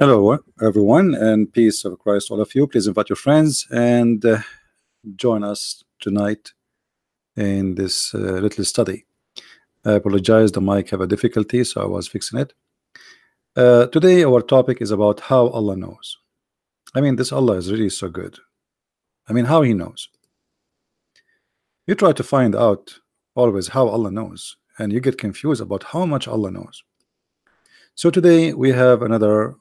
Hello everyone, and peace of Christ all of you. Please invite your friends and join us tonight in this little study. I apologize, the mic have a difficulty, so I was fixing it. Today our topic is about how Allah knows. I mean, this Allah is really so good. I mean, how he knows. You try to find out always how Allah knows, and you get confused about how much Allah knows. So today we have another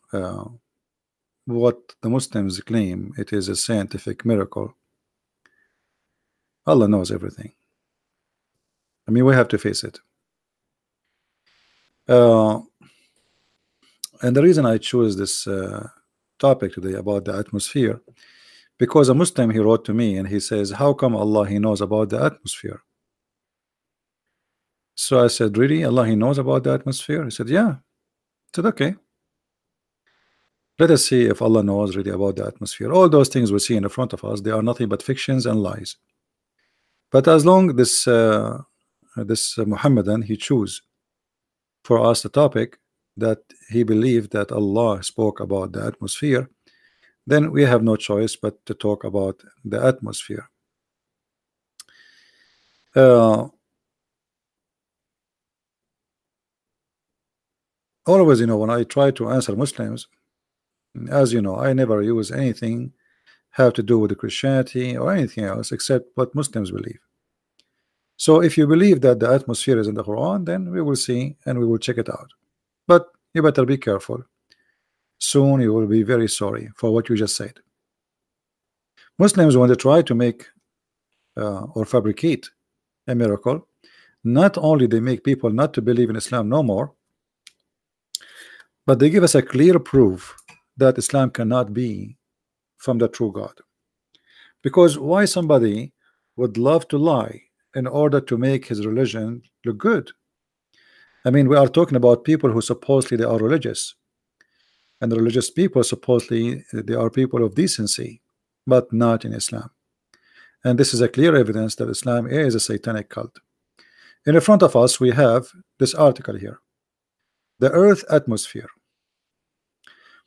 what the Muslims claim it is a scientific miracle. Allah knows everything. I mean, we have to face it. And the reason I chose this topic today about the atmosphere, because a Muslim, he wrote to me and he says, how come Allah, he knows about the atmosphere? So I said, really? Allah, he knows about the atmosphere? He said, yeah. I said, okay, let us see if Allah knows really about the atmosphere. All those things we see in the front of us, they are nothing but fictions and lies. But as long this Muhammadan, he chose for us the topic that he believed that Allah spoke about the atmosphere, then we have no choice but to talk about the atmosphere. Always, you know, when I try to answer Muslims, as you know, I never use anything have to do with the Christianity or anything else except what Muslims believe. So if you believe that the atmosphere is in the Quran, then we will see and we will check it out. But you better be careful. Soon you will be very sorry for what you just said. Muslims want to try to make or fabricate a miracle. Not only they make people not to believe in Islam no more, but they give us a clear proof that Islam cannot be from the true God. Because why somebody would love to lie in order to make his religion look good? I mean, we are talking about people who supposedly they are religious, and the religious people supposedly they are people of decency, but not in Islam. And this is a clear evidence that Islam is a satanic cult. In front of us we have this article here. The Earth atmosphere.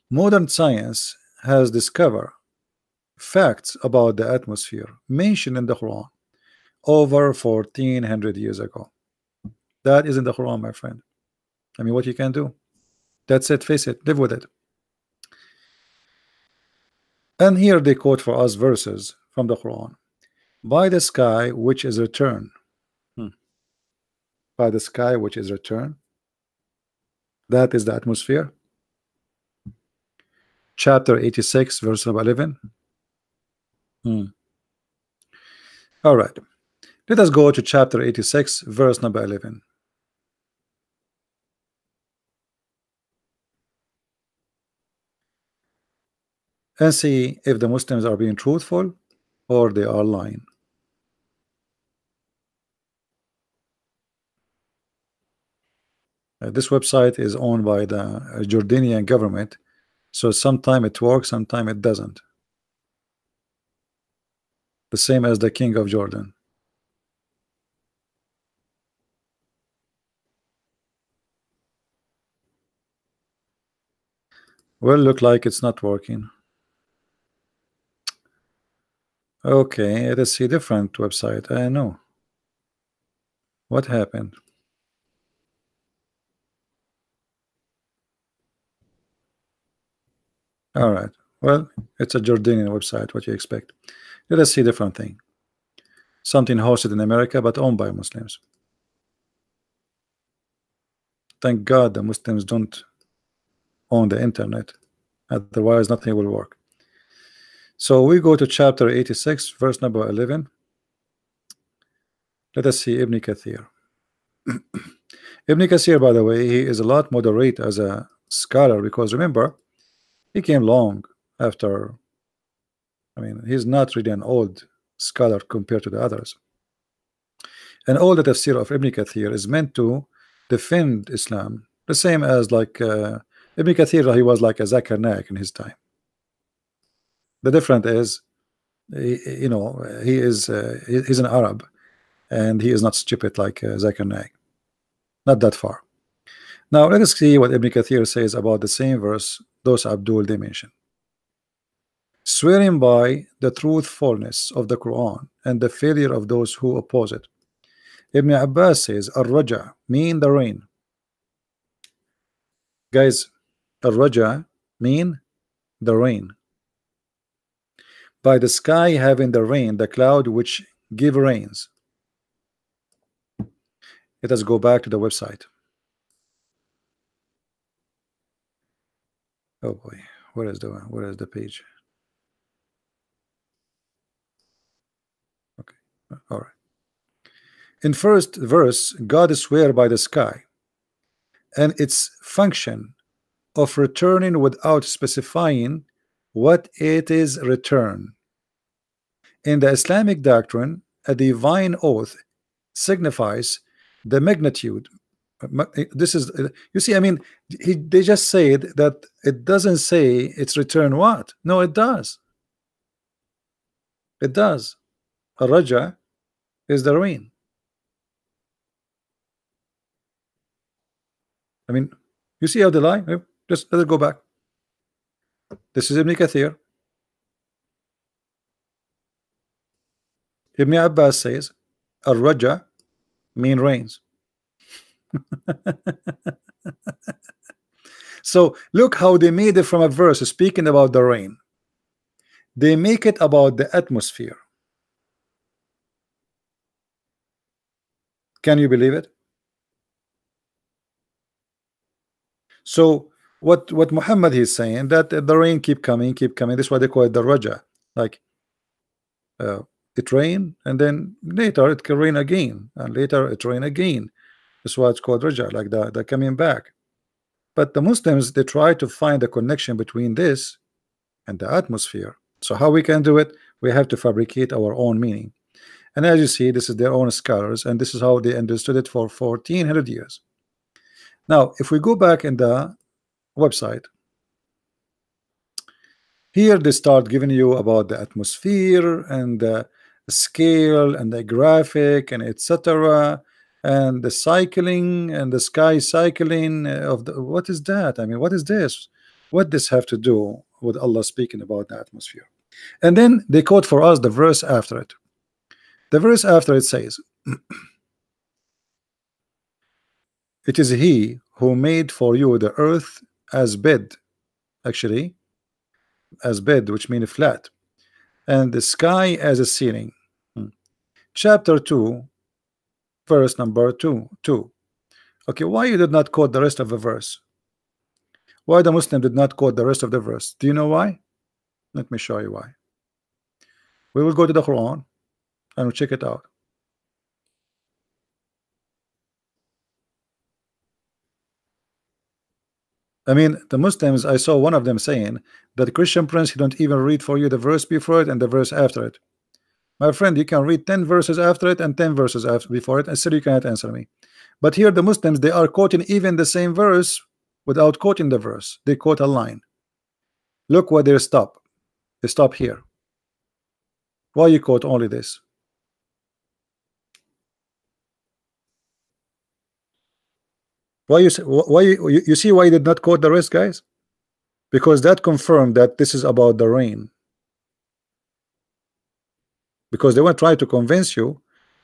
Modern science has discovered facts about the atmosphere mentioned in the Quran over 1400 years ago. That is in the Quran, my friend. I mean, what you can do? That's it, face it, live with it. And here they quote for us verses from the Quran. By the sky which is returned. By the sky which is returned. That is the atmosphere. Chapter 86, verse 11. All right, let us go to chapter 86, verse number 11. And see if the Muslims are being truthful or they are lying. This website is owned by the Jordanian government, so sometimes it works, sometimes it doesn't. The same as the King of Jordan. Well, look like it's not working. Okay, it is a different website. I know. What happened? All right, well, it's a Jordanian website, what you expect. Let us see a different thing. Something hosted in America but owned by Muslims. Thank God the Muslims don't own the internet, otherwise nothing will work. So we go to chapter 86, verse number 11. Let us see Ibn Kathir. Ibn Kathir, by the way, he is a lot moderate as a scholar, because remember, he came long after. I mean, he's not really an old scholar compared to the others. And all the tafsir of Ibn Kathir is meant to defend Islam, the same as like Ibn Kathir, he was like a Zakir Naik in his time. The difference is, you know, he is he's an Arab, and he is not stupid like Zakir Naik. Not that far. Now let us see what Ibn Kathir says about the same verse those Abdul they mentioned. Swearing by the truthfulness of the Quran and the failure of those who oppose it. Ibn Abbas says, Ar-Raja, mean the rain. Guys, Ar-Raja mean the rain. By the sky having the rain, the cloud which give rains. Let us go back to the website. Oh boy, where is the page? Okay, all right. In first verse, God swear by the sky and its function of returning without specifying what it is return. In the Islamic doctrine, a divine oath signifies the magnitude. This is, you see, I mean, they just said that it doesn't say it's return what? No, it does. It does. Ar-Raja is the rain. I mean, you see how they lie? Just let it go back. This is Ibn Kathir. Ibn Abbas says, Ar-Raja mean rains. So look how they made it from a verse speaking about the rain. They make it about the atmosphere. Can you believe it? So what Muhammad is saying, that the rain keep coming. That's why they call it the Raja. Like it rained and then later it can rain again, and later it rain again. That's why it's called Raja, like the coming back. But the Muslims, they try to find a connection between this and the atmosphere. So how we can do it? We have to fabricate our own meaning. And as you see, this is their own scholars, and this is how they understood it for 1400 years. Now, if we go back in the website, here they start giving you about the atmosphere and the scale and the graphic and etc. and the cycling and the sky cycling of the, what is that? I mean, what is this? What does this have to do with Allah speaking about the atmosphere? And then they quote for us the verse after it. The verse after it says, it is He who made for you the earth as bed, actually as bed, which means flat, and the sky as a ceiling. Chapter 2 verse number 2. Okay, why you did not quote the rest of the verse? Why the Muslim did not quote the rest of the verse? Do you know why? Let me show you why. We will go to the Quran and we'll check it out. I mean, the Muslims, I saw one of them saying that Christian Prince, he don't even read for you the verse before it and the verse after it. My friend, you can read 10 verses after it and 10 verses before it, and still you cannot answer me. But here the Muslims, they are quoting even the same verse without quoting the verse. They quote a line. Look where they stop. They stop here. Why you quote only this? Why you see why you did not quote the rest, guys? Because that confirmed that this is about the rain. Because they want to try to convince you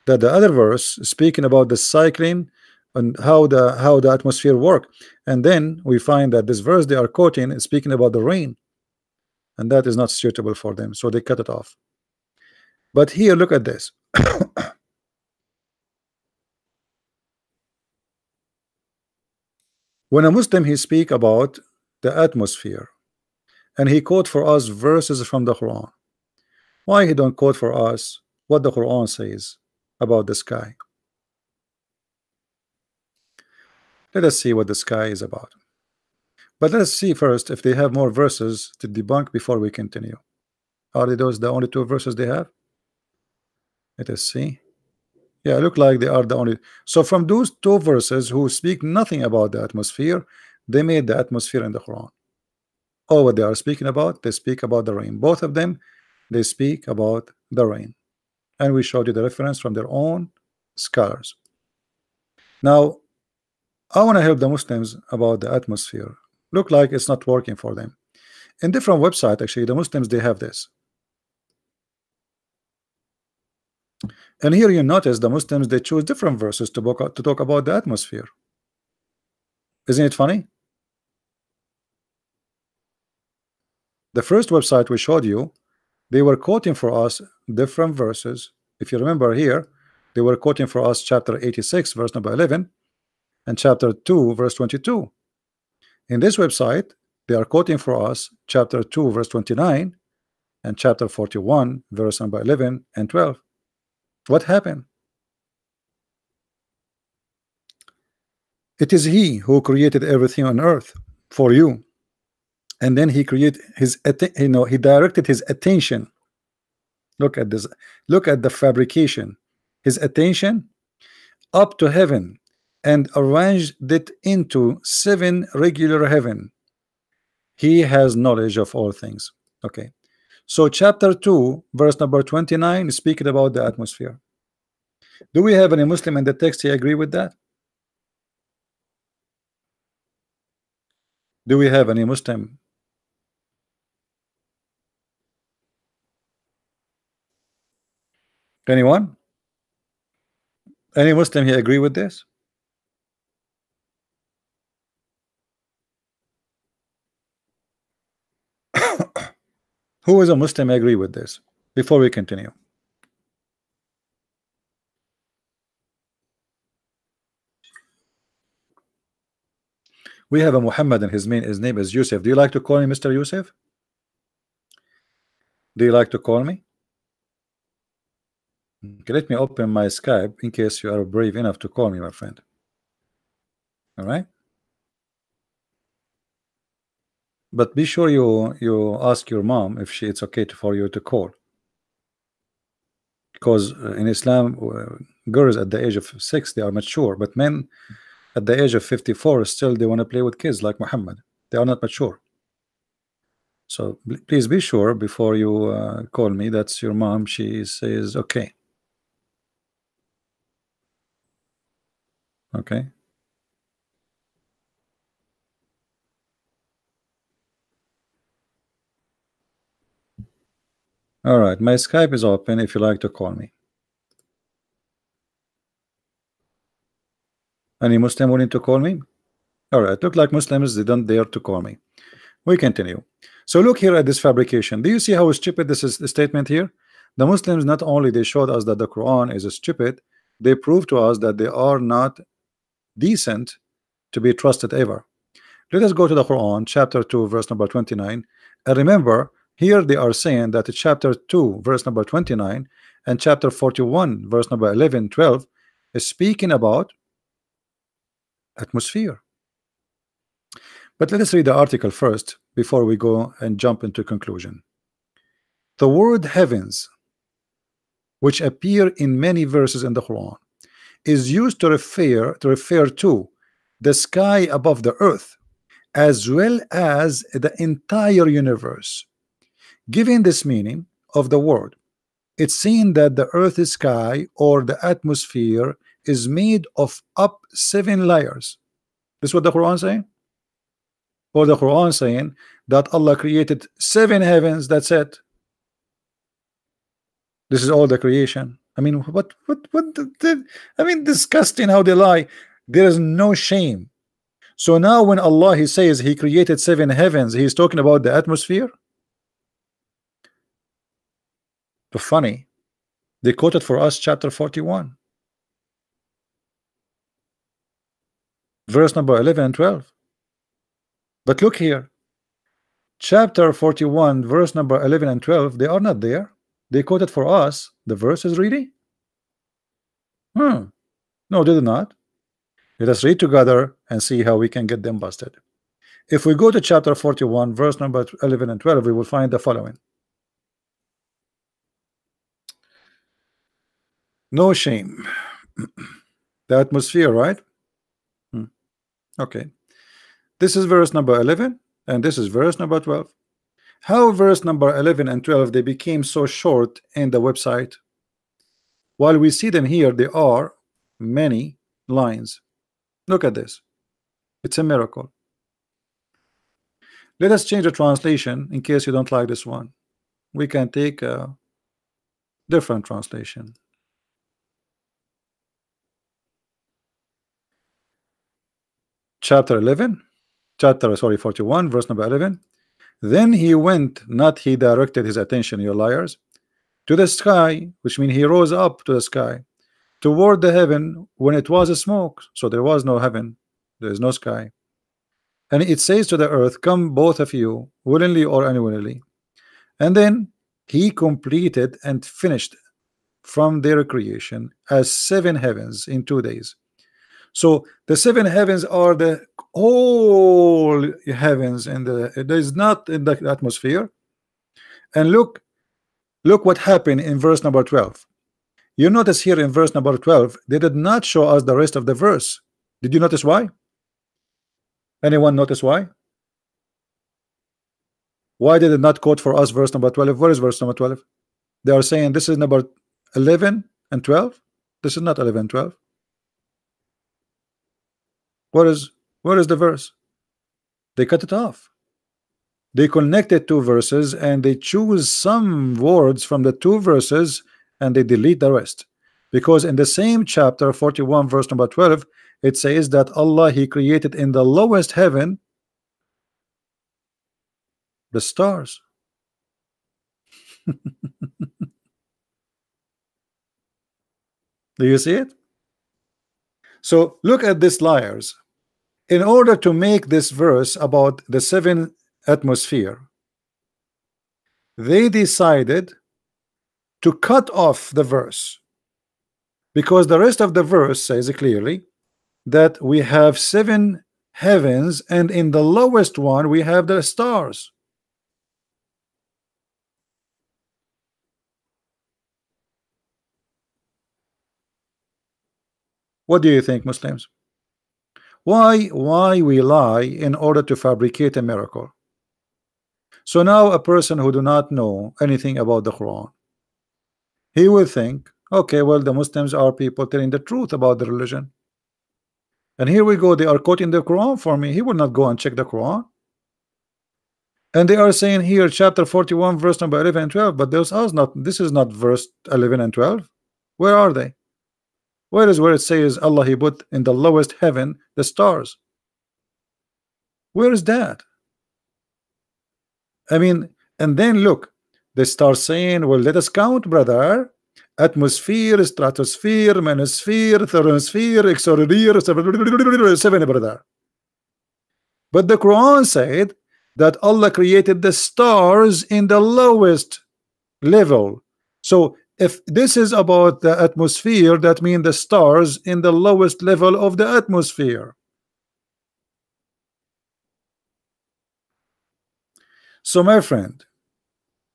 that the other verse speaking about the cycling and how the atmosphere work, and then we find that this verse they are quoting is speaking about the rain, and that is not suitable for them, so they cut it off. But here, look at this. When a Muslim, he speak about the atmosphere and he quote for us verses from the Quran, why he don't quote for us what the Quran says about the sky? Let us see what the sky is about. But let's see first if they have more verses to debunk before we continue. Are those the only two verses they have? Let us see. Yeah, look like they are the only. So from those two verses who speak nothing about the atmosphere, they made the atmosphere in the Quran. Or what they are speaking about, they speak about the rain. Both of them, they speak about the rain. And we showed you the reference from their own scholars. Now, I want to help the Muslims about the atmosphere. look like it's not working for them. In different websites, actually, the Muslims, they have this. And here you notice the Muslims, they choose different verses to talk about the atmosphere. Isn't it funny? The first website we showed you, they were quoting for us different verses. If you remember here, they were quoting for us chapter 86, verse number 11, and chapter 2, verse 22. In this website, they are quoting for us chapter 2, verse 29, and chapter 41, verse number 11 and 12. What happened? It is He who created everything on earth for you, and then He created His, you know, He directed His attention. Look at this. Look at the fabrication. His attention up to heaven, and arranged it into 7 regular heaven. He has knowledge of all things. Okay, so chapter 2, verse number 29, speaking about the atmosphere. Do we have any Muslim in the text who agree with that? Do we have any Muslim? Anyone? Any Muslim here agree with this? Who is a Muslim agree with this? Before we continue. We have a Muhammad, and his name is Yusuf. Do you like to call me Mr. Yusuf? Do you like to call me? Okay, let me open my Skype in case you are brave enough to call me, my friend. All right. But be sure you ask your mom if it's okay for you to call, because in Islam, girls at the age of 6 they are mature, but men at the age of 54 still they want to play with kids like Muhammad. They are not mature. So please be sure before you call me that's your mom. She says okay. Okay. All right, my Skype is open if you like to call me. Any Muslim willing to call me? All right, look like Muslims, they don't dare to call me. We continue. So look here at this fabrication. Do you see how stupid this is, the statement here? The Muslims, not only they showed us that the Quran is stupid, they proved to us that they are not decent to be trusted ever. Let us go to the Quran, chapter 2, verse number 29. And remember, here they are saying that chapter 2, verse number 29, and chapter 41, verse number 11, 12, is speaking about atmosphere. But let us read the article first before we go and jump into conclusion. The word heavens, which appear in many verses in the Quran, is used to refer to the sky above the earth, as well as the entire universe. Given this meaning of the word, it's seen that the earth's sky or the atmosphere is made of up 7 layers. This is what the Quran saying? Or the Quran saying that Allah created 7 heavens, that's it. This is all the creation. I mean, I mean, disgusting how they lie. There is no shame. So now when Allah, He says He created 7 heavens, He's talking about the atmosphere. But funny, they quoted for us chapter 41, verse number 11 and 12. But look here, chapter 41, verse number 11 and 12, they are not there. They quoted for us the verses, really? No, they did not. Let us read together and see how we can get them busted. If we go to chapter 41, verse number 11 and 12, we will find the following. No shame. The atmosphere, right? Okay. This is verse number 11, and this is verse number 12. How verse number 11 and 12 they became so short in the website? While we see them here, they are many lines. Look at this. It's a miracle. Let us change the translation in case you don't like this one. We can take a different translation. Chapter 11, chapter, sorry, 41, verse number 11. Then he went, not he directed his attention, you liars, to the sky, which means he rose up to the sky, toward the heaven when it was a smoke. So there was no heaven, there is no sky. And it says to the earth, come both of you, willingly or unwillingly. And then he completed and finished from their creation as 7 heavens in 2 days. So the 7 heavens are the whole heavens, and it is not in the atmosphere. And look what happened in verse number 12. You notice here in verse number 12, they did not show us the rest of the verse. Did you notice why? Anyone notice why? Why did it not quote for us verse number 12? Where is verse number 12? They are saying this is number 11 and 12. This is not 11 and 12. Where is the verse? They cut it off. They connected 2 verses and they choose some words from the 2 verses and they delete the rest. Because in the same chapter 41 verse number 12, it says that Allah, he created in the lowest heaven the stars. Do you see it? So look at these liars. In order to make this verse about the 7 atmosphere, they decided to cut off the verse, because the rest of the verse says clearly that we have 7 heavens, and in the lowest one we have the stars. What do you think, Muslims? Why we lie in order to fabricate a miracle? So now a person who do not know anything about the Quran, he will think, okay, well, the Muslims are people telling the truth about the religion. And here we go, they are quoting the Quran for me. He will not go and check the Quran. And they are saying here, chapter 41, verse number 11 and 12, but this is not verse 11 and 12. Where are they? Where is where it says Allah, he put in the lowest heaven the stars? Where is that? I mean, and then look, they start saying, well, let us count, brother. Atmosphere, stratosphere, manosphere, thermosphere, exosphere, 7, brother. But the Quran said that Allah created the stars in the lowest level. So if this is about the atmosphere, that means the stars in the lowest level of the atmosphere. So my friend,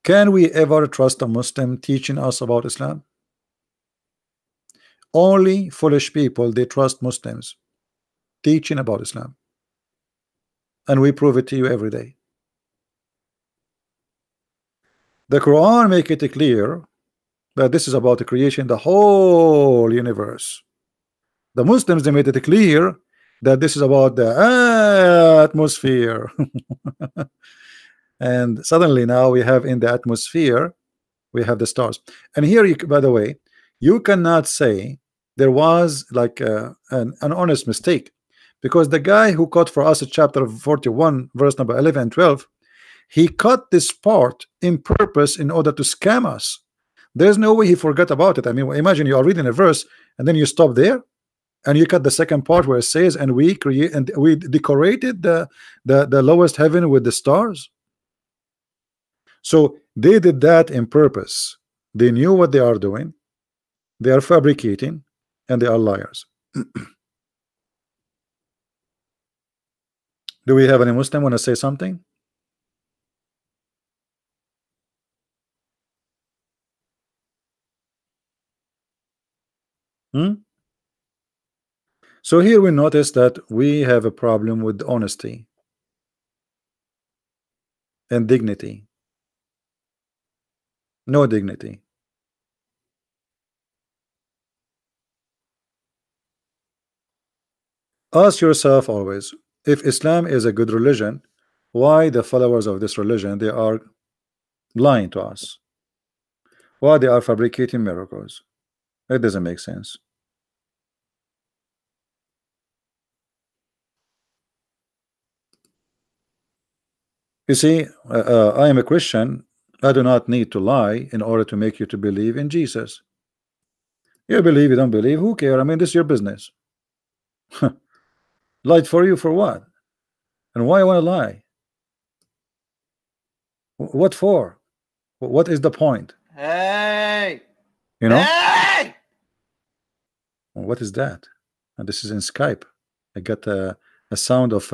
can we ever trust a Muslim teaching us about Islam? Only foolish people, they trust Muslims teaching about Islam, and we prove it to you every day. The Quran make it clear that this is about the creation of the whole universe. The Muslims, they made it clear that this is about the atmosphere. And suddenly now we have in the atmosphere, we have the stars. And here, by the way, you cannot say there was like an honest mistake, because the guy who cut for us a chapter 41 verse number 11 and 12, he cut this part in purpose in order to scam us. There's no way he forgot about it. I mean, imagine you are reading a verse and then you stop there and you cut the second part where it says, and we decorated the lowest heaven with the stars. So they did that in purpose. They knew what they are doing. They are fabricating, and they are liars. Do we have any Muslim want to say something? So here we notice that we have a problem with honesty and dignity. No dignity. Ask yourself always, if Islam is a good religion, why the followers of this religion, they are lying to us, why they are fabricating miracles. It doesn't make sense. You see, I am a Christian. I do not need to lie in order to make you to believe in Jesus. You believe, you don't believe, who cares? I mean, this is your business. Lied for you for what? And why I want to lie? What for? What is the point? Hey! You know? Hey! What is that? And this is in Skype. I got a sound of...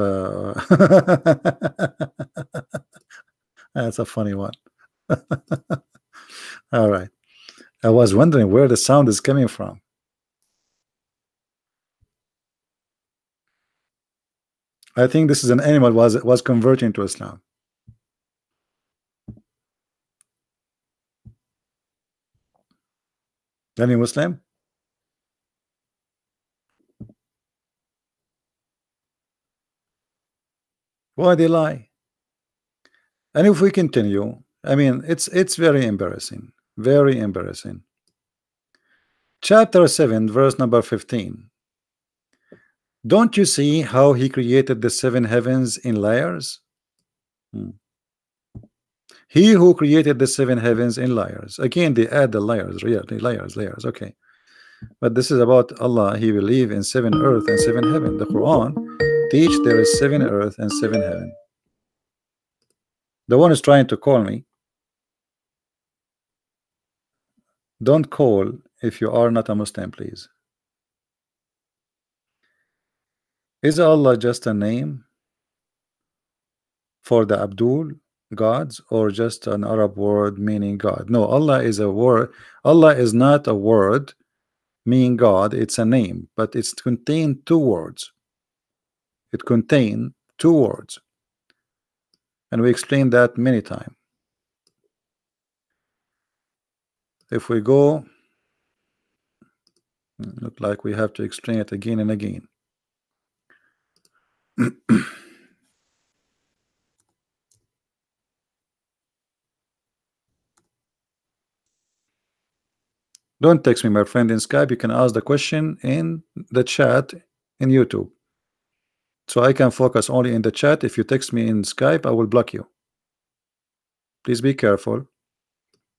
That's a funny one. All right. I was wondering where the sound is coming from. I think this is an animal was converting to Islam. Any Muslim? Why they lie? And if we continue, I mean, it's very embarrassing, very embarrassing. Chapter 7 verse number 15. Don't you see how he created the seven heavens in layers? He who created the seven heavens in layers. Again, they add the layers, really, layers. Okay, but this is about Allah. He will live in seven earth and seven heaven. The Quran teach there is seven earth and seven heaven. The one is trying to call me. Don't call if you are not a Muslim, please. Is Allah just a name for the Abdul gods, or just an Arab word meaning God? No, Allah is a word. Allah is not a word meaning God. It's a name, but it's contained two words. It contains two words, and we explained that many times. If we go, it looks like we have to explain it again and again. Don't text me, my friend, in Skype. You can ask the question in the chat in YouTube, so I can focus only in the chat. If you text me in Skype, I will block you. Please be careful.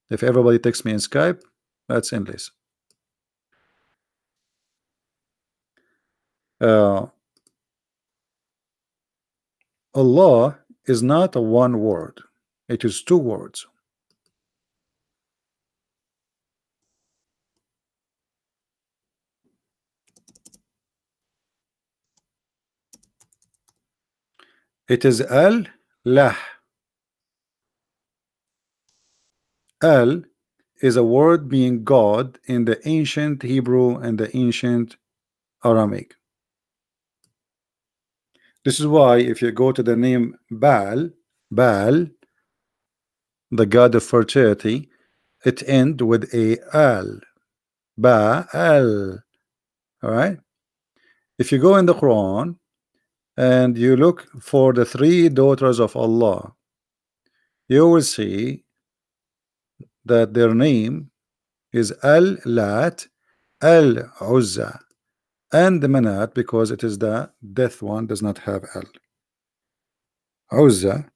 If everybody texts me in Skype, that's endless. Allah is not a one word, it is two words. It is Al-Lah. Al is a word being God in the ancient Hebrew and the ancient Aramaic. This is why if you go to the name Baal, Baal, the god of fertility, it ends with a Al, Baal. All right. If you go in the Quran and you look for the three daughters of Allah, you will see that their name is Al-Lat, Al-Uzza, and the Manat, because it is the death one, does not have Al. Uzza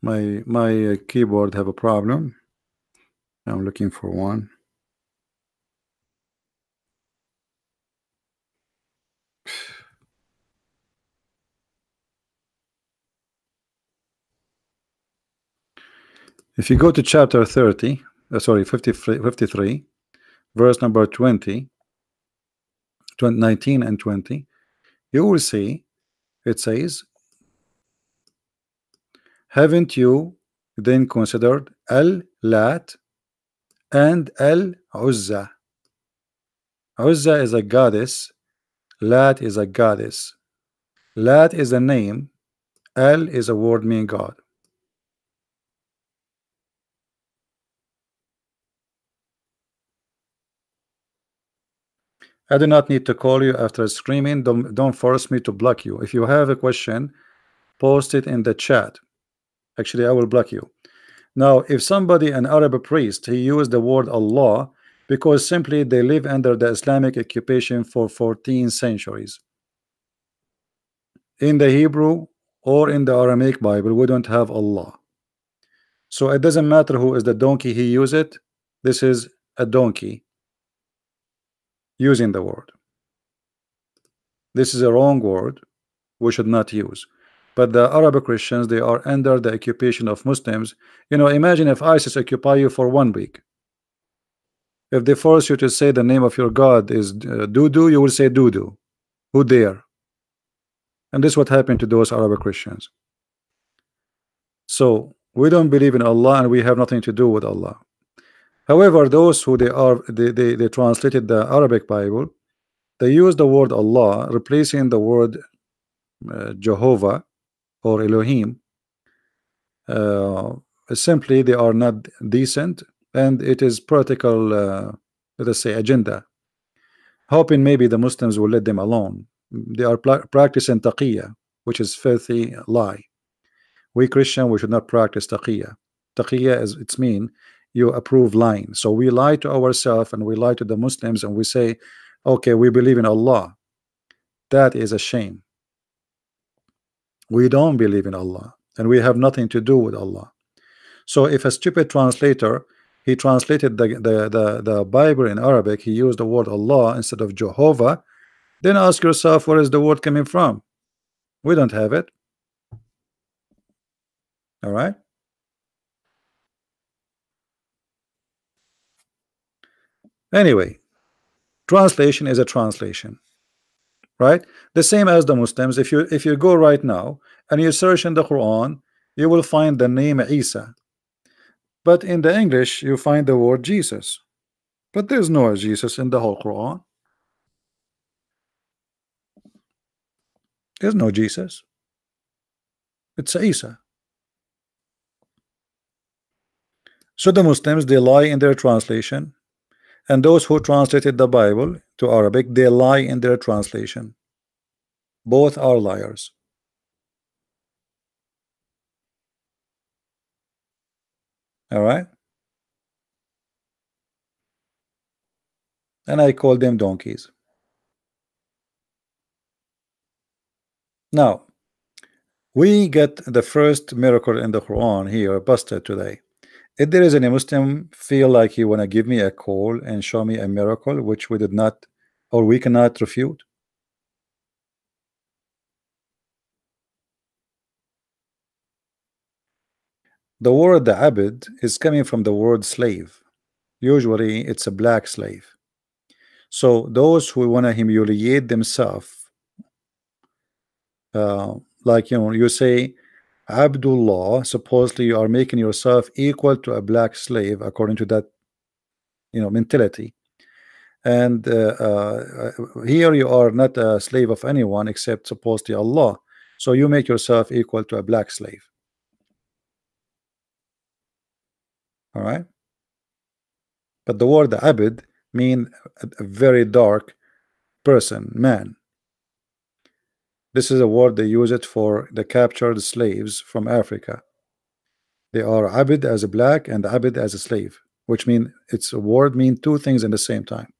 My keyboard have a problem. I'm looking for one. If you go to chapter 53, verse number 19 and 20, you will see it says, haven't you then considered Al-Lat and Al-Uzza? Uzza is a goddess, Lat is a goddess. Lat is a name, El is a word meaning God. I do not need to call you after screaming. Don't force me to block you. If you have a question, post it in the chat. Actually, I will block you. Now, if somebody, an Arab priest, he used the word Allah because simply they live under the Islamic occupation for 14 centuries. In the Hebrew or in the Aramaic Bible, we don't have Allah. So it doesn't matter who is the donkey he used it. This is a donkey using the word. This is a wrong word we should not use. But the Arab Christians, they are under the occupation of Muslims. You know, imagine if ISIS occupy you for 1 week. If they force you to say the name of your God is doo-doo, you will say doo-doo. Who dare? And this is what happened to those Arab Christians. So we don't believe in Allah, and we have nothing to do with Allah. However, those who they translated the Arabic Bible, they use the word Allah, replacing the word Jehovah or Elohim. Simply, they are not decent, and it is political, let us say, agenda. Hoping maybe the Muslims will let them alone. They are practicing taqiyya, which is filthy lie. We Christian, we should not practice taqiyya. Taqiyya is its mean. You approve lying. So we lie to ourselves and we lie to the Muslims and we say, okay, we believe in Allah. That is a shame. We don't believe in Allah and we have nothing to do with Allah. So if a stupid translator, he translated the Bible in Arabic, he used the word Allah instead of Jehovah, then ask yourself, where is the word coming from? We don't have it. All right. Anyway, translation is a translation, right? The same as the Muslims. If you go right now and you search in the Quran, you will find the name Isa, but in the English you find the word Jesus, but there's no Jesus in the whole Quran. There's no Jesus. It's Isa. So the Muslims, they lie in their translation, and those who translated the Bible to Arabic, they lie in their translation. Both are liars. All right? And I call them donkeys. Now, we get the first miracle in the Quran here busted today. If there is any Muslim feel like he want to give me a call and show me a miracle which we did not or we cannot refute, the word the Abid is coming from the word slave. Usually it's a black slave. So those who want to humiliate themselves, like, you know, you say Abdullah, supposedly you are making yourself equal to a black slave according to that, you know, mentality. And here you are not a slave of anyone except supposedly Allah, so you make yourself equal to a black slave. All right, but the word Abid means a very dark person, man. This is a word they use it for the captured slaves from Africa. They are Abid as a black and Abid as a slave, which means it's a word mean two things in the same time.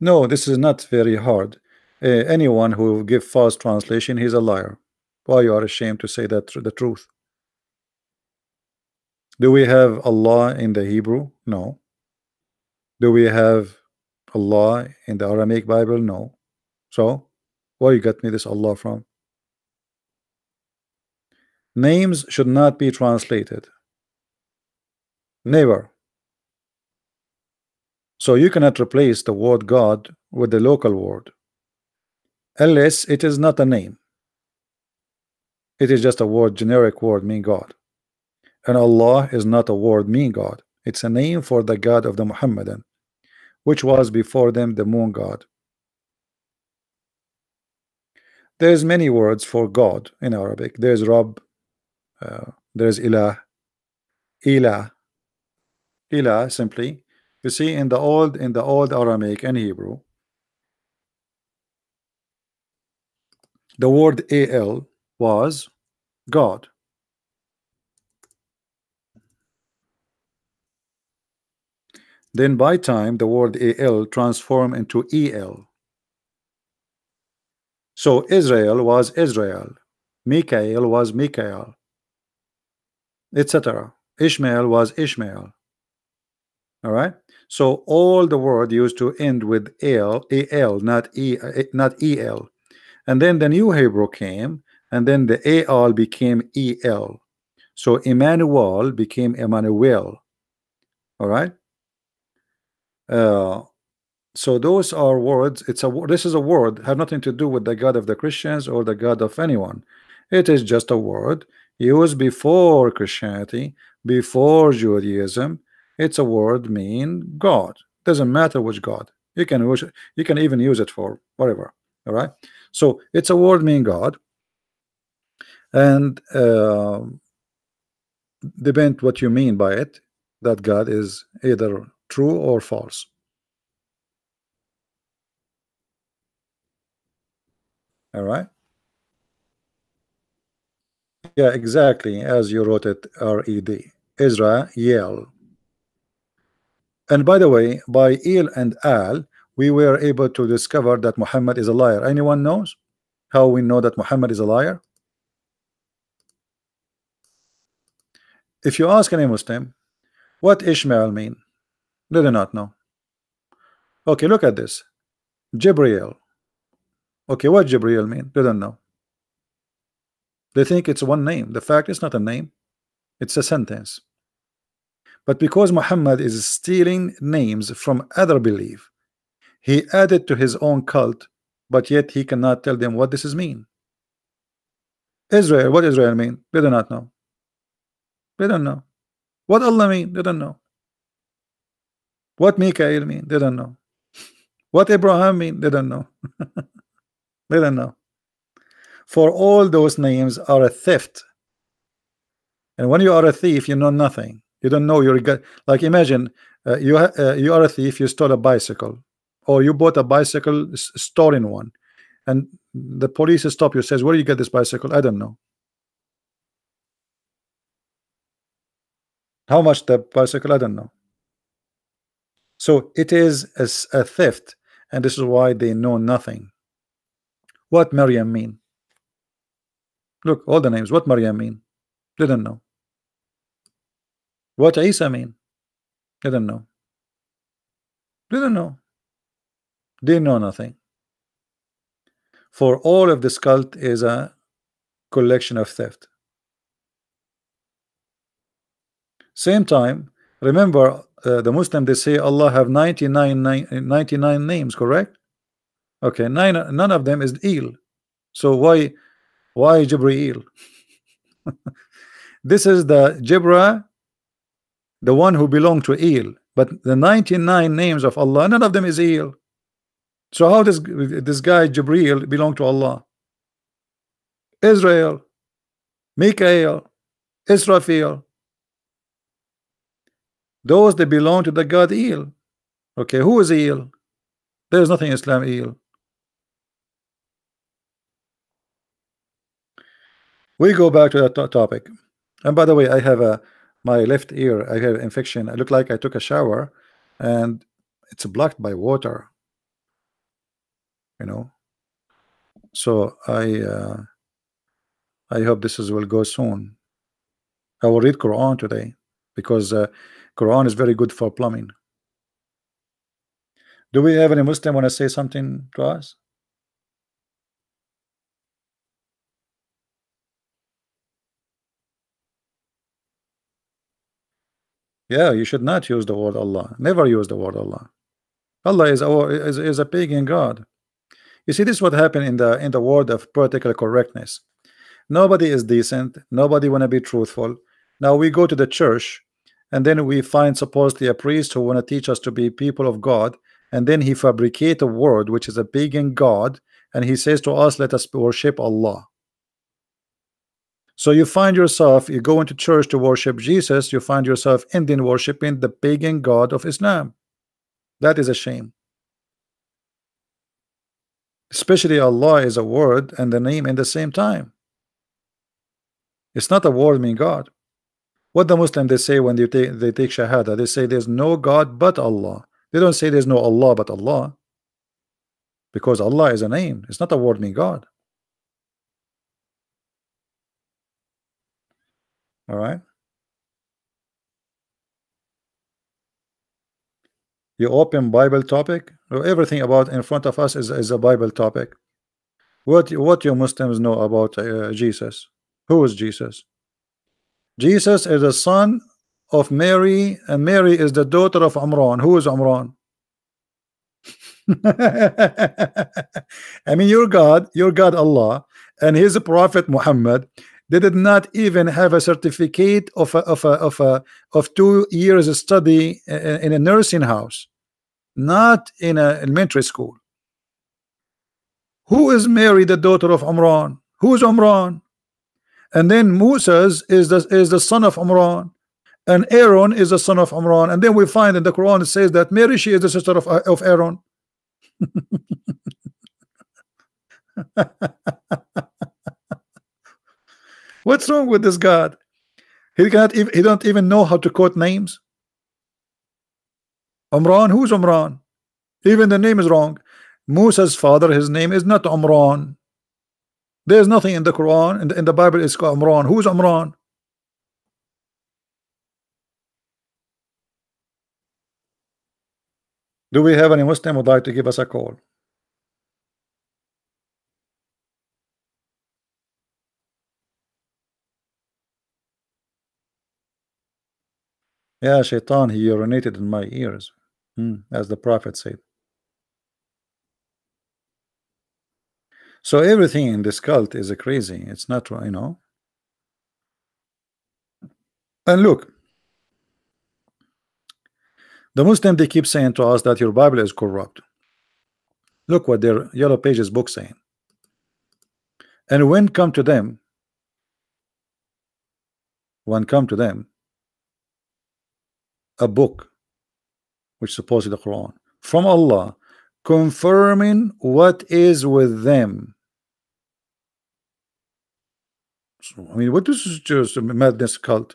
No, this is not very hard. Anyone who will give false translation, he's a liar. Why you are ashamed to say that the truth? Do we have Allah in the Hebrew? No. Do we have Allah in the Aramaic Bible? No. So where you got me this Allah from? Names should not be translated. Never. So you cannot replace the word God with the local word, unless it is not a name. It is just a word, generic word, mean God. And Allah is not a word, mean God. It's a name for the God of the Muhammadan, which was before them the moon god. There's many words for God in Arabic. There's Rabb, there's Ilah, Ilah, Ilah simply. You see, in the old Aramaic and Hebrew, the word Al was God. Then by time the word Al transformed into El. So Israel was Israel, Michael was Michael, etc. Ishmael was Ishmael. Alright, so all the word used to end with al, not el. And then the new Hebrew came, and then the al became el. So Emmanuel became Emmanuel. Alright. So those are words. This is a word, have nothing to do with the God of the Christians or the God of anyone. It is just a word used before Christianity, before Judaism. It's a word mean God. Doesn't matter which God. You can even use it for whatever. All right. So it's a word mean God. And depend what you mean by it, that God is either true or false. All right. Yeah, exactly as you wrote it. R-E-D. Israel. And by the way, by Il and Al, we were able to discover that Muhammad is a liar. Anyone knows how we know that Muhammad is a liar? If you ask any Muslim, what Ishmael mean? They do not know. Okay, look at this. Jibreel. Okay, what Jibreel mean? They don't know. They think it's one name. The fact is not a name. It's a sentence. But because Muhammad is stealing names from other belief, he added to his own cult, but yet he cannot tell them what this is mean. Israel, what Israel mean? They do not know. They don't know. What Allah mean? They don't know. What Mikael mean? They don't know. What Abraham mean? They don't know. They don't know. For all those names are a theft. And when you are a thief, you know nothing. You don't know your God. Like imagine you are a thief. You stole a bicycle, or you bought a bicycle, stolen one, and the police stop you. Says, "Where do you get this bicycle?" I don't know. How much the bicycle? I don't know. So it is a theft, and this is why they know nothing. What Maryam mean? Look, all the names. What Maryam mean? They don't know. What Isa mean? They don't know. They don't know. They know nothing. For all of this cult is a collection of theft. Same time, remember the Muslim, they say Allah have 99 names, correct? Okay, none of them is El. So why Jibreel? This is the Jibra, the one who belonged to El, but the 99 names of Allah, none of them is El. So how does this guy Jibreel belong to Allah? Israel, Mikael, Israfil, those that belong to the God El. Okay, who is El? There is nothing in Islam El. We go back to that topic. And by the way, I have my left ear, I have infection. I look like I took a shower and it's blocked by water, you know. So I hope this will go soon. I will read Quran today because Quran is very good for plumbing. Do we have any Muslim want to say something to us? Yeah, you should not use the word Allah. Never use the word Allah. Allah is a pagan God. You see, this is what happened in the world of political correctness. Nobody is decent. Nobody want to be truthful. Now we go to the church, and then we find supposedly a priest who want to teach us to be people of God, and then he fabricates a word which is a pagan god, and he says to us, "Let us worship Allah." So you find yourself, you go into church to worship Jesus, you find yourself ending worshiping the pagan god of Islam. That is a shame. Especially Allah is a word and the name in the same time. It's not a word mean God. What the Muslims they say when they take shahada, they say there's no God but Allah. They don't say there's no Allah but Allah, because Allah is a name. It's not a word mean God. All right. You open Bible topic. Everything about in front of us is a Bible topic. What your Muslims know about Jesus? Who is Jesus? Jesus is the son of Mary, and Mary is the daughter of Amran. Who is Amran? I mean, your God Allah, and his prophet Muhammad, they did not even have a certificate of 2 years of study in a nursing house, not in an elementary school. Who is Mary, the daughter of Amran? Who is Amran? And then Moses is the son of Amran, and Aaron is the son of Amran. And then we find in the Quran it says that Mary, she is the sister of Aaron. What's wrong with this God? He don't even know how to quote names. Amran, who's Amran? Even the name is wrong. Musa's father, his name is not Amran. There's nothing in the Quran and in the Bible is called Amran. Who's Amran? Do we have any Muslim would like to give us a call? Yeah, Shaitan, he urinated in my ears, as the prophet said. So everything in this cult is crazy. It's not, you know. And look, the Muslim, they keep saying to us that your Bible is corrupt. Look what their Yellow Pages book saying. And when come to them, a book which supposedly the Quran from Allah, confirming what is with them. So, I mean, what is just a madness cult?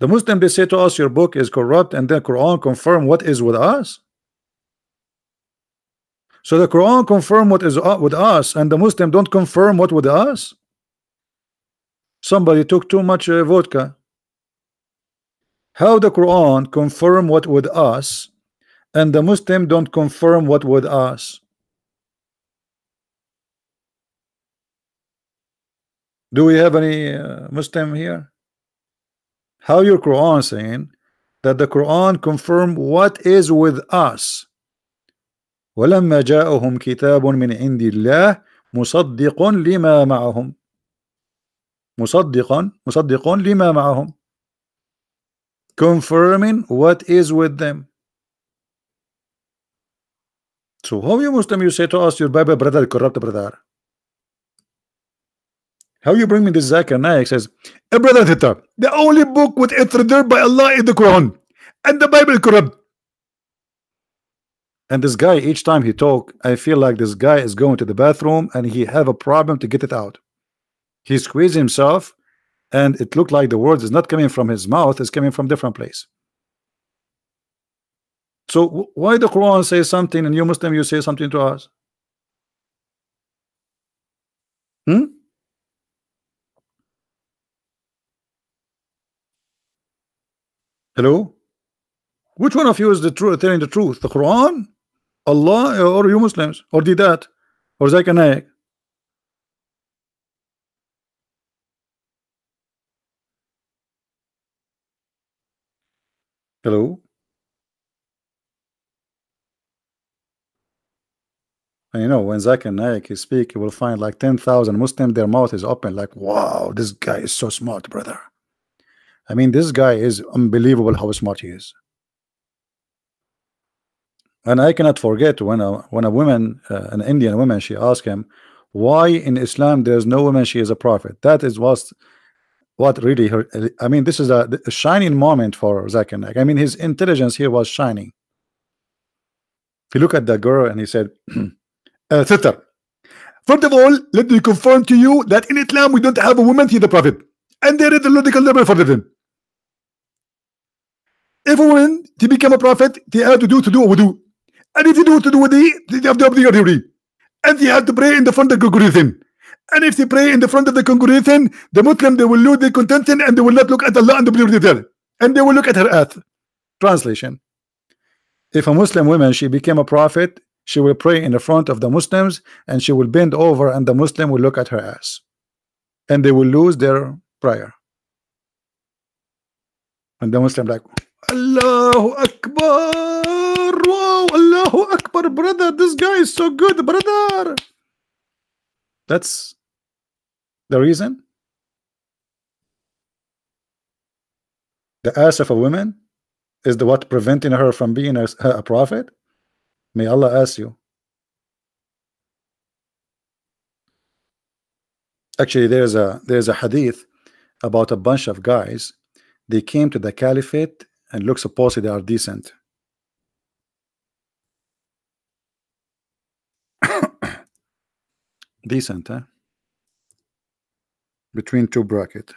The Muslim, they say to us, your book is corrupt, and the Quran confirm what is with us. So the Quran confirm what is with us, and the Muslim don't confirm what with us. Somebody took too much vodka. How the Quran confirm what with us, and the Muslim don't confirm what with us? Do we have any Muslim here? How your Quran saying that the Quran confirm what is with us? وَلَمَّا جَاءَهُمْ كِتَابٌ مِنْ عِنْدِ اللَّهِ مُصَدِّقٌ لِمَا مَعَهُمْ مُصَدِّقٌ لِمَا مَعَهُمْ, confirming what is with them. So how you Muslim, you say to us, your Bible, brother, corrupt brother? How you bring me this Zakir Naik says, hey, brother Tita, the only book with it by Allah is the Quran, and the Bible corrupt. And this guy, each time he talk, I feel like this guy is going to the bathroom and he have a problem to get it out. He squeezed himself, and it looked like the words is not coming from his mouth, it's coming from different place. So why the Quran says something and you Muslim you say something to us? Hello? Which one of you is the truth, telling the truth? The Quran, Allah, or you Muslims, or did that, or Zakir Naik? Hello? And you know, when Zakir Naik is speak, you will find like 10,000 Muslims, their mouth is open like, wow, this guy is so smart, brother. I mean, this guy is unbelievable how smart he is. And I cannot forget when a woman, an Indian woman, she asked him, why in Islam there is no woman, she is a prophet. That is what really hurt. I mean, this is a shining moment for Zakir Naik. I mean, his intelligence here was shining. He looked at the girl and he said, sister, first of all, let me confirm to you that in Islam we don't have a woman here, the prophet. And there is a logical level for them. If a woman, to become a prophet, they have to do a wudu. And if you do to do wudu, they have to observe the wudu. And they have to pray in the front of the congregation. And if they pray in the front of the congregation, the Muslim, they will lose their contention and they will not look at Allah and the believer there. And they will look at her earth. Translation: if a Muslim woman, she became a prophet, she will pray in the front of the Muslims and she will bend over and the Muslim will look at her ass. And they will lose their prayer. And the Muslim like, Allahu Akbar, wow, Allahu Akbar, brother, this guy is so good, brother. That's the reason. The ass of a woman is the what preventing her from being a prophet. May Allah ask you. Actually, there's a hadith about a bunch of guys. They came to the caliphate and look, supposedly they are decent. Decent, huh? Between two brackets.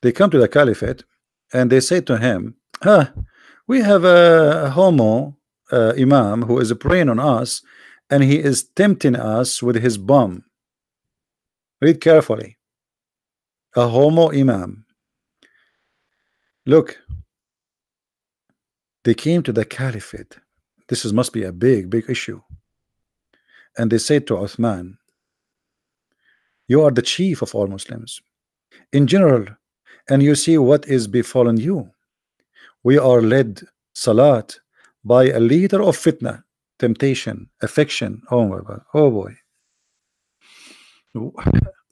They come to the caliphate and they say to him, huh, we have a homo imam who is preying on us and he is tempting us with his bum. Read carefully. A homo imam. Look, they came to the caliphate. This must be a big issue. And they said to Uthman, you are the chief of all Muslims in general, and you see what is befallen you. We are led salat by a leader of fitna, temptation, affection. Oh my God, oh boy.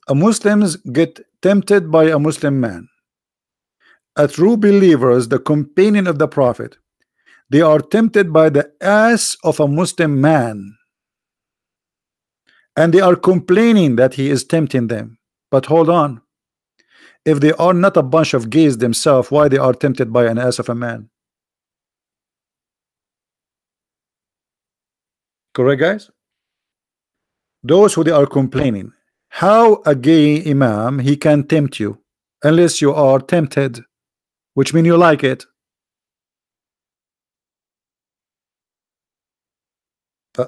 Muslims get tempted by a Muslim man. A true believer is the companion of the prophet. They are tempted by the ass of a Muslim man, and they are complaining that he is tempting them. But hold on, if they are not a bunch of gays themselves, why they are tempted by an ass of a man? Correct, guys? Those who they are complaining, how a gay imam he can tempt you unless you are tempted, which means you like it.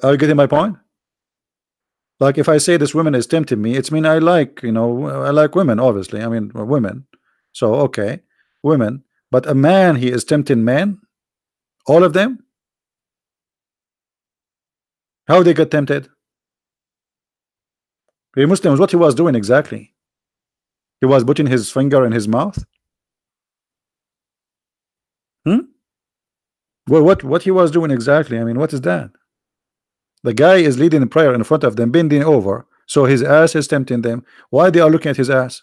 Are you getting my point? Like, if I say this woman is tempting me, it's mean I like, you know, I like women, obviously. I mean, women. So, okay, women. But a man, he is tempting men? All of them? How they get tempted? The Muslims, what he was doing exactly? He was putting his finger in his mouth? Hmm? Well, what he was doing exactly? I mean, what is that? The guy is leading the prayer in front of them, bending over, so his ass is tempting them. Why they are looking at his ass?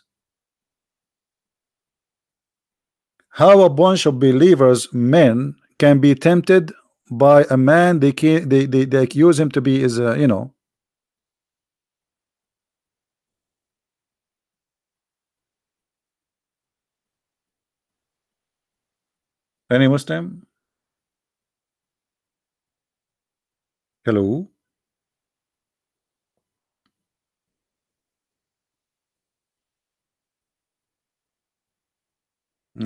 How a bunch of believers, men, can be tempted by a man they accuse him to be is you know. Any Muslim? Hello.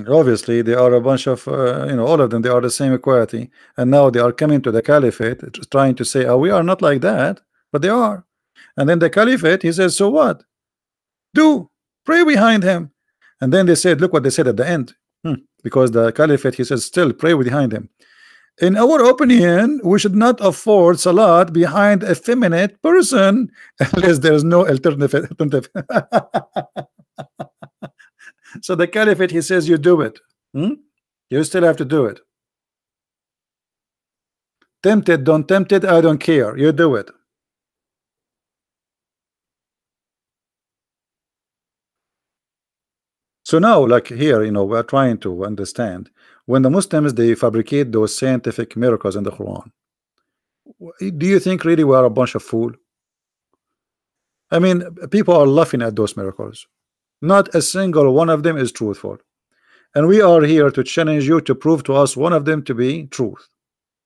Obviously, they are a bunch of, you know, all of them, they are the same equality. And now they are coming to the caliphate trying to say, oh, we are not like that, but they are. And then the caliphate, he says, so what? Do pray behind him. And then they said, look what they said at the end. Because the caliphate, he says, still pray behind him. In our opinion, we should not afford salat behind a effeminate person unless there is no alternative. So the caliphate, he says, you do it. You still have to do it. Tempted, don't tempted, I don't care. You do it. So now, like here, you know, we're trying to understand when the Muslims, they fabricate those scientific miracles in the Quran. Do you think really we are a bunch of fool? I mean, people are laughing at those miracles. Not a single one of them is truthful. And we are here to challenge you to prove to us one of them to be truth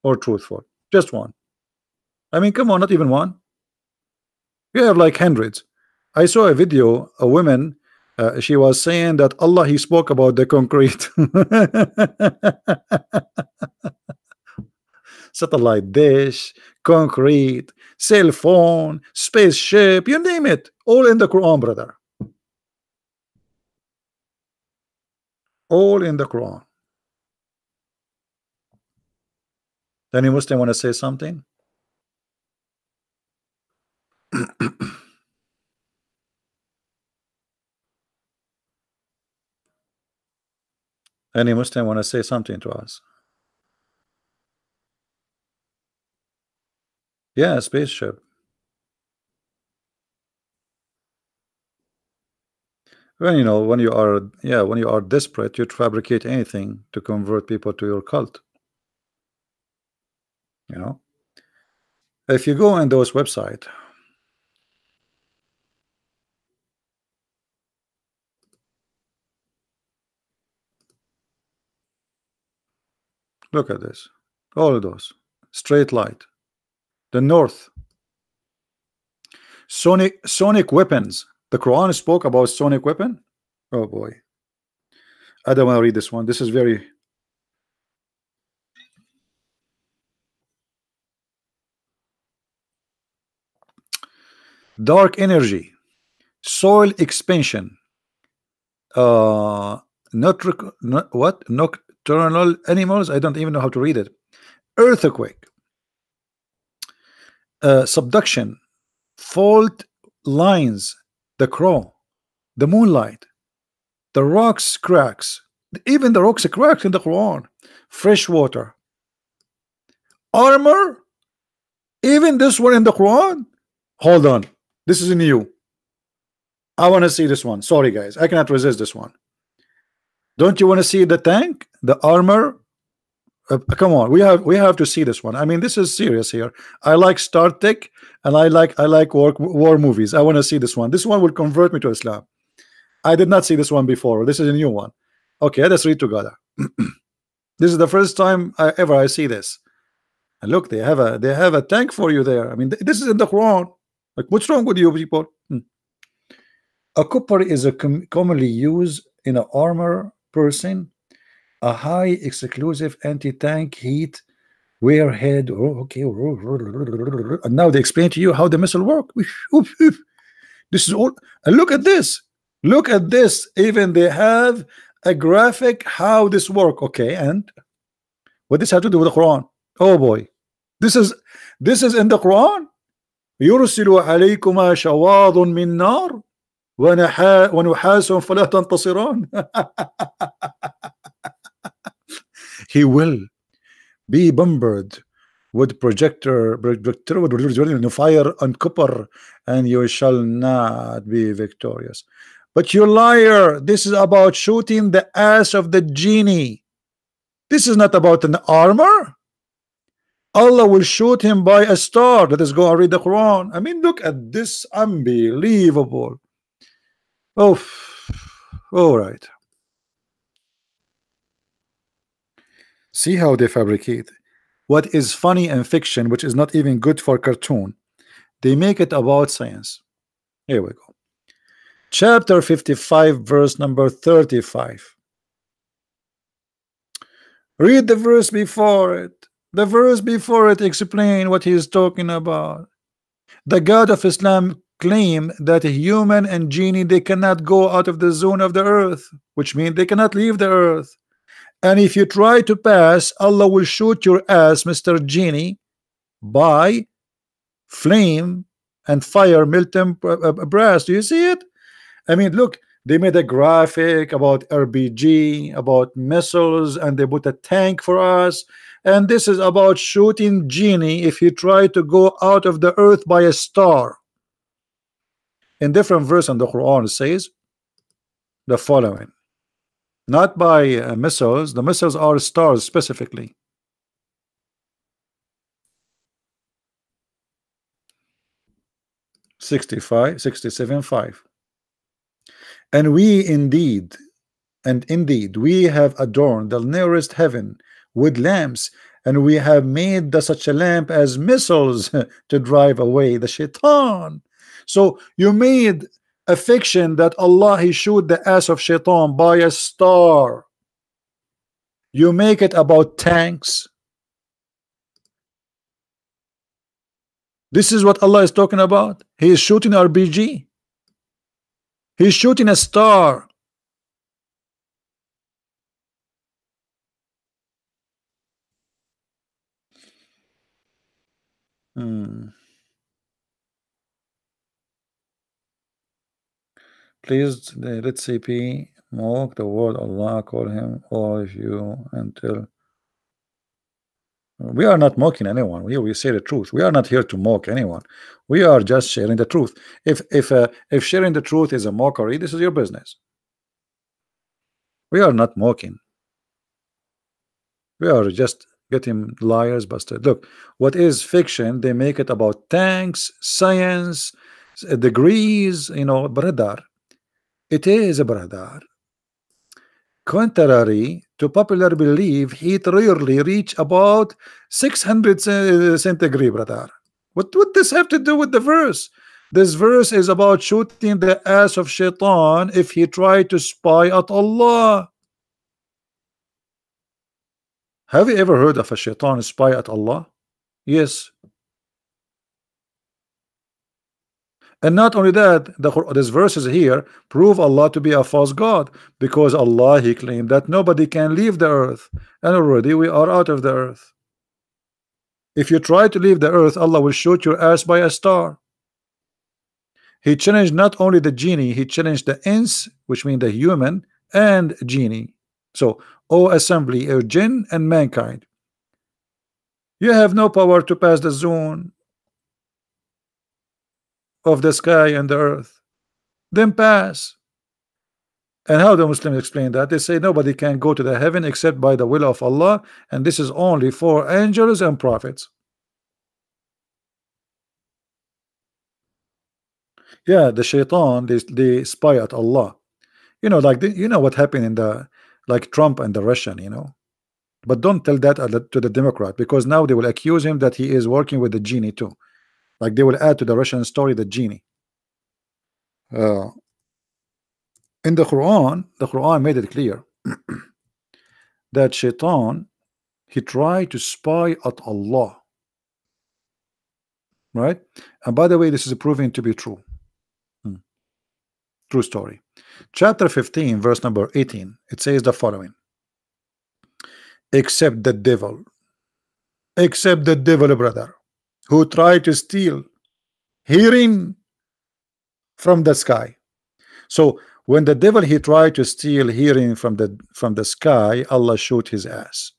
or truthful. Just one. I mean, come on, not even one. We have like hundreds. I saw a video, a woman, she was saying that Allah, he spoke about the concrete. Satellite dish, concrete, cell phone, spaceship, you name it, all in the Quran, brother. All in the Quran. Any Muslim want to say something? Any Muslim want to say something to us? Yeah, spaceship. When you know, when you are desperate, you fabricate anything to convert people to your cult. You know, if you go on those websites, look at this. All of those straight light, the North, sonic weapons. The Quran spoke about sonic weapon. Oh boy, I don't want to read this one. This is very. Dark energy, soil expansion, nocturnal animals. I don't even know how to read it. Earthquake, subduction, fault lines, the crow, the moonlight, the rocks cracks, even the rocks are cracked in the Quran, fresh water, armor, even this one in the Quran. Hold on, this is new. I want to see this one. Sorry guys, I cannot resist this one. Don't you want to see the tank, the armor? Come on, we have to see this one. I mean, this is serious here. I like Star Trek and I like war movies. I want to see this one. This one will convert me to Islam. I did not see this one before. This is a new one. Okay, let's read together. This is the first time I see this. And look, they have a tank for you there. I mean, this is in the Quran. Like, what's wrong with you people? A copper is a commonly used in an armor person. A high exclusive anti-tank heat warhead. Oh, okay. And now they explain to you how the missile work. This is all. And look at this. Look at this. Even they have a graphic how this work. Okay, and what this have to do with the Quran? Oh boy, this is in the Quran. يرسل عليكما شواظ من نار ونحاس فلا تنتصران. He will be bombered with projector fire and copper, and you shall not be victorious. But you liar, this is about shooting the ass of the genie. This is not about an armor. Allah will shoot him by a star. Let us go and read the Quran. I mean, look at this, unbelievable. Oh, all right. See how they fabricate what is funny and fiction, which is not even good for cartoon. They make it about science. Here we go. Chapter 55, verse number 35. Read the verse before it. The verse before it explains what he is talking about. The God of Islam claim that human and genie, they cannot go out of the zone of the earth, which means they cannot leave the earth. And if you try to pass, Allah will shoot your ass, Mr. Genie, by flame and fire, melting brass. Do you see it? I mean, look, They made a graphic about RPG, about missiles, and they put a tank for us. And this is about shooting Genie if he tried to go out of the earth by a star. In different verse in the Quran, it says the following. Not by missiles. The missiles are stars specifically. Sixty-seven, five. And indeed we have adorned the nearest heaven with lamps, and we have made such a lamp as missiles to drive away the Shaitan. So you made a fiction that Allah, he shoot the ass of Shaitan by a star. You make it about tanks. This is what Allah is talking about. He is shooting RPG. He's shooting a star. Please let CP mock the word Allah, call him all of you until. We are not mocking anyone. We say the truth. We are not here to mock anyone. We are just sharing the truth. If sharing the truth is a mockery, this is your business. We are not mocking. We are just getting liars busted. Look, what is fiction? They make it about tanks, science, degrees, you know, brother. It is a brother. Contrary to popular belief, heat rarely reach about 600 centigrade, brother. What would this have to do with the verse? This verse is about shooting the ass of Shaitan if he tried to spy at Allah. Have you ever heard of a Shaitan spy at Allah? Yes. And not only that, these verses here prove Allah to be a false God, because Allah, he claimed that nobody can leave the earth, and already we are out of the earth. If you try to leave the earth, Allah will shoot your ass by a star. He challenged not only the Genie, he challenged the Ins, which means the human, and Genie. So, O assembly of Jinn and mankind, you have no power to pass the zone of the sky and the earth. Then pass. And how the Muslims explain that? They say nobody can go to the heaven except by the will of Allah, and this is only for angels and prophets. Yeah, the Shaitan, they spy at Allah. You know, like you know what happened in the Trump and the Russian, you know. But don't tell that to the Democrat, because now they will accuse him that he is working with the Genie too. Like they will add to the Russian story the Genie. In the Quran made it clear that Shaitan, he tried to spy at Allah, right? And by the way, this is proven to be true. True story. Chapter 15, verse number 18, it says the following: except the devil, brother, who tried to steal hearing from the sky. So when the devil, he tried to steal hearing from the sky, Allah shoot his ass.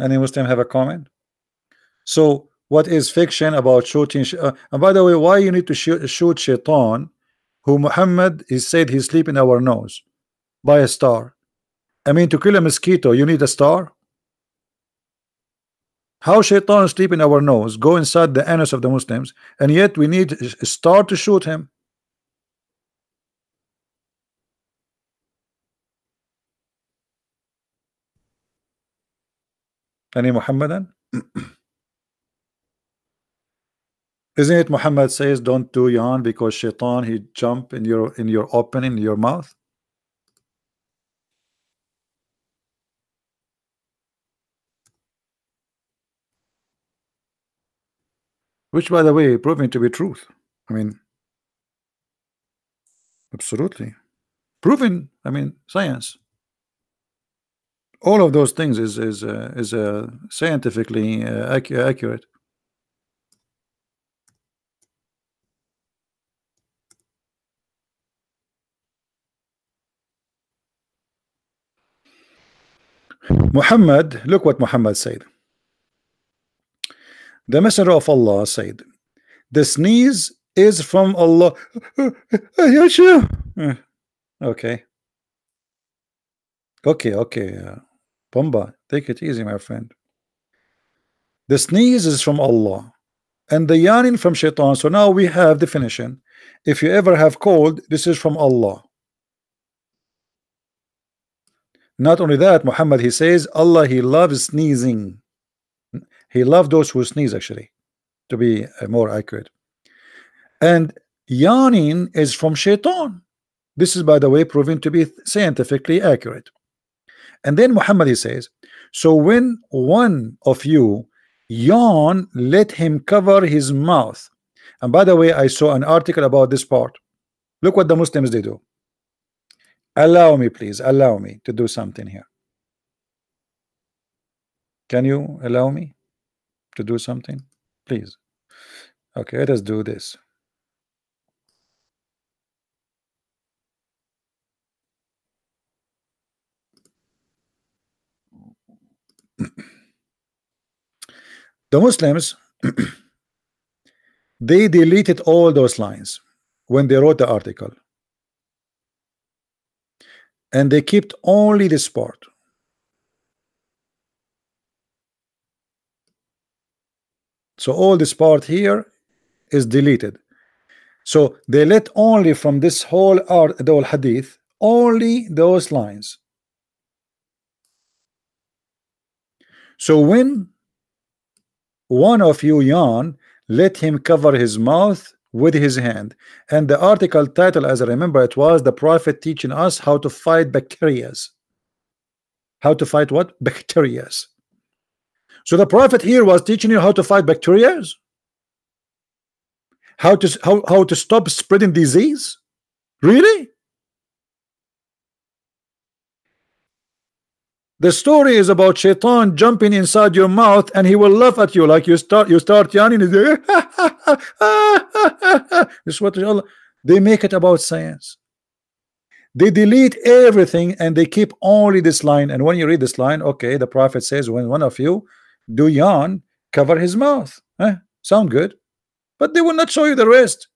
Any Muslim have a comment? So what is fiction about shooting? And by the way, why you need to shoot Shaitan, who Muhammad is said he sleep in our nose by a star? I mean, to kill a mosquito you need a star? How Shaitan sleep in our nose, go inside the anus of the Muslims, and yet we need a star to shoot him? Any Muhammadan? Isn't it Muhammad says, don't do yawn because Shaitan, he jump in your opening, in your mouth? Which, by the way, proving to be truth. I mean, absolutely proven. I mean, science. All of those things is scientifically accurate. Muhammad, look what Muhammad said. The messenger of Allah said, the sneeze is from Allah. Okay, Pumba, take it easy, my friend. The sneeze is from Allah and the yawning from Shaitan. So now we have definition. If you ever have cold, this is from Allah. Not only that, Muhammad, he says, Allah, he loves sneezing. He loves those who sneeze, actually, to be more accurate. And yawning is from Shaitan. This is, by the way, proven to be scientifically accurate. And then Muhammad, he says, so when one of you yawn, let him cover his mouth. And by the way, I saw an article about this part. Look what the Muslims, they do. Allow me, please, allow me to do something here. Can you allow me to do something, please? Okay, let us do this. The Muslims, they deleted all those lines when they wrote the article, and they kept only this part. So all this part here is deleted. So they let only from this whole art, the whole hadith, only those lines. So when one of you yawn, let him cover his mouth with his hand. And the article title, as I remember, it was The Prophet Teaching Us How to Fight Bacterias. How to fight what? Bacterias. So the Prophet here was teaching you how to fight bacterias, how to stop spreading disease. Really? The story is about Shaitan jumping inside your mouth, and he will laugh at you like you start yawning. This what Allah, they make it about science. They delete everything and they keep only this line. And when you read this line, okay, the Prophet says, when one of you do yawn, cover his mouth. Sound good? But they will not show you the rest.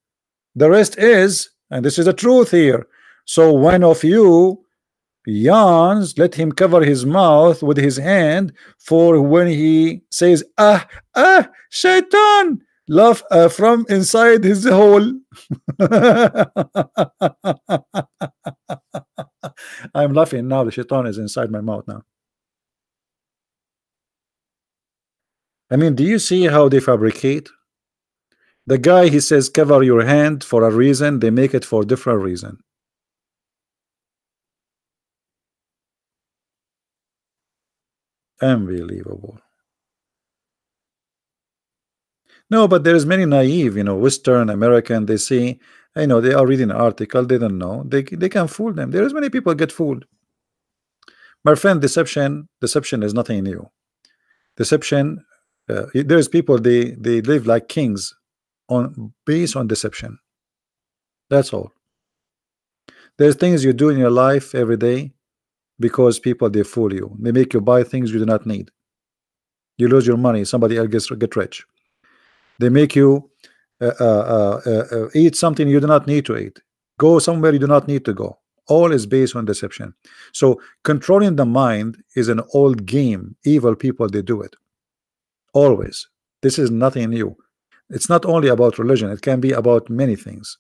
The rest is, and this is the truth here, so one of you yawns, let him cover his mouth with his hand, for when he says Shaitan laugh from inside his hole. I'm laughing now. The Shaitan is inside my mouth now. I mean, do you see how they fabricate? The guy, he says cover your hand for a reason. They make it for different reason. Unbelievable. No, but there is many naive, you know, Western American. They see, I know, they are reading an article. They don't know. They can fool them. There is many people get fooled. My friend, deception is nothing new. Deception. There is people they live like kings on based on deception. That's all. There's things you do in your life every day, because people, they fool you. They make you buy things you do not need. You lose your money, somebody else gets rich. They make you eat something you do not need to eat, go somewhere you do not need to go. All is based on deception. So controlling the mind is an old game. Evil people, they do it always. This is nothing new. It's not only about religion. It can be about many things,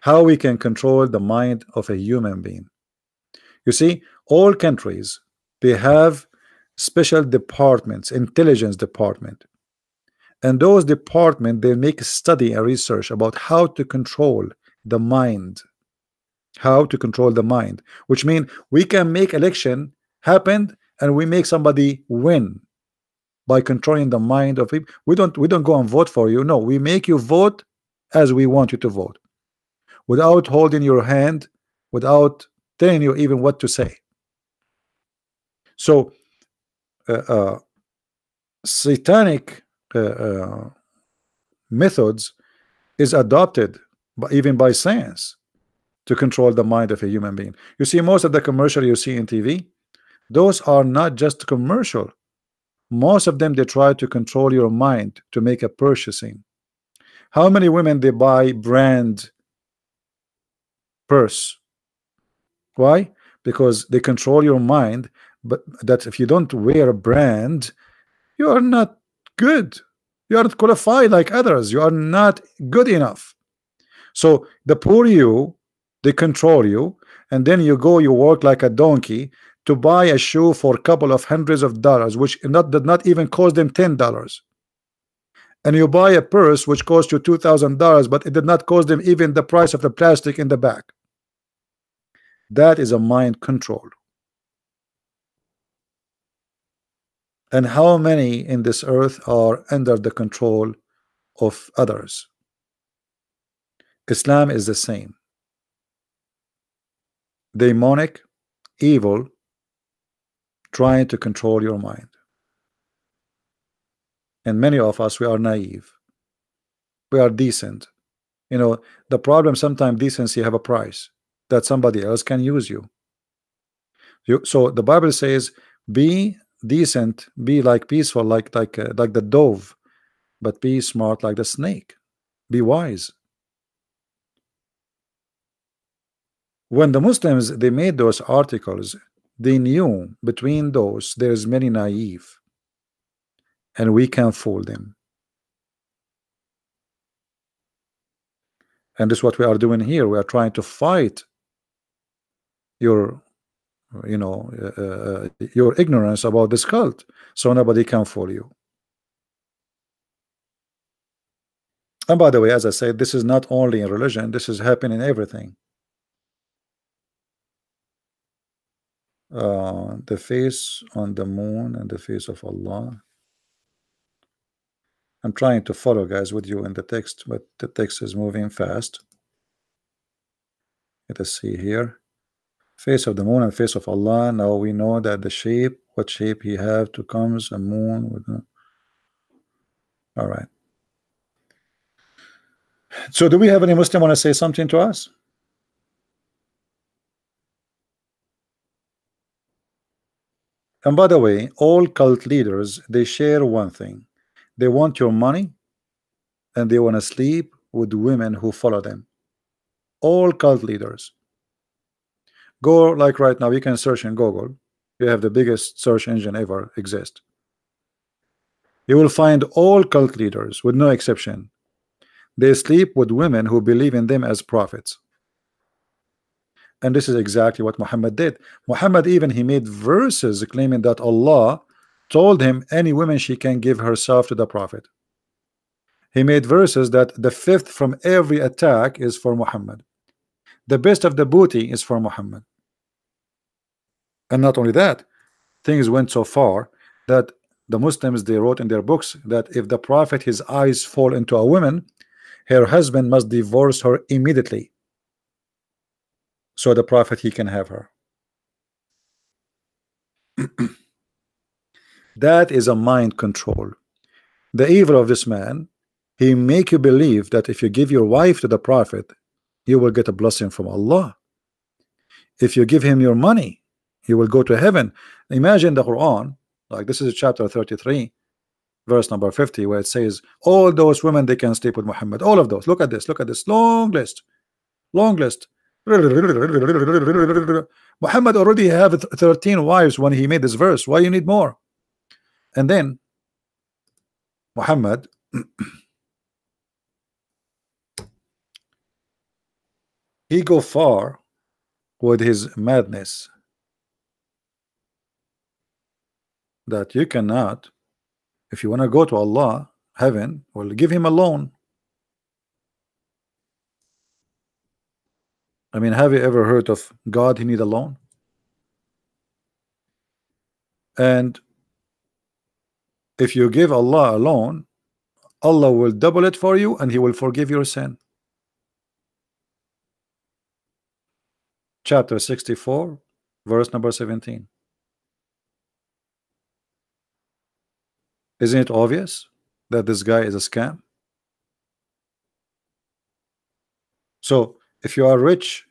how we can control the mind of a human being. You see, all countries, they have special departments, intelligence department, and those departments, they make study and research about how to control the mind, which means we can make election happen, and we make somebody win by controlling the mind of people. We don't go and vote for you. No, we make you vote as we want you to vote, without holding your hand, without telling you even what to say. So satanic methods is adopted by, even by science, to control the mind of a human being. You see, most of the commercial you see in TV, those are not just commercial. Most of them, they try to control your mind to make a purchasing. How many women they buy brand purse? Why? Because they control your mind, but that if you don't wear a brand, you are not good. You aren't qualified like others. You are not good enough. So the poor you, they control you, and then you go, you work like a donkey to buy a shoe for a couple of hundreds of dollars, which did not even cost them $10. And you buy a purse which cost you $2,000, but it did not cost them even the price of the plastic in the back. That is a mind control. And how many in this earth are under the control of others? Islam is the same. Demonic, evil, trying to control your mind. And many of us, we are naive. We are decent. You know, the problem sometimes decency have a price that somebody else can use you. So the Bible says, be decent, be like peaceful, like the dove, but be smart like the snake. Be wise. When the Muslims, they made those articles, they knew between those there is many naive, and we can fool them. And this is what we are doing here. We are trying to fight your, you know, your ignorance about this cult, so nobody can fool you. And by the way, as I said, this is not only in religion. This is happening in everything. The face on the moon and the face of Allah. I'm trying to follow, guys, with you in the text, but the text is moving fast. Let us see here. Face of the moon and face of Allah. Now we know that the shape, what shape he have to comes a moon with a... All right. So do we have any Muslim want to say something to us? And by the way, all cult leaders, they share one thing. They want your money, and they want to sleep with women who follow them. All cult leaders. Go, like right now, you can search in Google. You have the biggest search engine ever exist. You will find all cult leaders, with no exception. They sleep with women who believe in them as prophets. And this is exactly what Muhammad did. Muhammad, even he made verses claiming that Allah told him any woman she can give herself to the Prophet. He made verses that the fifth from every attack is for Muhammad. The best of the booty is for Muhammad. And not only that, things went so far that the Muslims, they wrote in their books that if the Prophet, his eyes fall into a woman, her husband must divorce her immediately. So the Prophet, he can have her. That is a mind control. The evil of this man, he make you believe that if you give your wife to the Prophet, you will get a blessing from Allah. If you give him your money, you will go to heaven. Imagine the Quran, like this is chapter 33, verse number 50, where it says, all those women, they can sleep with Muhammad. All of those. Look at this long list. Long list. Muhammad already have 13 wives when he made this verse. Why you need more? And then Muhammad he go far with his madness that you cannot, if you want to go to Allah, heaven, will give him a loan. I mean, have you ever heard of God? He need a loan. And if you give Allah a loan, Allah will double it for you, and he will forgive your sin. Chapter 64, verse number 17. Isn't it obvious that this guy is a scam? So if you are rich,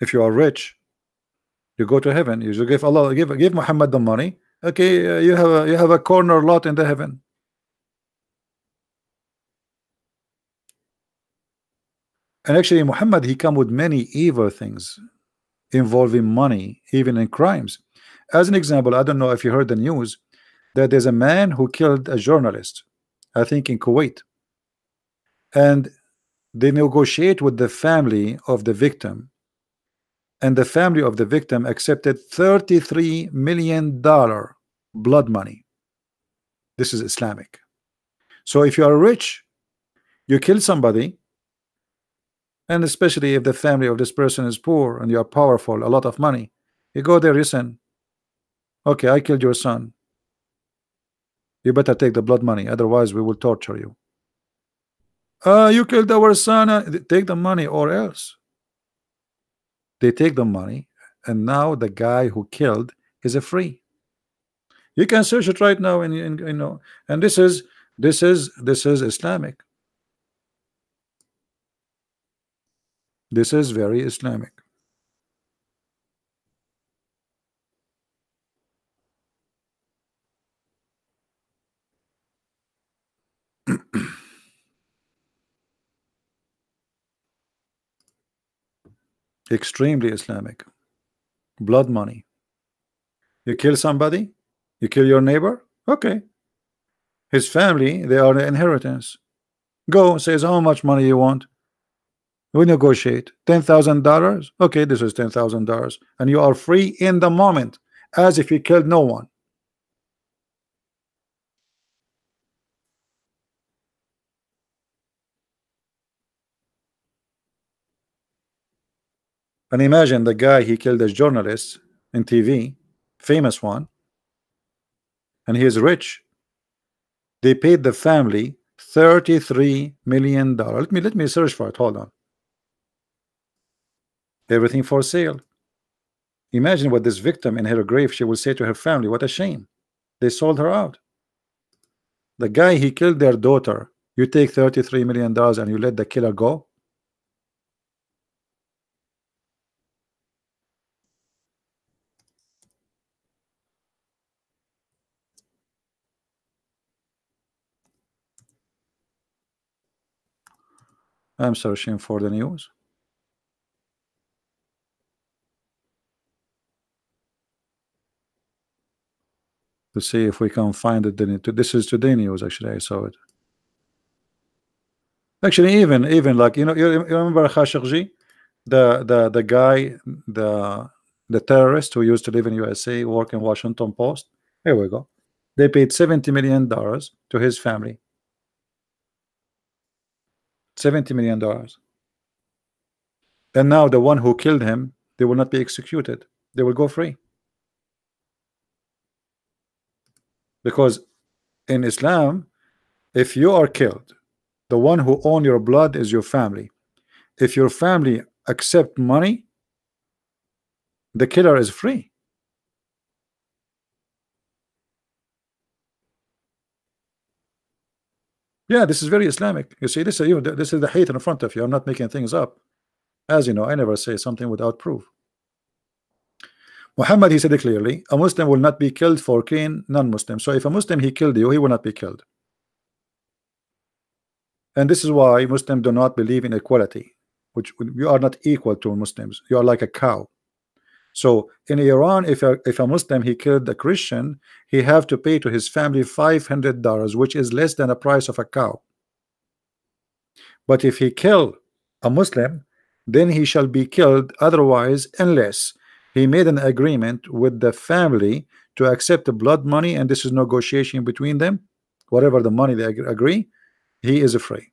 you go to heaven. You should give Allah, give Muhammad the money. Okay, you have a corner lot in the heaven. And actually, Muhammad, he come with many evil things involving money, even in crimes. As an example, I don't know if you heard the news that there's a man who killed a journalist, I think in Kuwait, and they negotiate with the family of the victim, and the family of the victim accepted $33 million blood money. This is Islamic. So if you are rich, you kill somebody, and especially if the family of this person is poor and you are powerful, a lot of money, you go there, you sin. Okay, I killed your son. You better take the blood money, otherwise we will torture you. You killed our son, take the money or else. They take the money, and now the guy who killed is a free. You can search it right now, and you know. And this is Islamic. This is very Islamic. Extremely Islamic. Blood money. You kill somebody, you kill your neighbor, okay, his family, they are the inheritance. Go, says how much money you want, we negotiate. $10,000, okay, this is $10,000, and you are free in the moment, as if you killed no one. And imagine the guy, he killed a journalist in TV, famous one, and he is rich. They paid the family $33 million. Let me search for it. Hold on. Everything for sale. Imagine what this victim in her grave, she will say to her family, what a shame. They sold her out. The guy, he killed their daughter. You take $33 million and you let the killer go? I'm searching for the news. To see if we can find it. This is today news, actually. I saw it. Actually, even like, you know, you remember Khashoggi, the guy, the terrorist who used to live in USA, work in Washington Post. Here we go. They paid $70 million to his family. $70 million. And now the one who killed him, they will not be executed, they will go free, because in Islam, if you are killed, the one who owns your blood is your family. If your family accept money, the killer is free. Yeah, this is very Islamic. You see, this is the hate in front of you. I'm not making things up. As you know, I never say something without proof. Muhammad, he said it clearly, a Muslim will not be killed for killing non-Muslim. So if a Muslim, he killed you, he will not be killed. And this is why Muslims do not believe in equality, which you are not equal to Muslims. You are like a cow. So in Iran, if a Muslim, he killed a Christian, he have to pay to his family $500, which is less than the price of a cow. But if he kill a Muslim, then he shall be killed otherwise, unless he made an agreement with the family to accept the blood money, and this is negotiation between them. Whatever the money they agree, he is free.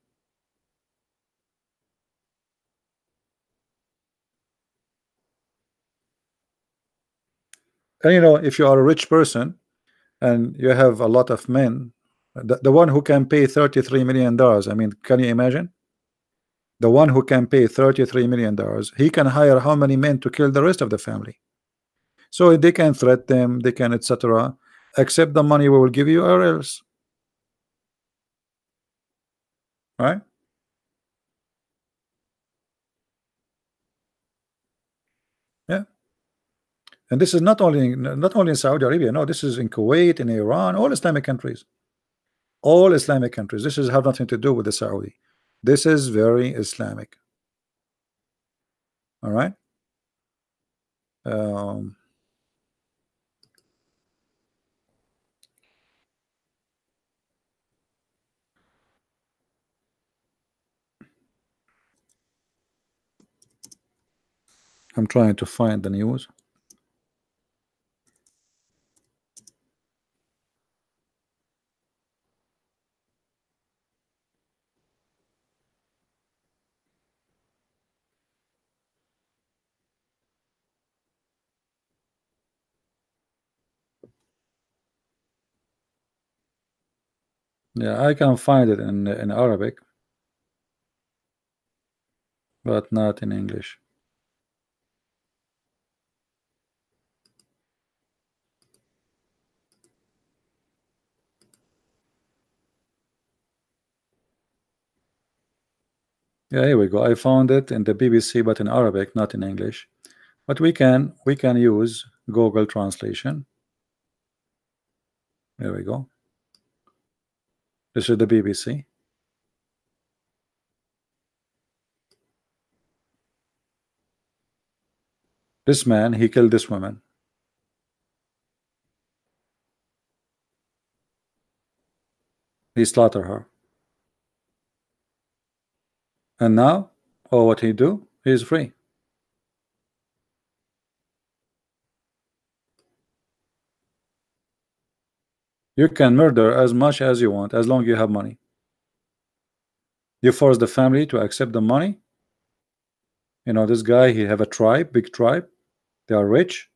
And you know, if you are a rich person and you have a lot of men, the one who can pay $33 million, I mean, can you imagine? The one who can pay $33 million, he can hire how many men to kill the rest of the family? So they can threat them, they can etc. accept the money we will give you or else. Right? Yeah. And this is not only in Saudi Arabia. No, this is in Kuwait, in Iran, all Islamic countries. All Islamic countries. This is have nothing to do with the Saudi. This is very Islamic. All right. I'm trying to find the news. Yeah, I can find it in Arabic, but not in English. Yeah, here we go. I found it in the BBC, but in Arabic, not in English. But we can use Google translation. There we go. This is the BBC. This man, he killed this woman. He slaughtered her. And now, oh, what he do? He is free. You can murder as much as you want, as long as you have money. You force the family to accept the money. You know, this guy, he have a tribe, big tribe. They are rich.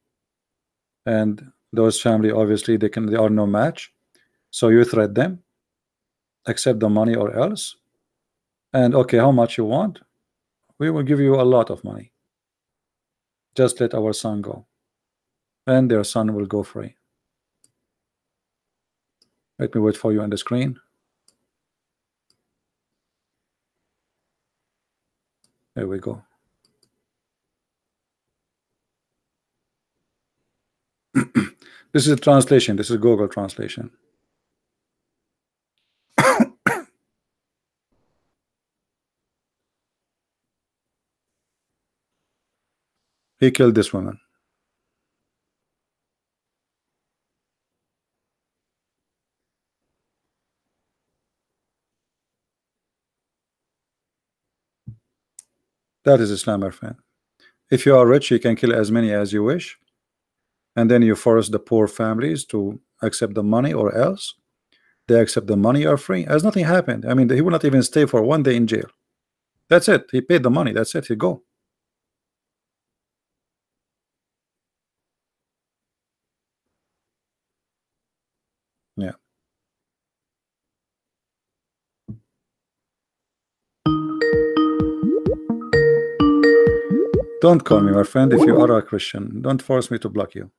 And those family, obviously, they are no match. So you threat them. Accept the money or else. And okay, how much you want? We will give you a lot of money. Just let our son go. And their son will go free. Let me wait for you on the screen. There we go. This is a translation. This is Google translation. He killed this woman. That is Islam, my friend. If you are rich, you can kill as many as you wish. And then you force the poor families to accept the money or else. They accept the money or free. As nothing happened. I mean, he will not even stay for one day in jail. That's it. He paid the money. That's it. He go. Yeah. Don't call me, my friend, if you are a Christian. Don't force me to block you.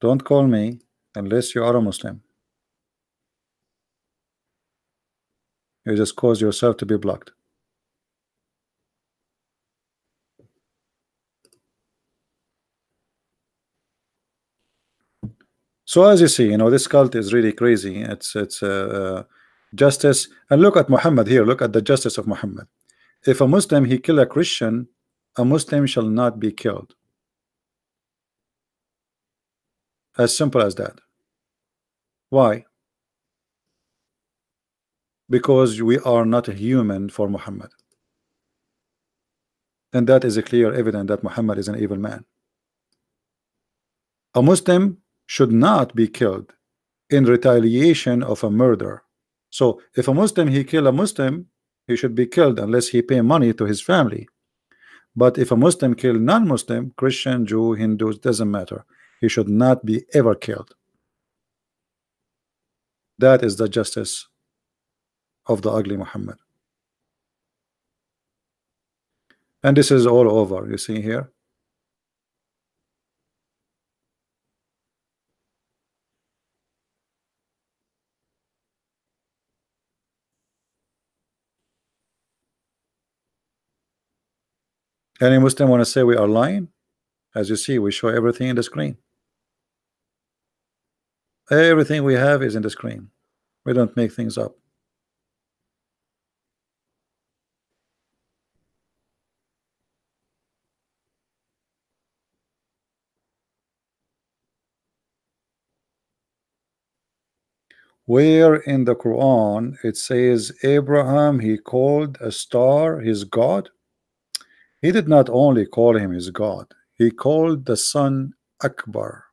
Don't call me unless you are a Muslim. You just cause yourself to be blocked. So as you see, you know, this cult is really crazy. It's justice. And look at Muhammad here. Look at the justice of Muhammad. If a Muslim, he kill a Christian, a Muslim shall not be killed. As simple as that. Why? Because we are not human for Muhammad. And that is a clear evidence that Muhammad is an evil man. A Muslim should not be killed in retaliation of a murder. So if a Muslim, he kill a Muslim, he should be killed unless he pay money to his family. But if a Muslim kill non-Muslim, Christian, Jew, Hindus, doesn't matter. He should not be ever killed. That is the justice of the ugly Muhammad. And this is all over, you see here. Any Muslim want to say we are lying? As you see, we show everything in the screen. Everything we have is in the screen. We don't make things up. Where in the Quran it says Abraham, he called a star his God? He did not only call him his God, he called the sun Akbar.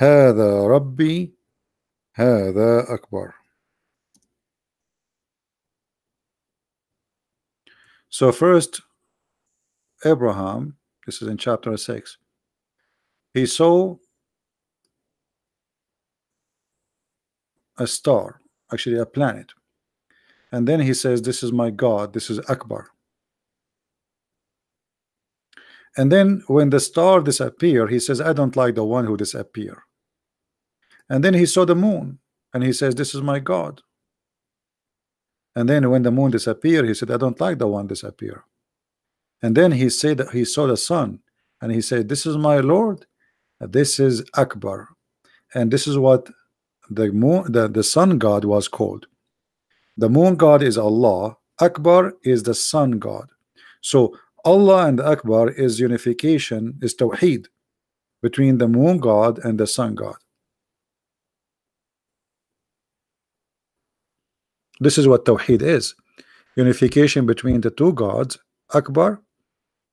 Hada Rabbi, Hada Akbar. So first, Abraham, this is in chapter 6, he saw a star, actually a planet. And then he says, this is my God, this is Akbar. And then when the star disappeared, he says, I don't like the one who disappeared. And then he saw the moon, and he says, this is my God. And then when the moon disappeared, he said, I don't like the one disappear. And then he said he saw the sun, and he said, this is my Lord, this is Akbar. And this is what the sun God was called. The moon god is Allah, Akbar is the sun god. So Allah and Akbar is unification, is tawheed between the moon god and the sun god. This is what tawheed is, unification between the two gods, Akbar,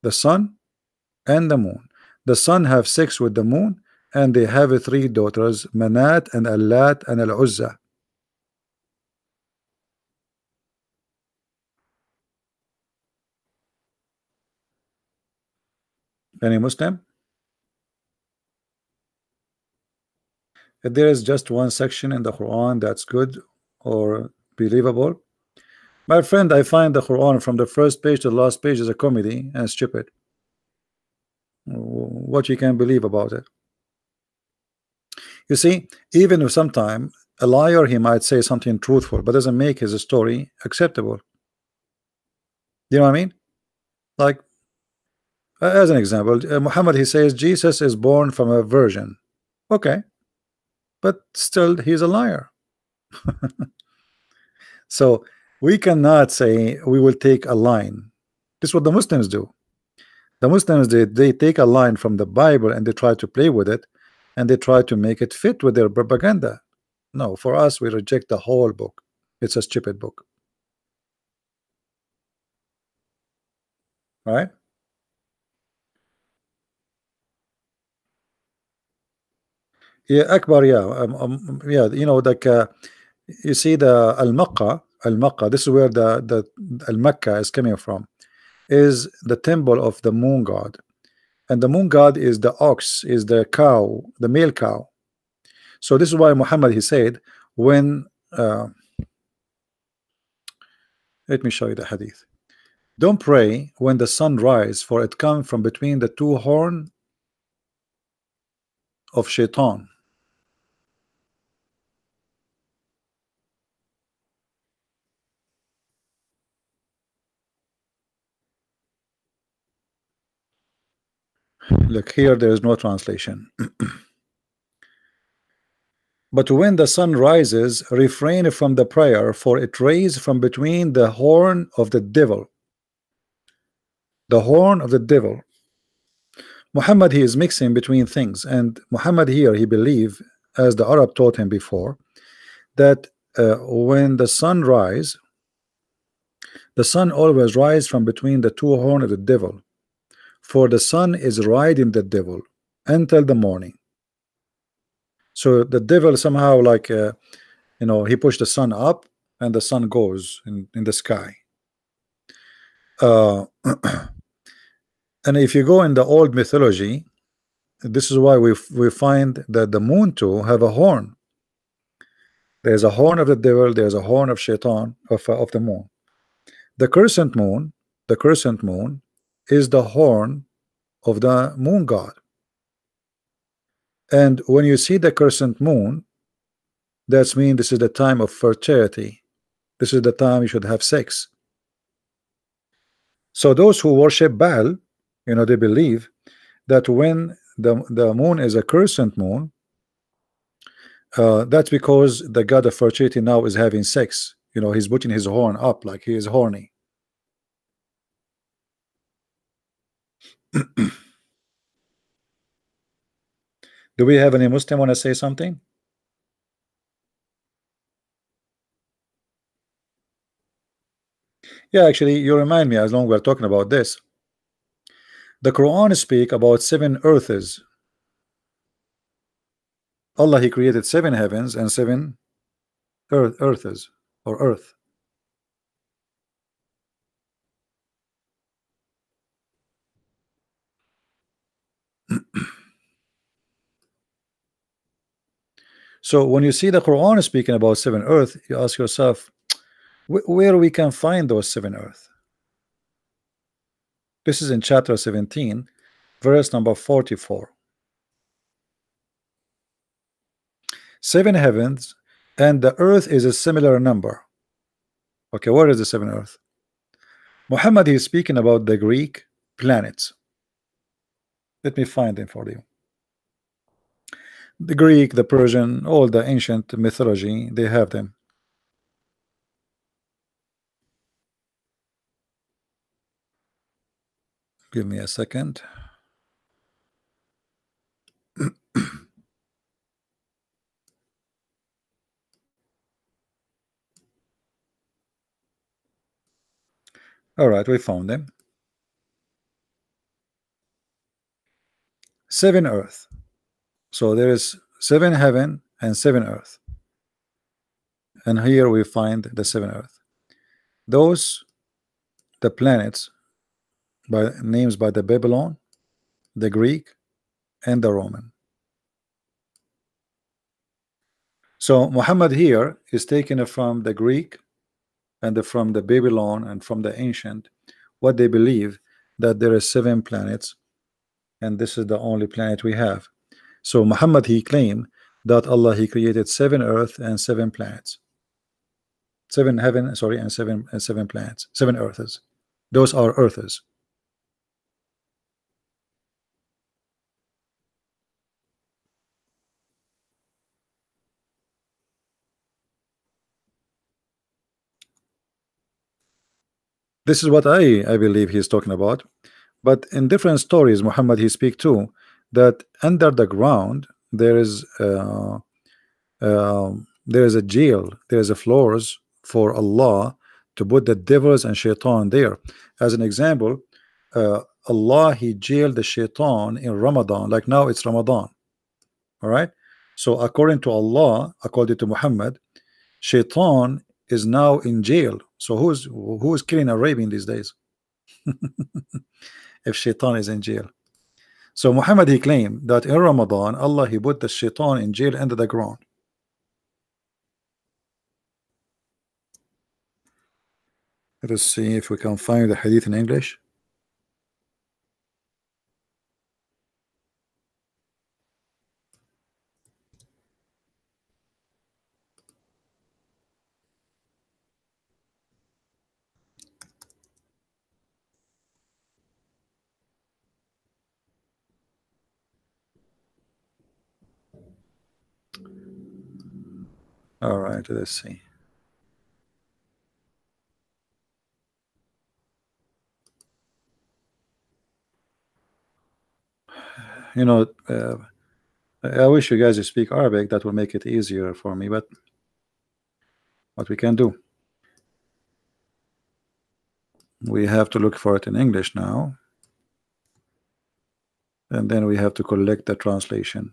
the sun, and the moon. The sun have sex with the moon, and they have three daughters, Manat and Allat and Al-Uzza. Any Muslim? If there is just one section in the Quran that's good or believable, my friend, I find the Quran from the first page to the last page is a comedy and stupid. What you can believe about it? You see, even if sometime a liar, he might say something truthful, but doesn't make his story acceptable. You know what I mean? Like, as an example, Muhammad, he says Jesus is born from a virgin. Okay, but still he's a liar. So we cannot say we will take a line. This is what the Muslims do. The Muslims, they take a line from the Bible and they try to play with it, and they try to make it fit with their propaganda. No, for us, we reject the whole book. It's a stupid book. All right? Yeah, Akbar, yeah. Yeah, you know, like, you see the Al-Makkah, this is where the Al-Makkah is coming from, is the temple of the moon god. And the moon god is the ox, is the cow, the male cow. So this is why Muhammad, he said, when let me show you the hadith. Don't pray when the sun rises, for it comes from between the two horns of Shaitan. Look here, there is no translation. But when the sun rises, refrain from the prayer, for it rises from between the horn of the devil. The horn of the devil. Muhammad, he is mixing between things, and Muhammad here, he believed, as the Arab taught him before, that when the sun rises, the sun always rises from between the two horns of the devil. For the sun is riding the devil until the morning. So the devil somehow, like, you know, he pushed the sun up, and the sun goes in the sky. And if you go in the old mythology, this is why we find that the moon too have a horn. There's a horn of the devil, there's a horn of Shaitan, of the moon. The crescent moon is the horn of the moon god. And when you see the crescent moon, that means this is the time of fertility. This is the time you should have sex. So those who worship Baal, they believe that when the moon is a crescent moon, that's because the god of fertility now is having sex. He's putting his horn up like he is horny. Do we have any Muslim want to say something? Yeah, actually, you remind me, as long as we're talking about this, the Quran speaks about 7 earths. Allah, He created 7 heavens and 7 earths or earth. So when you see the Quran speaking about 7 earths, you ask yourself, where we can find those 7 earths? This is in chapter 17, verse number 44. 7 heavens, and the earth is a similar number. Okay, what is the 7 earths? Muhammad is speaking about the Greek planets. Let me find them for you. The Greek, the Persian, all the ancient mythology, they have them. Give me a second. All right, we found them. 7 earths. So there is 7 heavens and 7 earths. And here we find the 7 earths. Those, the planets, names by the Babylon, the Greek, and the Roman. So Muhammad here is taking it from the Greek and from the Babylon and from the ancient, what they believe, that there are 7 planets, and this is the only planet we have. So Muhammad, he claimed that Allah, He created 7 earths and 7 planets, 7 heavens, sorry, and 7 planets, 7 earths. Those are earths. This is what I believe he's talking about. But in different stories, Muhammad, he speak too, that under the ground there is a jail, there is a floors for Allah to put the devils and Shaitan there. As an example, Allah, He jailed the Shaitan in Ramadan. Like now it's Ramadan. All right. So according to Allah, according to Muhammad, Shaitan is now in jail. So who's killing and raping these days? If Shaitan is in jail. So Muhammad, he claimed that in Ramadan, Allah, He put the Shaitan in jail under the ground. Let us see if we can find the hadith in English. All right, let's see. I wish you guys would speak Arabic. That will make it easier for me, but what we can do, we have to look for it in English now, and then we have to collect the translation.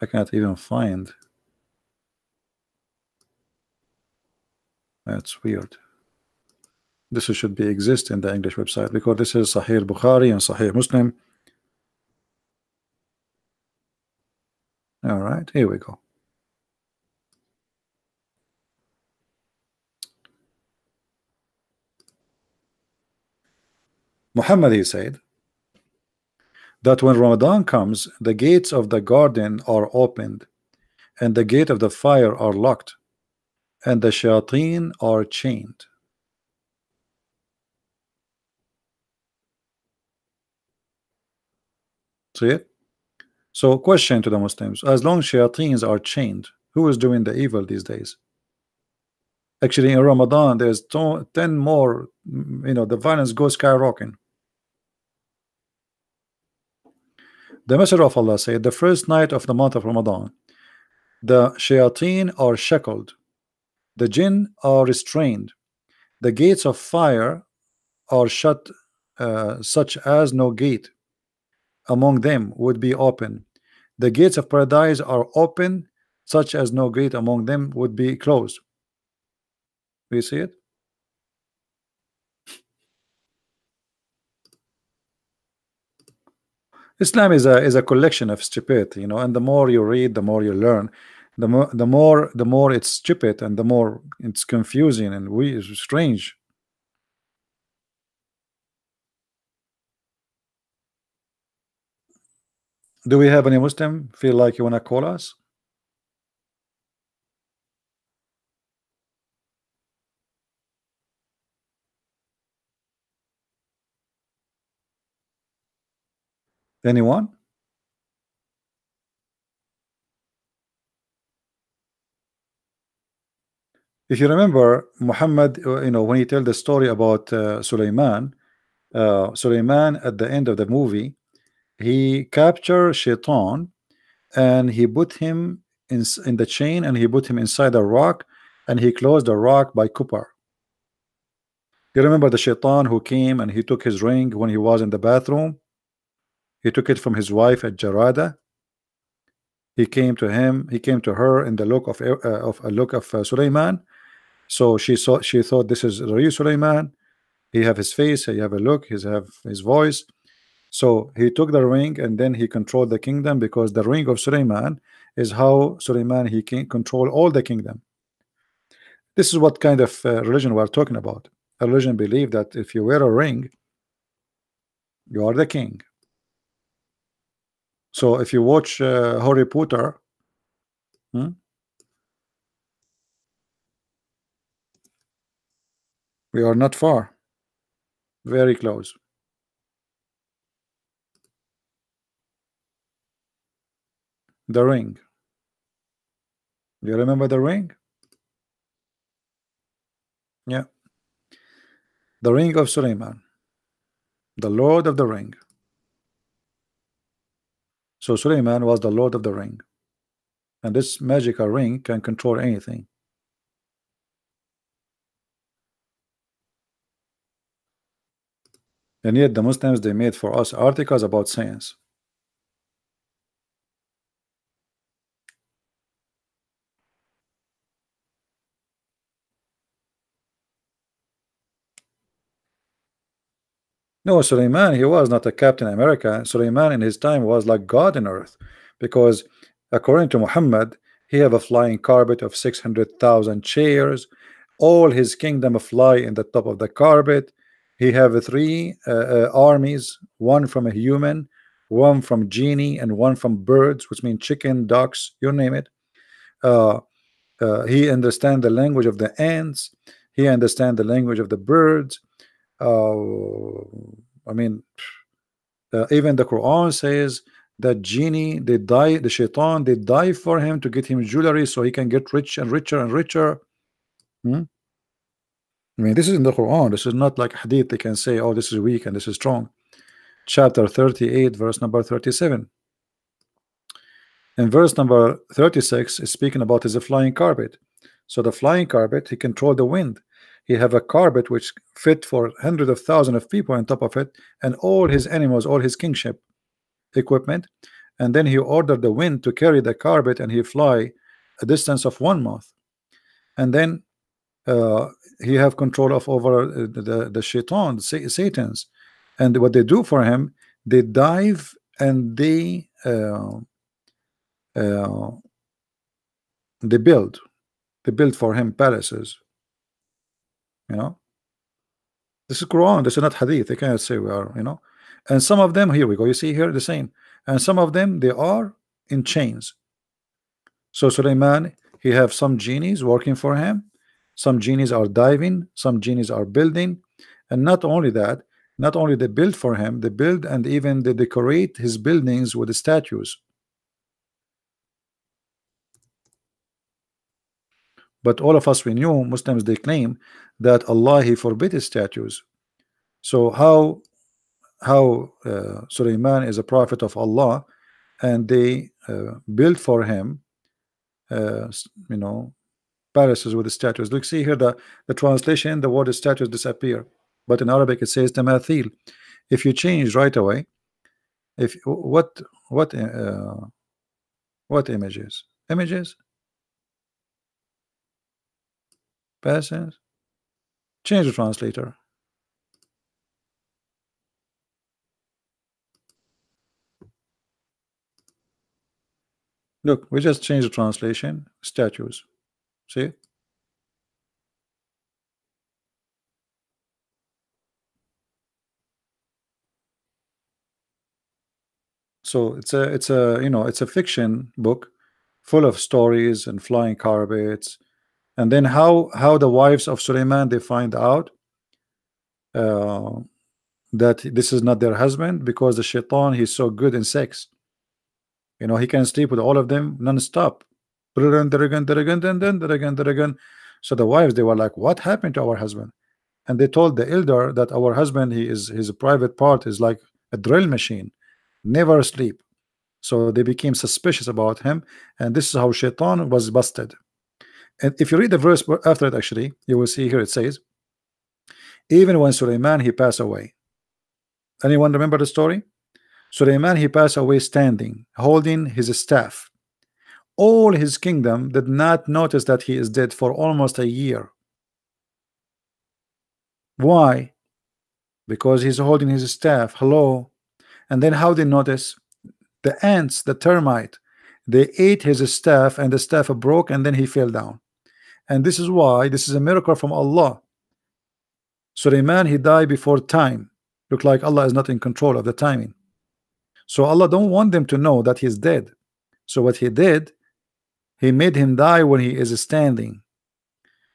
I can't even find. That's weird. This should be exist in the English website, because this is Sahih Bukhari and Sahih Muslim All right, here we go. Muhammad, he said that when Ramadan comes, the gates of the garden are opened and the gate of the fire are locked and the shayateen are chained. See it? So question to the Muslims, as long as shayateens are chained, who is doing the evil these days? Actually in Ramadan there's 10 more, you know, the violence goes skyrocketing. The Messenger of Allah said the first night of the month of Ramadan the shayateen are shackled, the jinn are restrained, the gates of fire are shut such as no gate among them would be open. The gates of paradise are open such as no gate among them would be closed. Do you see it? Islam is a collection of stupidity, you know, and the more you read, the more you learn, the more it's stupid and the more it's confusing and weird, strange. Do we have any Muslim feel like you want to call us? Anyone? If you remember Muhammad, you know, when he tell the story about Suleiman at the end of the movie, he captured Shaitan and he put him in the chain and he put him inside a rock and he closed the rock by copper. You remember the Shaitan who came and he took his ring when he was in the bathroom? He took it from his wife at Jarada. He came to him, he came to her in the look of Suleiman. So she thought this is the real Suleiman. He have his face, he have a look, he have his voice. So he took the ring and then he controlled the kingdom, because the ring of Suleiman is how Suleiman he can control all the kingdom. This is what kind of religion we're talking about. A religion believe that if you wear a ring, you are the king. So if you watch Harry Potter, we are not far, very close. The ring. Do you remember the ring? Yeah. The ring of Suleiman, the Lord of the Ring. So Suleiman was the Lord of the Ring, and this magical ring can control anything. And yet the Muslims, they made for us articles about science. No, Suleiman, he was not a Captain America. Suleiman in his time was like God on earth, because according to Muhammad, he have a flying carpet of 600,000 chairs. All his kingdom fly in the top of the carpet. He have three armies, one from a human, one from genie, and one from birds, which mean chicken, ducks, you name it. He understand the language of the ants. He understand the language of the birds. Even the Quran says that Genie, they die, the Shaitan, they die for him to get him jewelry so he can get rich and richer and richer. I mean, this is in the Quran. This is not like Hadith. They can say, oh, this is weak and this is strong. Chapter 38, verse number 37. In verse number 36, it's speaking about his flying carpet. So the flying carpet, he controlled the wind. He have a carpet which fit for hundreds of thousands of people on top of it, and all his animals, all his kingship equipment. And then he ordered the wind to carry the carpet, and he fly a distance of 1 month. And then he have control of over the Shaitan, Satans. And what they do for him, they dive and they uh, they built for him palaces. You know, this is Quran, this is not Hadith. They cannot say we are, you know. And some of them, here we go, you see here the same. And some of them, they are in chains. So Suleiman, he have some genies working for him. Some genies are diving, some genies are building. And not only that, not only they build for him, they build and even they decorate his buildings with the statues. But all of us, we knew Muslims, they claim that Allah, he forbid his statues. So how Suleiman is a prophet of Allah, and they built for him you know, palaces with the statues. Look, see here the translation, the word statues disappear, but in Arabic it says tamathil. If you change right away, if what images persons, change the translator. Look, we just changed the translation, statues. See? So it's a you know, it's a fiction book full of stories and flying carpets. And then how the wives of Suleiman, they find out that this is not their husband, because the Shaitan, he's so good in sex. You know, he can sleep with all of them non-stop. So the wives, they were like, what happened to our husband? And they told the elder that our husband, his private part is like a drill machine, never asleep. So they became suspicious about him, and this is how Shaitan was busted. And if you read the verse after it, actually, you will see here it says, even when Suleiman, he passed away. Anyone remember the story? Suleiman, he passed away standing, holding his staff. All his kingdom did not notice that he is dead for almost a year. Why? Because he's holding his staff. Hello. And then how they notice? The ants, the termite, they ate his staff, and the staff broke, and then he fell down. And this is why this is a miracle from Allah. Suleiman, he died before time. Look like Allah is not in control of the timing. So Allah don't want them to know that he's dead. So what he did, he made him die when he is standing.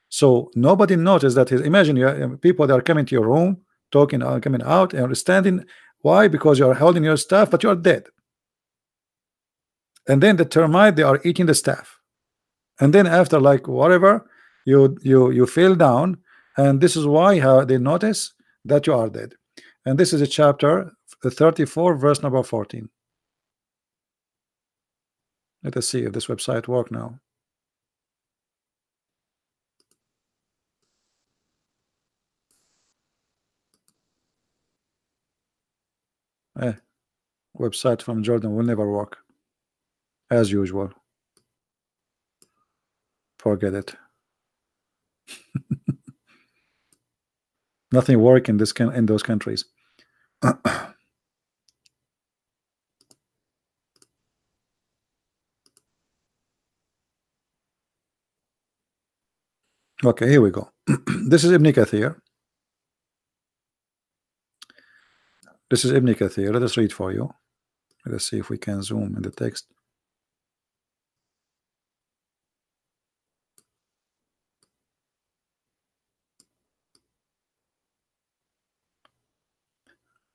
So nobody noticed that. Imagine people that are coming to your room, talking, coming out, and standing. Why? Because you are holding your staff, but you are dead. And then the termite, they are eating the staff. And then after like whatever, you fell down, and this is why they notice that you are dead. And this is a chapter 34, verse number 14. Let us see if this website works now. Website from Jordan will never work, as usual. Forget it. Nothing works in this in those countries. Okay, here we go. This is Ibn Kathir. This is Ibn Kathir. Let us read for you. Let us see if we can zoom in the text.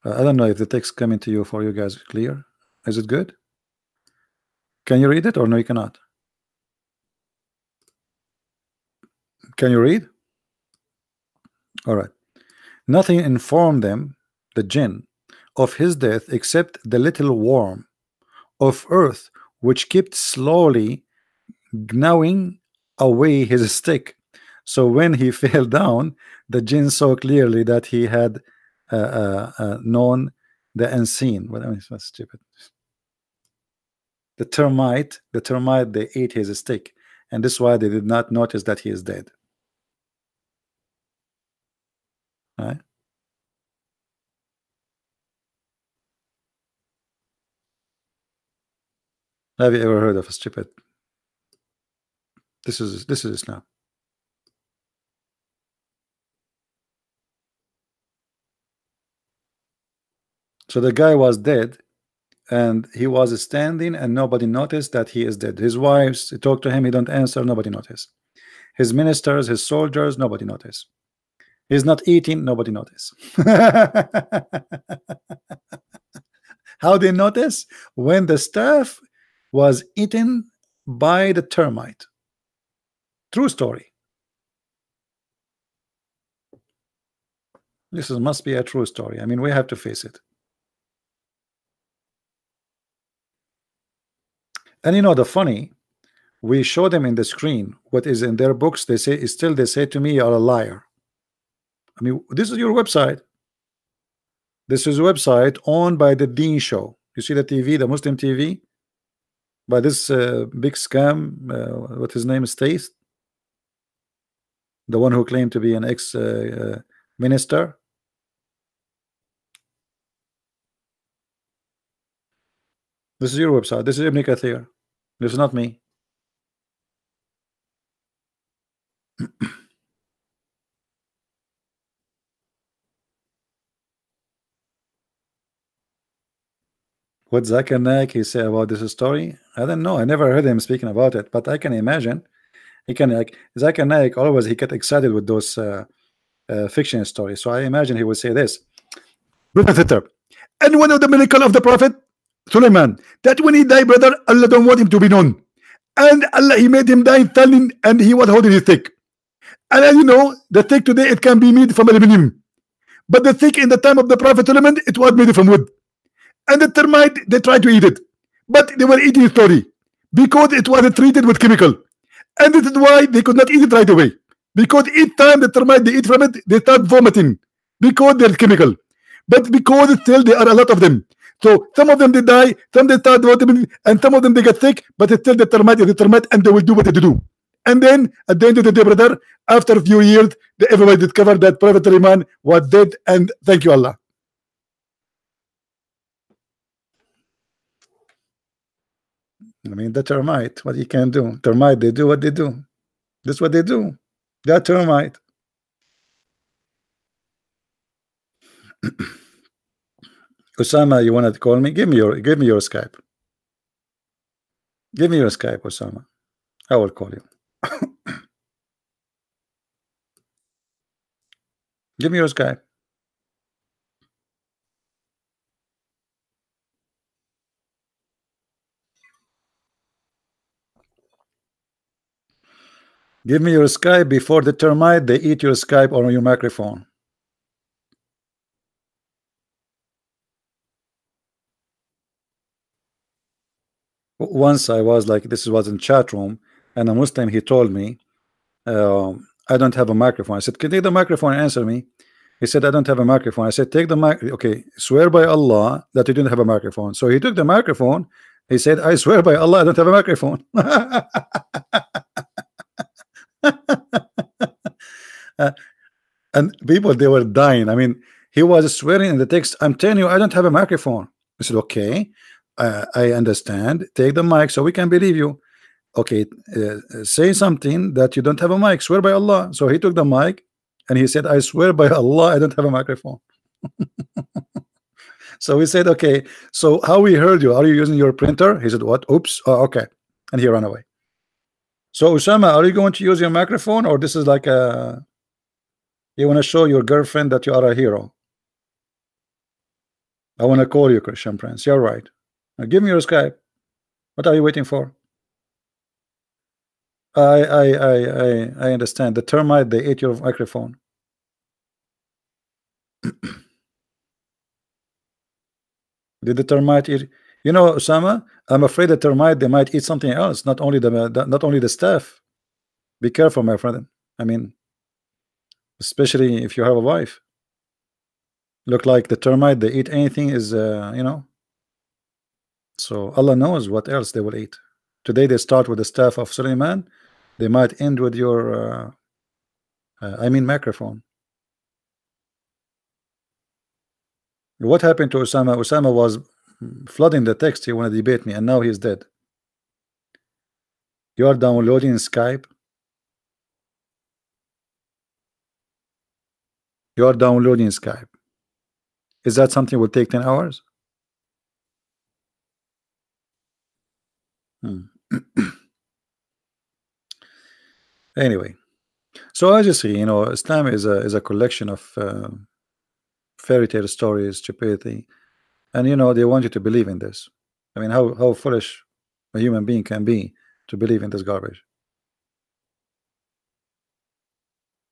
I don't know if the text coming to you for you guys is clear. Is it good? Can you read it or no, you cannot? Can you read? All right. Nothing informed them, the jinn, of his death except the little worm of earth which kept slowly gnawing away his stick. So when he fell down, the jinn saw clearly that he had known the unseen. Well, I mean, that's stupid. The termite, they ate his stick, and this is why they did not notice that he is dead. Right? Have you ever heard of a stupid? This is Islam. So the guy was dead, and he was standing, and nobody noticed that he is dead. His wives talk to him, he don't answer, nobody noticed. His ministers, his soldiers, nobody noticed. He's not eating, nobody notice. How they notice? When the staff was eaten by the termite. True story. This must be a true story. I mean, we have to face it. And you know the funny, we show them in the screen what is in their books. They say, still they say to me, you're a liar. I mean, this is your website. This is a website owned by the Deen Show. You see the TV, the Muslim TV, by this big scam. What his name is, Taste, the one who claimed to be an ex-minister. This is your website. This is Ibn Kathir. This is not me. What Zakir Naik he say about this story? I don't know. I never heard him speaking about it, but I can imagine. He can, like Zakir Naik, always he get excited with those fiction stories. So I imagine he would say this. And one of the miracles of the Prophet Suleiman, that when he died, brother, Allah don't want him to be known, and Allah he made him die standing, and he was holding his stick. And as you know, the stick today it can be made from aluminum, but the stick in the time of the Prophet Suleiman it was made from wood. And the termite, they tried to eat it, but they were eating it slowly because it was treated with chemical, and this is why they could not eat it right away, because each time the termite they eat from it, they start vomiting because they're chemical. But because still there are a lot of them, so some of them they die, some they start vomiting, and some of them they get sick. But still the termite is the termite, and they will do what they do. And then at the end of the day, brother, after a few years, everybody discovered that Prophet Suleiman was dead, and thank you Allah. I mean, the termite, what you can do? Termite, they do what they do. That's what they do. They are termite. Osama, you wanted to call me? Give me your Skype. Give me your Skype, Osama. I will call you. Give me your Skype. Give me your Skype before the termite they eat your Skype or your microphone. Once I was like, this was in chat room, and a Muslim he told me, I don't have a microphone. I said, can you take the microphone and answer me? He said, I don't have a microphone. I said, take the mic. Okay, swear by Allah that you don't have a microphone. So he took the microphone. He said, I swear by Allah, I don't have a microphone. And people they were dying. I mean, he was swearing in the text, I'm telling you, I don't have a microphone. I said, okay, I understand, take the mic so we can believe you. Okay, say something that you don't have a mic, swear by Allah. So he took the mic and he said, I swear by Allah, I don't have a microphone. So we said, okay, so how we heard you, are you using your printer? He said, what? Oops. Oh, okay. And he ran away. So Osama, are you going to use your microphone, or this is like a you want to show your girlfriend that you are a hero? I want to call you, Christian Prince. You're right. Now give me your Skype. What are you waiting for? I understand. The termite they ate your microphone. Did the termite eat? You know, Osama, I'm afraid the termite they might eat something else, not only the staff. Be careful, my friend. I mean, especially if you have a wife. Look like the termite they eat anything is you know. So Allah knows what else they will eat. Today they start with the staff of Suleiman. They might end with your microphone. What happened to Osama? Osama was flooding the text, he wanted to debate me, and now he's dead. You are downloading Skype? You are downloading Skype. Is that something will take 10 hours? Anyway, so I just see, you know, Islam is a collection of fairy tale stories, stupidity, and you know they want you to believe in this. I mean, how foolish a human being can be to believe in this garbage.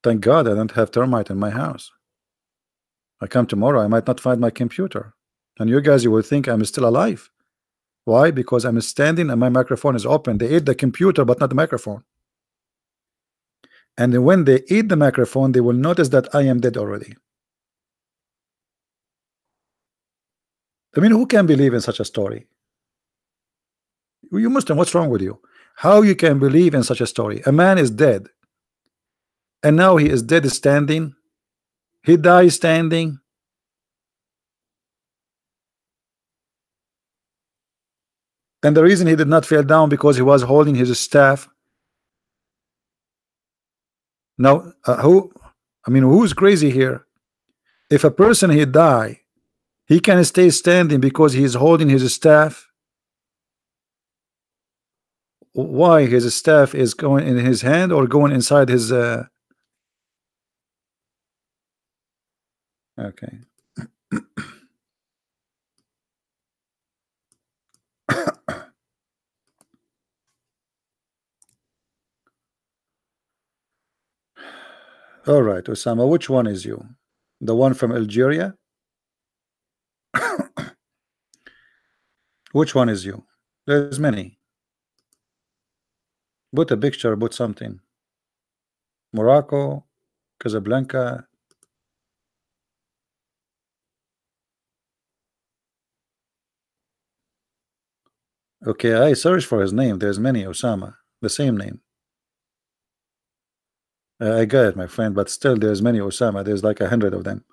Thank God I don't have termite in my house. I come tomorrow, I might not find my computer, and you guys, you will think I'm still alive. Why? Because I'm standing and my microphone is open. They ate the computer but not the microphone. And when they eat the microphone, they will notice that I am dead already. I mean, who can believe in such a story? You Muslim, what's wrong with you? How you can believe in such a story? A man is dead, and now he is dead standing. He dies standing. And the reason he did not fall down because he was holding his staff. Now, who's crazy here? If a person he die, he can stay standing because he is holding his staff. Why? His staff is going in his hand or going inside his? Okay. All right, Osama, which one is you? The one from Algeria? Which one is you? There's many. Put a picture, put something. Morocco, Casablanca. Okay, I searched for his name. There's many Osama, the same name. I got it, my friend, but still there's many Osama. There's like 100 of them.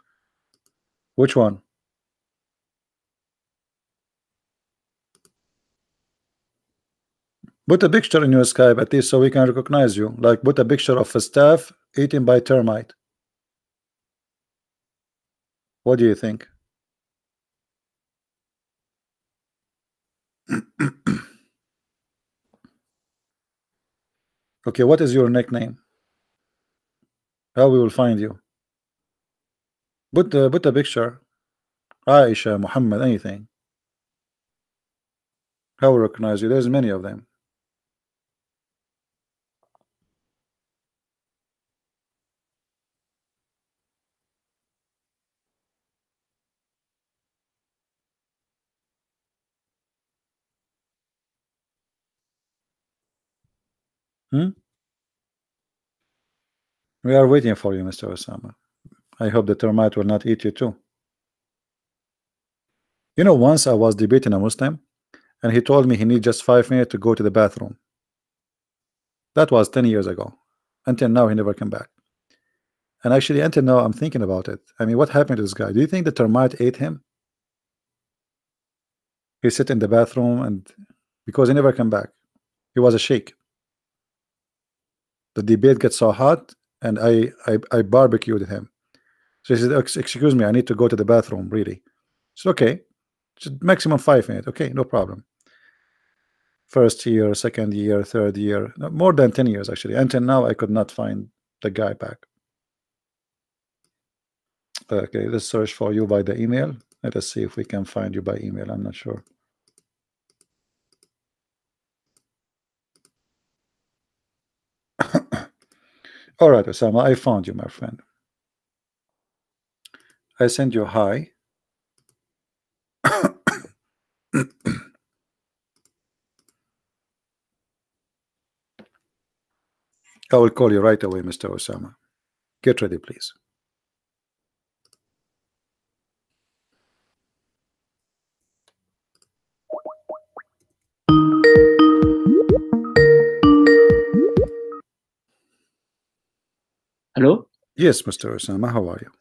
Which one? Put a picture in your Skype at least so we can recognize you. Like put a picture of a staff eaten by termite. What do you think? Okay, what is your nickname? How we will find you? Put a picture. Aisha, Muhammad, anything. How we recognize you? There's many of them. We are waiting for you, Mr. Osama. I hope the termite will not eat you too. You know, once I was debating a Muslim, and he told me he needs just 5 minutes to go to the bathroom. That was 10 years ago. Until now, he never came back. And actually, until now, I'm thinking about it. I mean, what happened to this guy? Do you think the termite ate him? He sat in the bathroom, and because he never came back. He was a sheikh. The debate gets so hot, and I barbecued him. So he said, excuse me, I need to go to the bathroom, really. It's okay. Just maximum 5 minutes. Okay, no problem. First year, second year, third year. No, more than 10 years, actually. Until now, I could not find the guy back. Okay, let's search for you by the email. Let us see if we can find you by email. I'm not sure. All right, Osama, I found you, my friend. I sent you hi. I will call you right away, Mr. Osama. Get ready, please. Hello? Yes, Mr. Osama, how are you?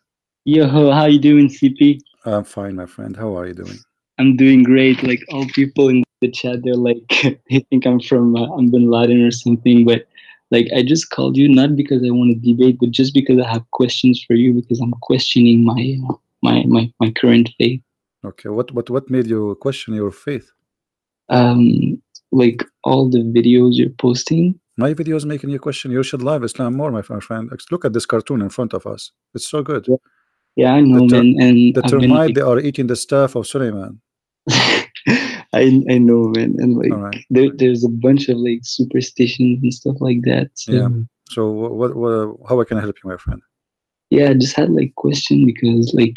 Yo, how are you doing, CP? I'm fine, my friend. How are you doing? I'm doing great. Like, all people in the chat, they're like, they think I'm from Bin Laden or something. But like, I just called you not because I want to debate, but just because I have questions for you, because I'm questioning my my current faith. Okay, what made you question your faith? Like all the videos you're posting. My videos making you question. You should love Islam more, my friend. Look at this cartoon in front of us. It's so good. Yeah, I know, man. And the termites, like, they are eating the stuff of Suleiman. I know, man. And like, right, there's a bunch of like superstitions and stuff like that. So. Yeah. So how can I help you, my friend? Yeah, I just had like question because like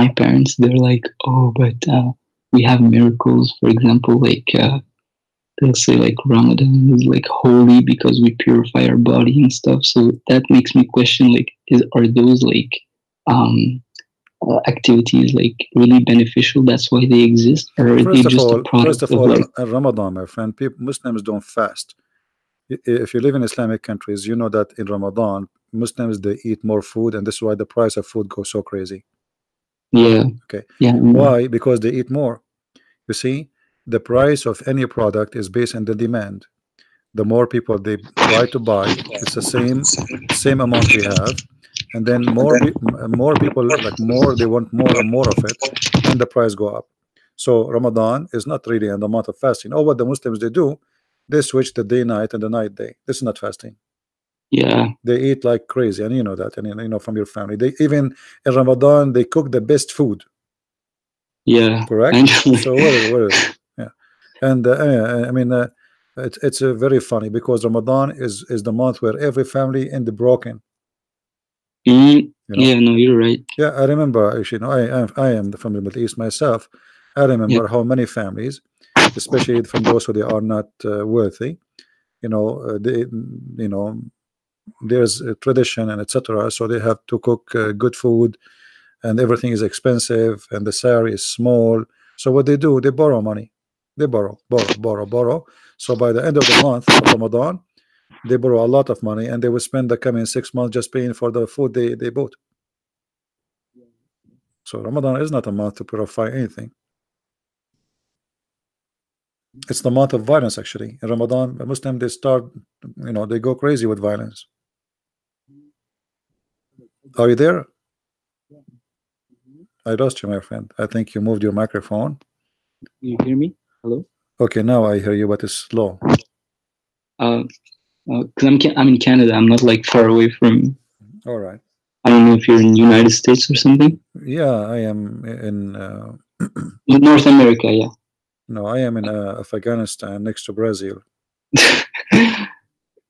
my parents, they're like, oh, but we have miracles. For example, like they'll say like Ramadan is like holy because we purify our body and stuff. So that makes me question like, are those like activities like really beneficial? That's why they exist, or are they just a product? First of all, like Ramadan, my friend, Muslims don't fast. If you live in Islamic countries, you know that in Ramadan, Muslims, they eat more food, and this is why the price of food goes so crazy. Yeah. Okay. Yeah. Why? Because they eat more. You see, the price of any product is based on the demand. The more people they try to buy, it's the same amount we have, and then more people, like more, they want more and more of it, and the price go up. So Ramadan is not really an amount of fasting. Oh, what the Muslims they do, they switch the day night and the night day. This is not fasting. Yeah, they eat like crazy, and you know that, and you know from your family. They even in Ramadan they cook the best food. Yeah, correct. So what is it? Yeah, and I mean. It's very funny because Ramadan is the month where every family in the broken. You know? Yeah, no, you're right. Yeah, I remember actually. No, I am from the Middle East myself. I remember how many families, especially from those who they are not worthy, you know, there's a tradition and etc. So they have to cook good food, and everything is expensive, and the salary is small. So what they do, they borrow money. They borrow. So by the end of the month of Ramadan, they borrow a lot of money, and they will spend the coming 6 months just paying for the food they bought. So Ramadan is not a month to purify anything. It's the month of violence, actually. In Ramadan, Muslims, they start, you know, they go crazy with violence. Are you there? I lost you, my friend. I think you moved your microphone. Can you hear me? Hello? Okay, now I hear you, but it's slow. Because I'm in Canada. I'm not like far away from. All right. I don't know if you're in the United States or something. Yeah, I am in. In North America, yeah. No, I am in Afghanistan, next to Brazil.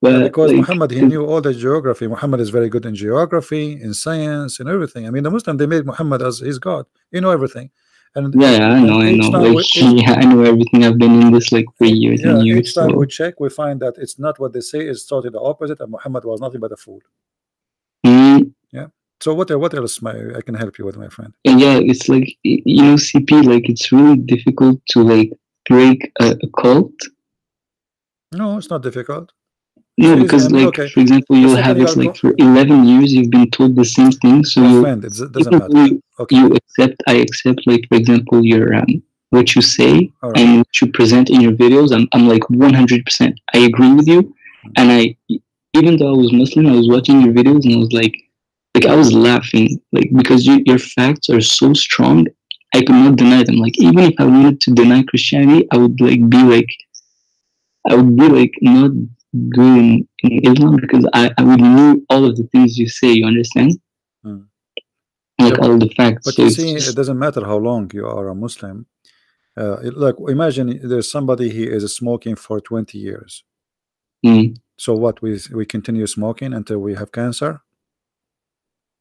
Because like, Muhammad, he knew all the geography. Muhammad is very good in geography, in science, and everything. I mean, the Muslim, they made Muhammad as his God. You know everything. And I know. Like, I know everything. I've been in this like for years and years. Each time we check, we find that it's not what they say. It's totally the opposite. And Muhammad was nothing but a fool. Yeah. So what else I can help you with, my friend? Yeah, it's like, you know, CP, like it's really difficult to like break a cult. No, it's not difficult. No, because like, okay, for example, you'll have it like for 11 years, you've been told the same thing. So it doesn't matter. Okay. I accept like, for example, your what you say and what you present in your videos. I'm like 100%. I agree with you. And even though I was Muslim, I was watching your videos and I was like I was laughing, like because your facts are so strong, I could not deny them. Like even if I wanted to deny Christianity, I would be like not good in Islam, because I would know all of the things you say, you understand? Like all the facts. But so you see, it doesn't matter how long you are a Muslim. Like imagine there's somebody he is smoking for 20 years. So what, we continue smoking until we have cancer?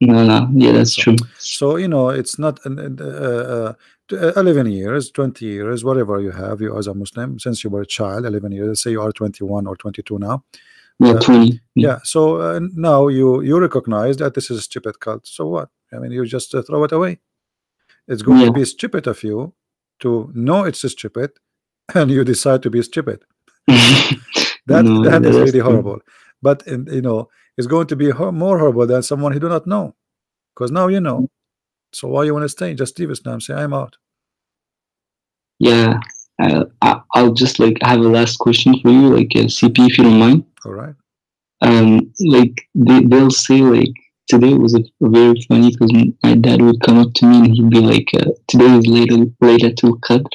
No, yeah, that's true. So you know, it's not 11 years, 20 years, whatever you have, you as a Muslim, since you were a child, 11 years, say you are 21 or 22 now. Yeah, 20. Yeah, so now you recognize that this is a stupid cult. So what? I mean, you just throw it away. It's going to be stupid of you to know it's stupid, and you decide to be stupid. that is really horrible. But you know, it's going to be more horrible than someone who do not know, because now you know. So why you want to stay? Just leave Islam. Say I'm out. Yeah, I'll just like have a last question for you, like CP, if you don't mind. All right. Like they'll say like today was a very funny, because my dad would come up to me and he'd be like, "Today is Laylatul Qadr."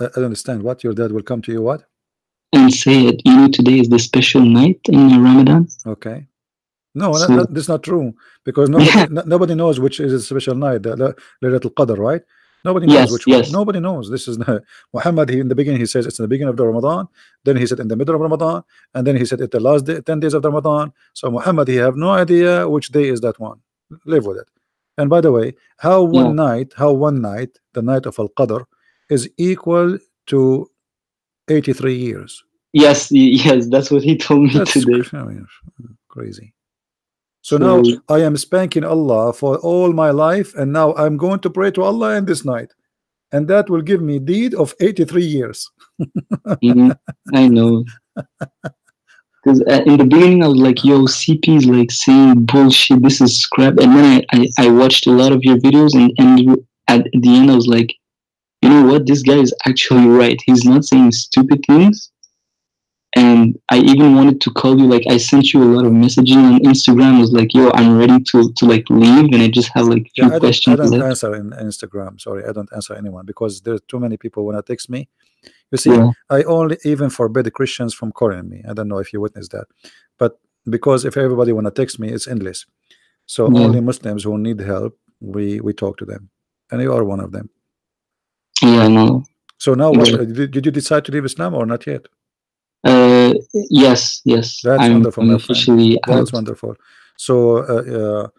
I don't understand. What? Your dad will come to you? What? And say it. You know, today is the special night in Ramadan. Okay. No, so, that's not true, because nobody knows which is a special night, the Laylatul Qadr, right? Nobody knows which one. Nobody knows. This is not, Muhammad. He, in the beginning, he says it's in the beginning of the Ramadan. Then he said in the middle of Ramadan, and then he said it's the last day, 10 days of the Ramadan. So Muhammad, he have no idea which day is that one. Live with it. And by the way, how one night, the night of Al Qadr, is equal to 83 years. Yes, yes, that's what he told me today. Crazy. So now I am spanking Allah for all my life, and now I'm going to pray to Allah in this night, and that will give me deed of 83 years. I know. Because in the beginning I was like, yo, CP is like saying bullshit, this is crap. And then I watched a lot of your videos, and at the end I was like, you know what, this guy is actually right. He's not saying stupid things. And I even wanted to call you, like I sent you a lot of messages on Instagram. I was like, yo, I'm ready to like leave, and I just have like few questions. I don't answer in Instagram. Sorry, I don't answer anyone, because there's too many people when I text me. You see, I only even forbid Christians from calling me. I don't know if you witnessed that, but because if everybody want to text me, it's endless. So only Muslims who need help, we talk to them, and you are one of them. Yeah, I know. So now, did you decide to leave Islam or not yet? Yes, that's wonderful. That's wonderful. So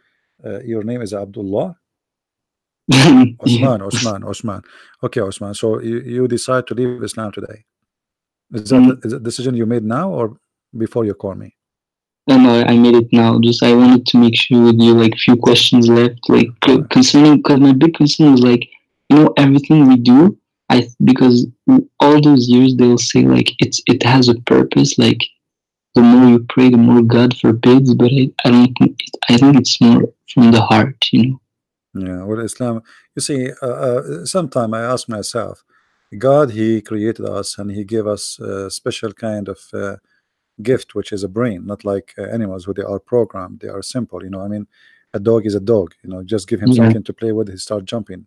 your name is Abdullah. Osman. Okay, Osman, so you decide to leave Islam today. Is that a decision you made now or before you call me? No, I made it now. Just I wanted to make sure with you, like few questions left, like concerning, because my big concern is like, you know, everything we do, because all those years they'll say like it has a purpose, like the more you pray the more God forbids, but I think it's more from the heart, you know. Yeah, well, Islam, you see, sometimes I ask myself, God, he created us and he gave us a special kind of gift, which is a brain, not like animals who they are programmed, they are simple, you know. I mean, a dog is a dog, you know, just give him something to play with, he starts jumping.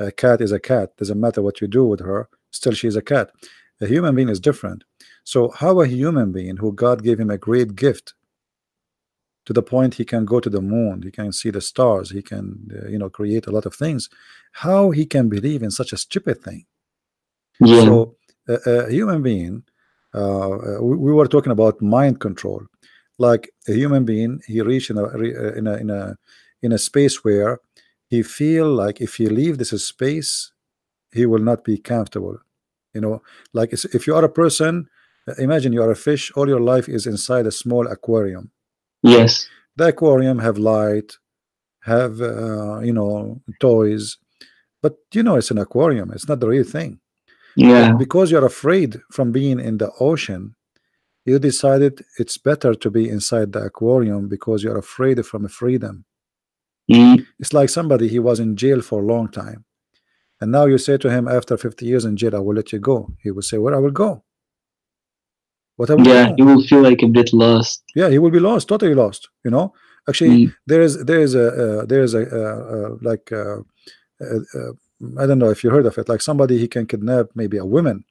A cat is a cat, doesn't matter what you do with her, still she's a cat. A human being is different. So how a human being who God gave him a great gift, to the point he can go to the moon, he can see the stars, he can you know, create a lot of things, how he can believe in such a stupid thing? So a human being, we were talking about mind control. Like a human being, he reached in a space where he feel like if he leave this space, he will not be comfortable. You know, like if you are a person, imagine you are a fish, all your life is inside a small aquarium. Yes. The aquarium have light, have, you know, toys. But, you know, it's an aquarium. It's not the real thing. Yeah. And because you're afraid from being in the ocean, you decided it's better to be inside the aquarium because you're afraid from freedom. It's like somebody, he was in jail for a long time, and now you say to him after 50 years in jail, I will let you go. He will say, where I will go? What I will do? He will feel like a bit lost. Yeah, he will be lost, totally lost, you know. Actually, there is I don't know if you heard of it, like somebody, he can kidnap maybe a woman,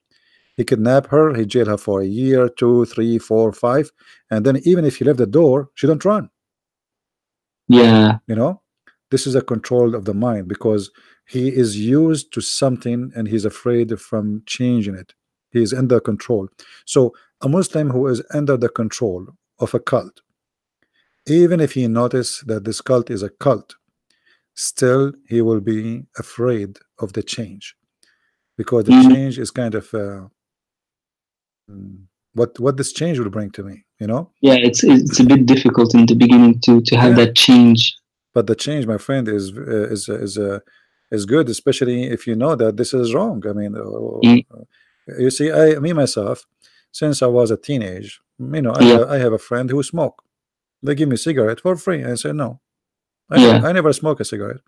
he kidnap her, he jail her for a year, 2, 3, 4, 5, and then even if he left the door, she don't run. Yeah, you know, this is a control of the mind, because he is used to something and he's afraid from changing it. He is under control. So a Muslim who is under the control of a cult, even if he notices that this cult is a cult, still he will be afraid of the change, because the change is kind of what this change will bring to me, you know. Yeah, it's a bit difficult in the beginning to have that change, but the change, my friend, is good, especially if you know that this is wrong. I mean, you see, me myself, since I was a teenage, you know, I have a friend who smoked. They give me a cigarette for free, and I said no, I never smoke a cigarette,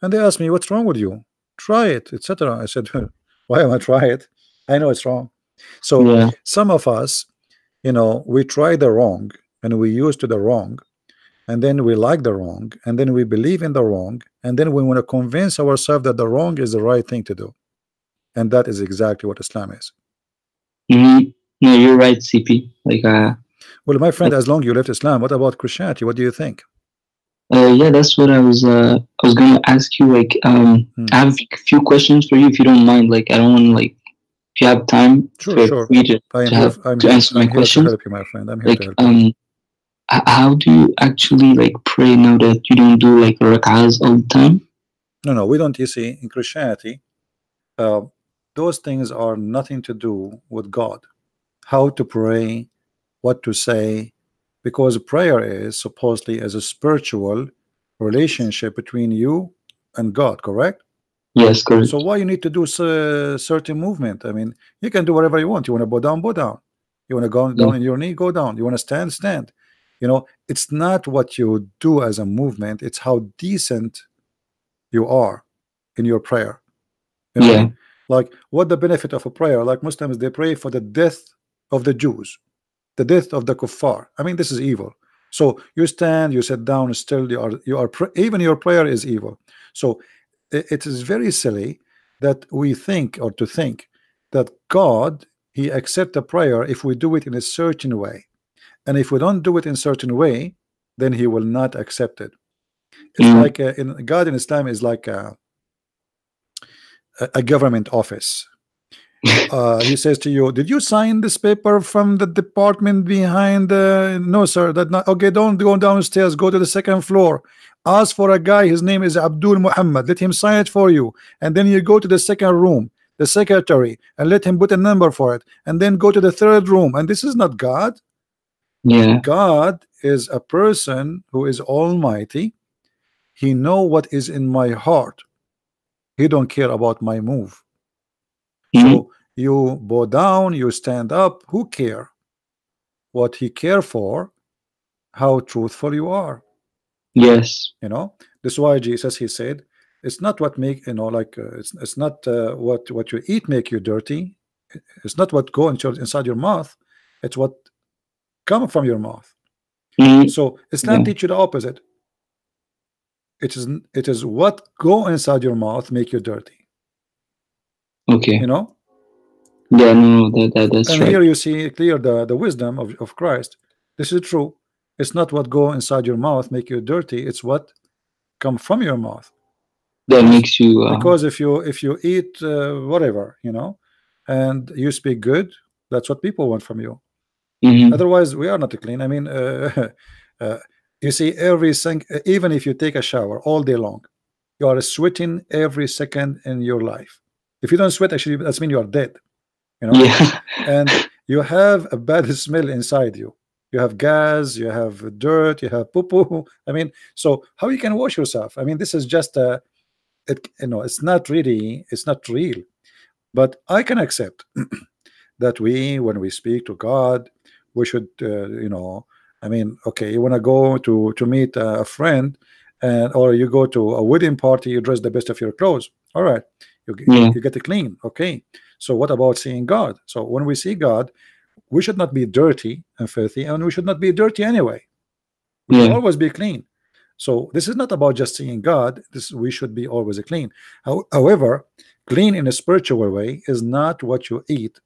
and they asked me, what's wrong with you? try it, etc. I said, why am I try it? I know it's wrong. So yeah. Some of us, you know, we try the wrong and we used to the wrong, and then we like the wrong, and then we believe in the wrong, and then we want to convince ourselves that the wrong is the right thing to do. And that is exactly what Islam is. Mm-hmm. No, you're right, CP. Like, well, my friend, as long as you left Islam, what about Christianity? What do you think? Yeah, that's what I was going to ask you. Like, I have a few questions for you, if you don't mind. Like, I don't want to, like, if you have time, sure. I'm here to answer my questions. My friend, I'm here like, to help you. How do you actually like pray now that you don't do like rak'ahs all the time? No, we don't. You see, in Christianity, those things are nothing to do with God. How to pray, what to say, because prayer is supposedly as a spiritual relationship between you and God, correct? Yes, correct. So why you need to do certain movement? I mean, you can do whatever you want. You want to bow down. You want to go down on your knee, go down. You want to stand, stand. You know, it's not what you do as a movement, it's how decent you are in your prayer. You know? Yeah. Like, what the benefit of a prayer? Like Muslims, they pray for the death of the Jews, the death of the kuffar. I mean, this is evil. So you stand, you sit down, still you are even your prayer is evil. So it is very silly that we think or to think that God, he accepts a prayer if we do it in a certain way. And if we don't do it in a certain way, then he will not accept it. It's like God in Islam is like a government office. He says to you, did you sign this paper from the department behind? No, sir. That not okay. Don't go downstairs. Go to the second floor. Ask for a guy. His name is Abdul Muhammad. Let him sign it for you. And then you go to the second room, the secretary, and let him put a number for it. And then go to the third room. And this is not God. Yeah. God is a person who is almighty. He knows what is in my heart. He don't care about my move. So you bow down, you stand up. Who care? What he care for? How truthful you are. Yes. You know, this is why Jesus, he said, it's not what make you know, like it's not what you eat make you dirty. It's not what go inside your mouth. It's what come from your mouth. So Islam teach you the opposite. It is what go inside your mouth make you dirty. Okay. You know? Yeah, no, that's and right. Here you see clear the wisdom of Christ. This is true. It's not what go inside your mouth make you dirty, it's what come from your mouth. That makes you because if you eat whatever, you know, and you speak good, that's what people want from you. Otherwise, we are not clean. I mean, you see, even if you take a shower all day long, you are sweating every second in your life. If you don't sweat, actually, that's mean you are dead. You know, yeah. And you have a bad smell inside you. You have gas, you have dirt, you have poo-poo. I mean, so how you can wash yourself? I mean, this is just you know, it's not real. But I can accept that when we speak to God, we should, you know, I mean, okay, you want to go to meet a friend, and or you go to a wedding party, you dress the best of your clothes. All right, you get it clean. Okay, so what about seeing God? So when we see God, we should not be dirty and filthy, and we should not be dirty anyway. We should always be clean. So this is not about just seeing God. We should be always clean. However, clean in a spiritual way is not what you eat.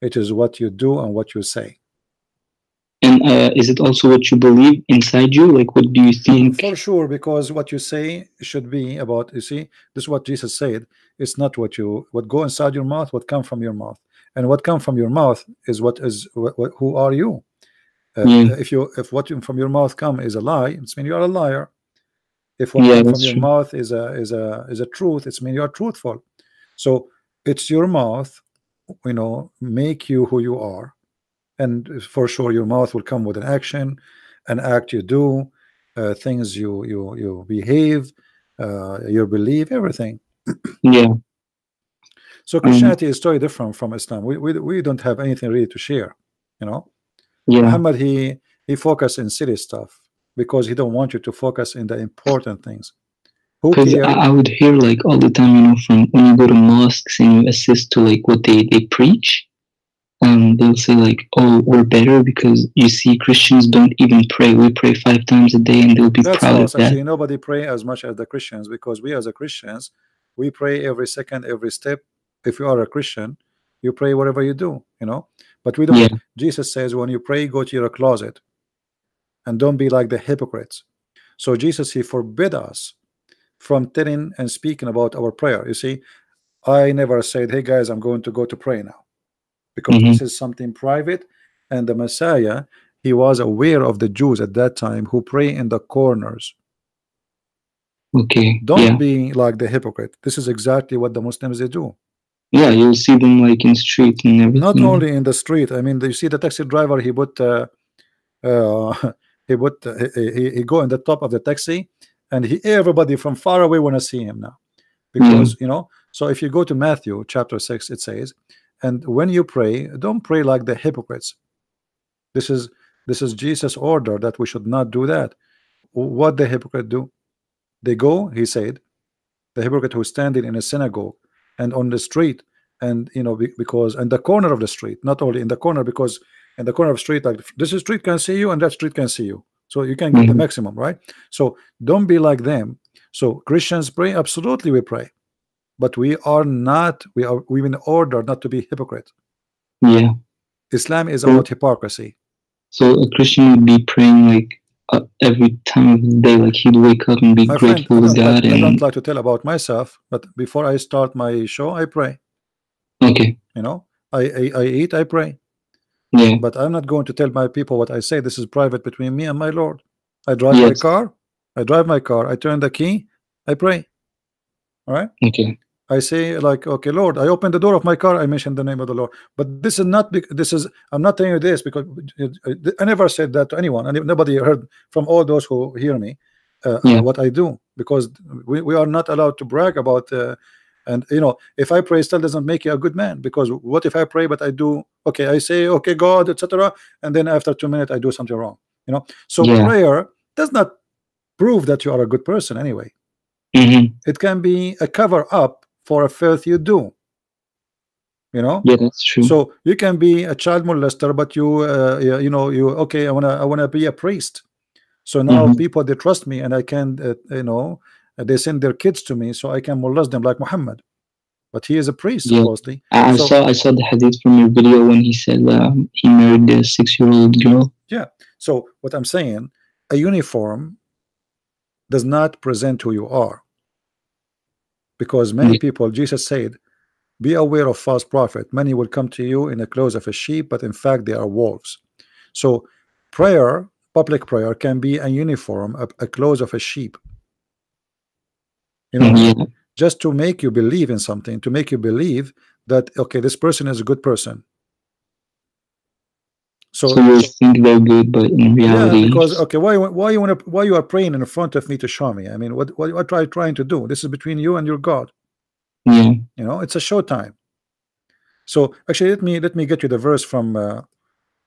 It is what you do and what you say. And is it also what you believe inside you? Like, what do you think? For sure, because what you say should be about, you see, this is what Jesus said. It's not what go inside your mouth, what come from your mouth. And what come from your mouth is who are you? If what from your mouth come is a lie, it's mean you are a liar. If what from your mouth is a truth, it's mean you are truthful. So it's your mouth, you know, make you who you are. And for sure your mouth will come with an act you do, things you behave, your belief, everything. Yeah. So Christianity is totally different from Islam. We don't have anything really to share, you know. Yeah. Muhammad, he focused in silly stuff because he don't want you to focus in the important things. Because I would hear like all the time, from when you go to mosques and you assist to like what they preach, they'll say like, oh, we're better because you see Christians don't even pray. We pray 5 times a day and they'll be proud of that. Actually, nobody pray as much as the Christians, because we as a Christians, we pray every second, every step. If you are a Christian, you pray whatever you do, but we don't. Yeah. Jesus says when you pray, go to your closet and don't be like the hypocrites. So Jesus, he forbid us from telling and speaking about our prayer. You see, I never said, hey guys, I'm going to go to pray now, because this is something private. And the Messiah, he was aware of the Jews at that time who pray in the corners. Okay, don't be like the hypocrite. This is exactly what the Muslims they do. Yeah, you'll see them like in street and everything. Not only in the street. I mean, you see the taxi driver. He put, he go in the top of the taxi, and everybody from far away want to see him now, because So if you go to Matthew chapter 6, it says, and when you pray, don't pray like the hypocrites. This is Jesus' order that we should not do that. What the hypocrite do? They go, he said, the hypocrite who's standing in a synagogue and on the street, and because in the corner of the street, not only in the corner, because in the corner of the street, like this street can see you and that street can see you, so you can get the maximum, right? So don't be like them. So Christians pray, absolutely we pray, but we've been ordered not to be hypocrite. Yeah, Islam is about hypocrisy. So a Christian would be praying like every time of the day, like he'd wake up and be grateful to God. I don't like to tell about myself, but before I start my show, I pray. Okay. I eat, I pray. Yeah. But I'm not going to tell my people what I say. This is private between me and my Lord. I drive my car. I turn the key. I pray. All right. Okay. I say like, okay, Lord, I open the door of my car. I mention the name of the Lord. But this is not. I'm not telling you this because I never said that to anyone, and nobody heard from all those who hear me what I do, because we are not allowed to brag about. And if I pray still doesn't make you a good man, because what if I pray but I do okay? I say okay, God, etc., and then after 2 minutes I do something wrong. So prayer does not prove that you are a good person anyway. It can be a cover up for a filth you do, Yeah, that's true. So you can be a child molester, but you I wanna be a priest. So now people they trust me, and I can they send their kids to me so I can molest them like Muhammad, but he is a priest supposedly. I saw the hadith from your video when he said he married a 6-year-old girl. Yeah. So what I'm saying, a uniform does not present who you are. Because many people, Jesus said, be aware of false prophet. Many will come to you in the clothes of a sheep, but in fact they are wolves. So prayer, public prayer, can be a uniform, a clothes of a sheep. Just to make you believe in something, to make you believe that, okay, this person is a good person. So you think they're good, but in reality, because okay, why you are praying in front of me to show me? I mean, what are you trying to do? This is between you and your God. It's a showtime. So actually, let me get you the verse from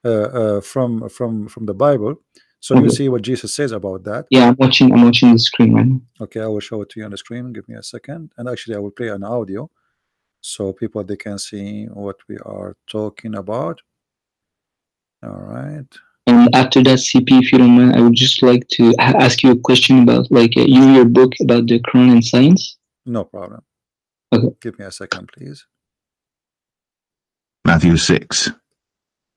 the Bible, so you see what Jesus says about that. Yeah, I'm watching the screen right now. Okay, I will show it to you on the screen. Give me a second, and actually, I will play an audio, so people they can see what we are talking about. All right. And after that, CP, if you don't mind, I would just like to ask you a question about like your book about the Quran and science. No problem. Okay. Give me a second, please. Matthew 6.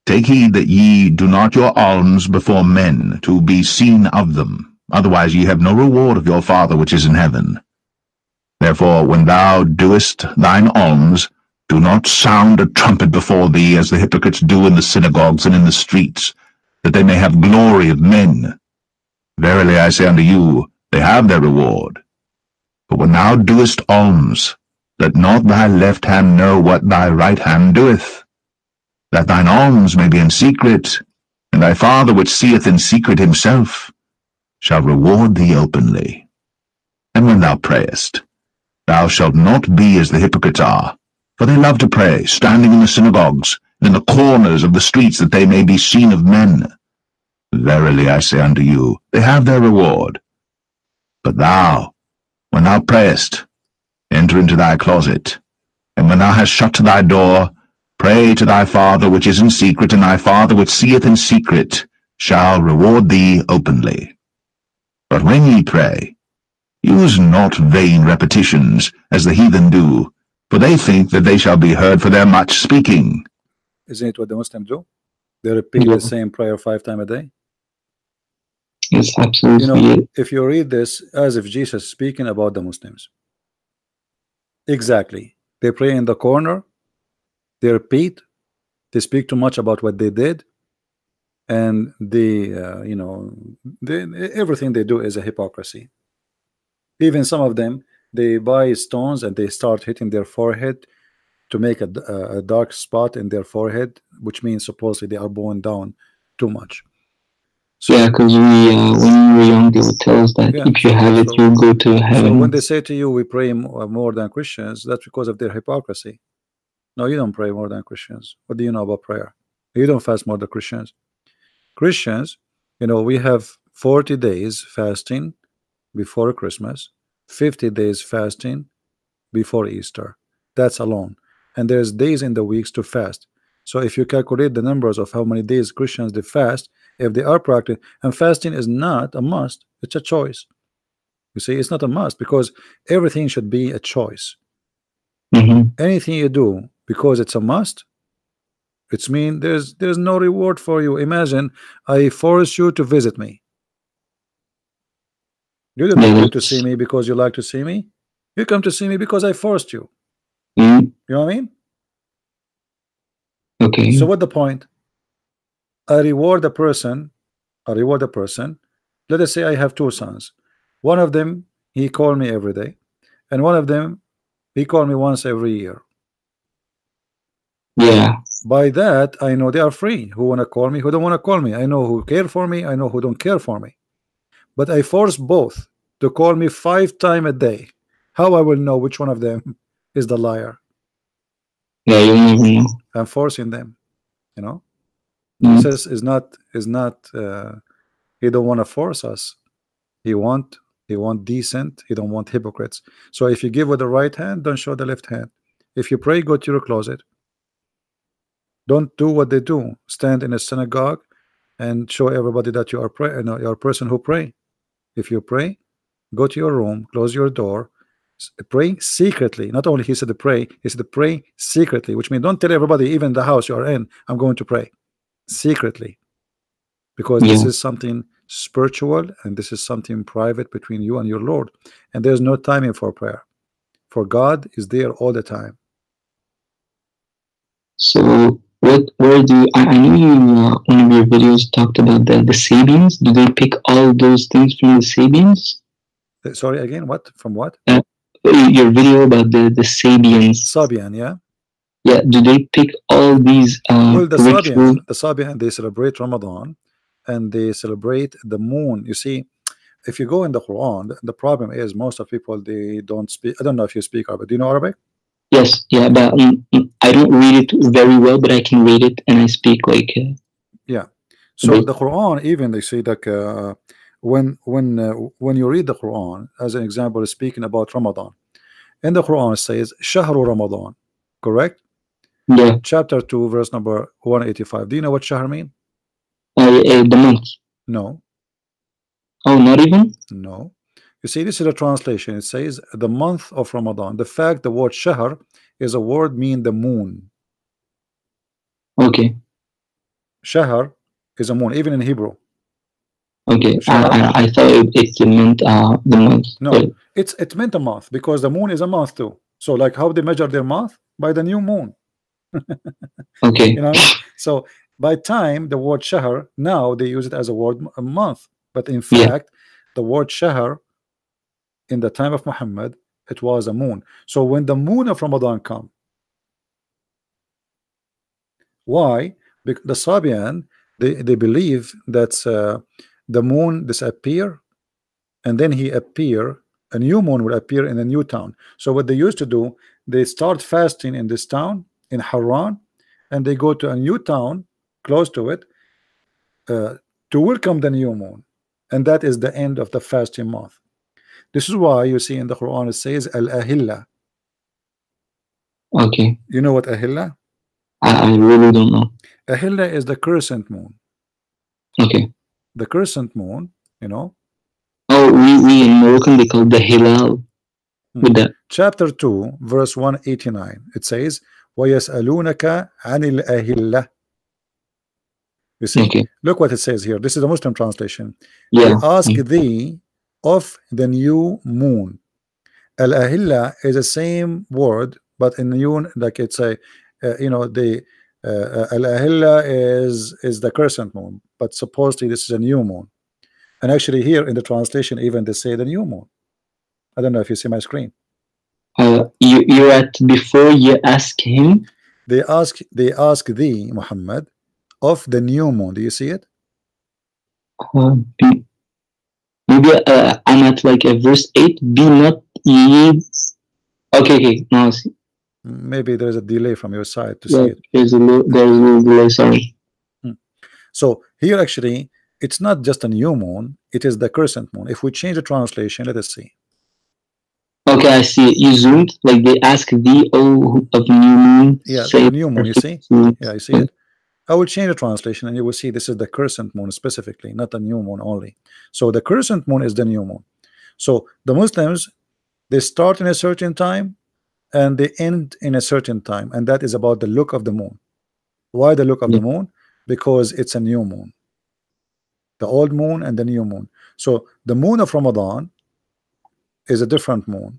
Take heed that ye do not your alms before men to be seen of them. Otherwise ye have no reward of your Father which is in heaven. Therefore, when thou doest thine alms, do not sound a trumpet before thee, as the hypocrites do in the synagogues and in the streets, that they may have glory of men. Verily I say unto you, they have their reward. But when thou doest alms, let not thy left hand know what thy right hand doeth, that thine alms may be in secret, and thy Father which seeth in secret himself shall reward thee openly. And when thou prayest, thou shalt not be as the hypocrites are, for they love to pray, standing in the synagogues, in the corners of the streets, that they may be seen of men. Verily I say unto you, they have their reward. But thou, When thou prayest, enter into thy closet, and when thou hast shut thy door, pray to thy Father which is in secret, and thy Father which seeth in secret shall reward thee openly. But when ye pray, use not vain repetitions, as the heathen do, for they think that they shall be heard for their much speaking. Isn't it what the Muslims do? They repeat the same prayer 5 times a day? Yes, absolutely. You know, if you read this as if Jesus is speaking about the Muslims. Exactly. They pray in the corner, they repeat, they speak too much about what they did, and they, you know, everything they do is a hypocrisy. Even some of them, they buy stones and they start hitting their forehead to make a dark spot in their forehead, which means supposedly they are born down too much. So, yeah, because when we were young, they would tell us that if you have it, you'll go to heaven. So when they say to you, we pray more than Christians, that's because of their hypocrisy. No, you don't pray more than Christians. What do you know about prayer? You don't fast more than Christians. Christians, you know, we have 40 days fasting before Christmas, 50 days fasting before Easter. That's alone. And there's days in the weeks to fast. So if you calculate the numbers of how many days Christians they fast, if they are practicing, and fasting is not a must, it's a choice. You see, it's not a must, because everything should be a choice. Anything you do because it's a must, it's mean there's no reward for you. Imagine I force you to visit me. You didn't come to see me because you like to see me. You come to see me because I forced you. You know what I mean? Okay. So what's the point? I reward a person. Let us say I have 2 sons. One of them, he called me every day, and one of them, he called me once every year. Yeah. By that, I know they are free. Who want to call me, who don't want to call me. I know who care for me, I know who don't care for me. But I force both to call me 5 times a day. How I will know which one of them is the liar? Yeah, I'm forcing them. You know, Jesus is not he don't want to force us. He want decent. He don't want hypocrites. So if you give with the right hand, don't show the left hand. If you pray, go to your closet. Don't do what they do. Stand in a synagogue and show everybody that you are praying. No, you're a person who pray. If you pray, go to your room, close your door, pray secretly. Not only he said to pray, he said to pray secretly, which means don't tell everybody, even the house you are in, I'm going to pray secretly, because this is something spiritual and this is something private between you and your Lord, and there's no timing for prayer, for God is there all the time. So I know you in one of your videos talked about the Sabians. Do they pick all those things from the Sabians? Sorry, again, what? From what? Your video about the Sabians. Sabian, yeah? Yeah, do they pick all these well, the Sabian, they celebrate Ramadan, and they celebrate the moon. You see, if you go in the Quran, the problem is most of people, they don't speak. I don't know if you speak Arabic. Do you know Arabic? Yes, yeah, but I don't read it very well, but I can read it, and I speak like... yeah, so the Quran, even they say like... when you read the Quran, as an example, speaking about Ramadan, in the Quran it says Shahru Ramadan, correct? Yeah. Chapter 2, verse number 185. Do you know what Shahr mean? The month. No. Oh, not even? No. You see, this is a translation. It says the month of Ramadan. The fact the word Shahr is a word mean the moon. Okay. Shahr is a moon, even in Hebrew. Okay, I thought it meant the month. No, it meant a month, because the moon is a month too. So, like, how they measure their month? By the new moon. Okay. You know, so by time, the word shahr, now they use it as a word a month. But in fact, the word shahr, in the time of Muhammad, it was a moon. So when the moon of Ramadan come, why? Because the Sabian, they believe that's... the moon disappear, and then he appear, a new moon will appear in a new town. So what they used to do, they start fasting in this town, in Haran, and they go to a new town, close to it, to welcome the new moon. And that is the end of the fasting month. This is why you see in the Quran it says Al-Ahilla. Okay. You know what Ahilla? I really don't know. Ahilla is the crescent moon. Okay. The crescent moon, you know. Oh, we in Moroccan they call the Hilal. With that. Chapter 2, verse 189. It says, وَيَسْأَلُونَكَ عَنِ الْأَهِلَّةِ. You see, okay. Look what it says here. This is the Muslim translation. Yeah. They ask thee of the new moon. Al-Ahilla is the same word, but in new, like it's a, you know, the Al-Ahilla is the crescent moon, but supposedly this is a new moon. And actually here in the translation, even they say the new moon. I don't know if you see my screen. You're at before you ask him. They ask thee, Muhammad, of the new moon. Do you see it? Maybe I'm at like a verse 8. Be not ye. Okay. Now I see. Maybe there's a delay from your side to see it. There's a delay. Sorry. So here actually, it's not just a new moon. It is the crescent moon. If we change the translation, let us see. Okay, I see. You zoomed, like they ask thee, oh, of new moon. Yeah, the new moon, you see? Yeah, I see it. I will change the translation and you will see this is the crescent moon specifically, not the new moon only. So the crescent moon is the new moon. So the Muslims, they start in a certain time and they end in a certain time. And that is about the look of the moon. Why the look of the moon? Because it's a new moon. The old moon and the new moon. So the moon of Ramadan is a different moon.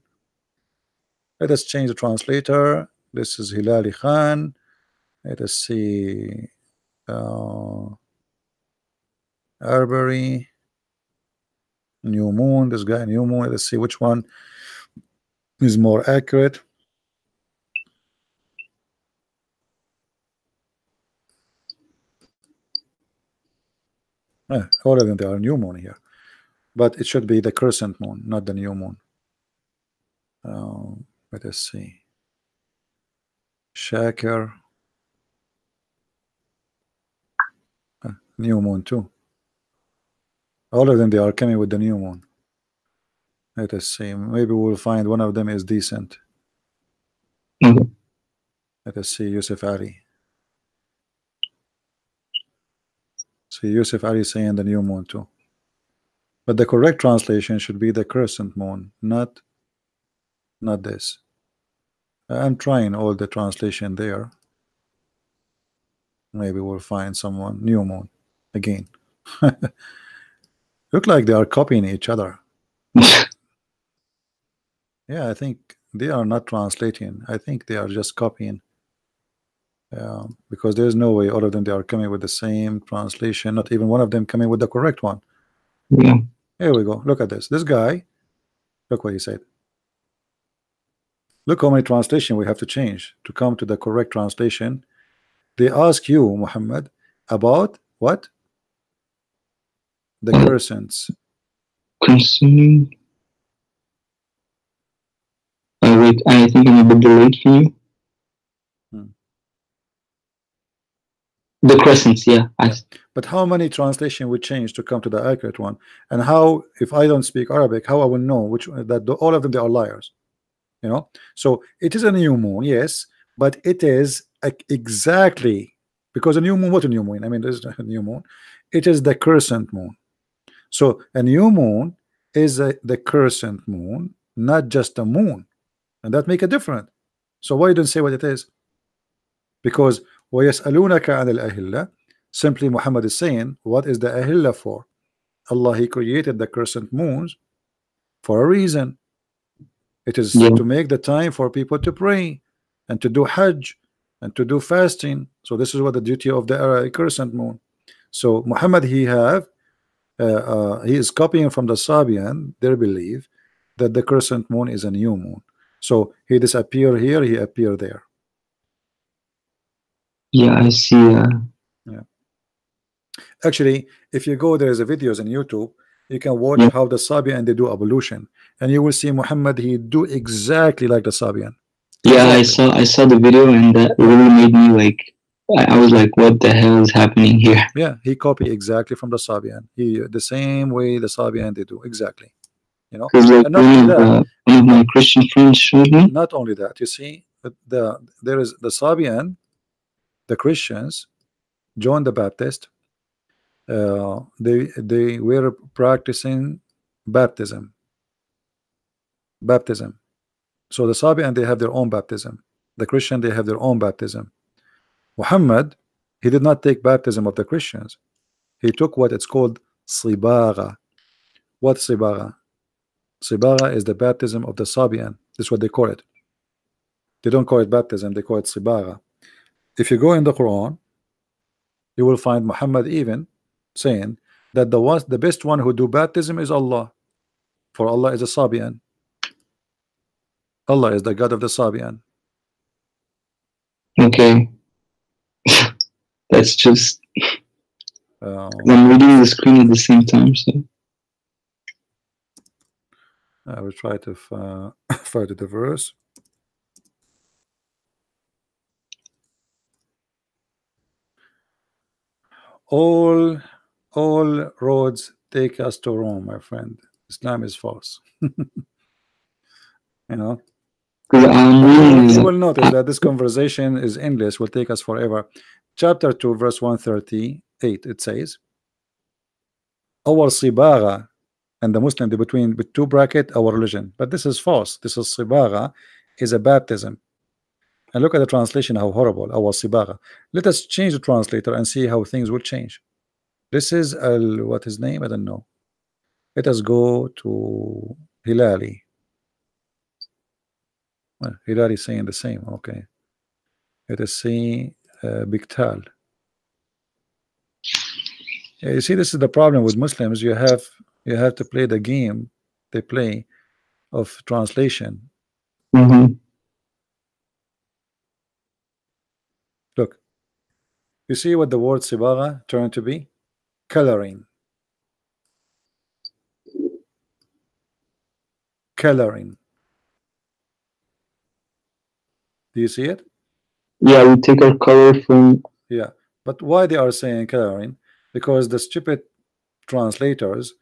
Let us change the translator. This is Hilali Khan. Let us see. Arbery. New moon. This guy, new moon. Let us see which one is more accurate. All of them, they are new moon here. But it should be the crescent moon, not the new moon. Let us see. Shakir. New moon too. All of them, they are coming with the new moon. Let us see. Maybe we'll find one of them is decent. Let us see. Yusuf Ali. See, Yusuf Ali saying the new moon too. But the correct translation should be the crescent moon, not this. I'm trying all the translation there. Maybe we'll find someone. New moon again. Look like they are copying each other. Yeah, I think they are not translating. I think they are just copying. Because there's no way all of them they are coming with the same translation. Not even one of them coming with the correct one. Yeah. Here we go. Look at this. This guy, look what he said. Look how many translations we have to change to come to the correct translation. They ask you, Muhammad, about what? The crescents. Concerning. Wait, I think I'm a bit delayed for you. The crescents, yeah. But how many translation would change to come to the accurate one? And how, if I don't speak Arabic, how I will know which that all of them they are liars? You know. So it is a new moon, yes, but it is exactly because a new moon. What a new moon! I mean, there's a new moon. It is the crescent moon. So a new moon is the crescent moon, not just a moon, and that make a difference. So why you don't say what it is? Because وَيَسْأَلُونَكَ عَنِ الْأَهِلَّةِ. Simply Muhammad is saying, what is the Ahilla for? Allah, He created the crescent moons for a reason. It is to make the time for people to pray and to do Hajj and to do fasting. So this is what the duty of the crescent moon. So Muhammad, he is copying from the Sabian their belief that the crescent moon is a new moon. So he disappeared here, he appeared there. Yeah, I see. Yeah. Actually, if you go, there is a videos on YouTube. You can watch how the Sabian they do evolution, and you will see Muhammad. He do exactly like the Sabian. Yeah, exactly. I saw the video, and that really made me like. I was like, what the hell is happening here? Yeah, he copied exactly from the Sabian. He the same way the Sabian they do exactly. you know. Like one of my Christian friends showed me. Not only that, you see, but there is the Sabian, the Christians, John the Baptist. They were practicing baptism. So the Sabian, they have their own baptism. The Christian, they have their own baptism. Muhammad, he did not take baptism of the Christians. He took what it's called Sibara. What Sibara? Sibara is the baptism of the Sabian. That's what they call it. They don't call it baptism, they call it Sibara. If you go in the Quran, you will find Muhammad even saying that the best one who do baptism is Allah, for Allah is a Sabian. Allah is the God of the Sabian. Okay. That's just I'm reading the screen at the same time, so I will try to find the verse. All roads take us to Rome, my friend. Islam is false. You know, you will notice that this conversation is endless, will take us forever. Chapter 2, verse 138, it says, our Sibara and the Muslim, the between with two bracket, our religion. But this is false. This is Sibara is a baptism. And look at the translation, how horrible. Our Sibara. Let us change the translator and see how things will change. This is Al, what his name? I don't know. Let us go to Hilali. Well, Hilali is saying the same. Okay. Let us see Biktal. Yeah, you see, this is the problem with Muslims. You have to play the game they play of translation. Mm-hmm. Look, you see what the word Sibara turned to be? Coloring. Coloring. Do you see it? Yeah, we take our color from. Yeah, but why they are saying coloring? Because the stupid translators,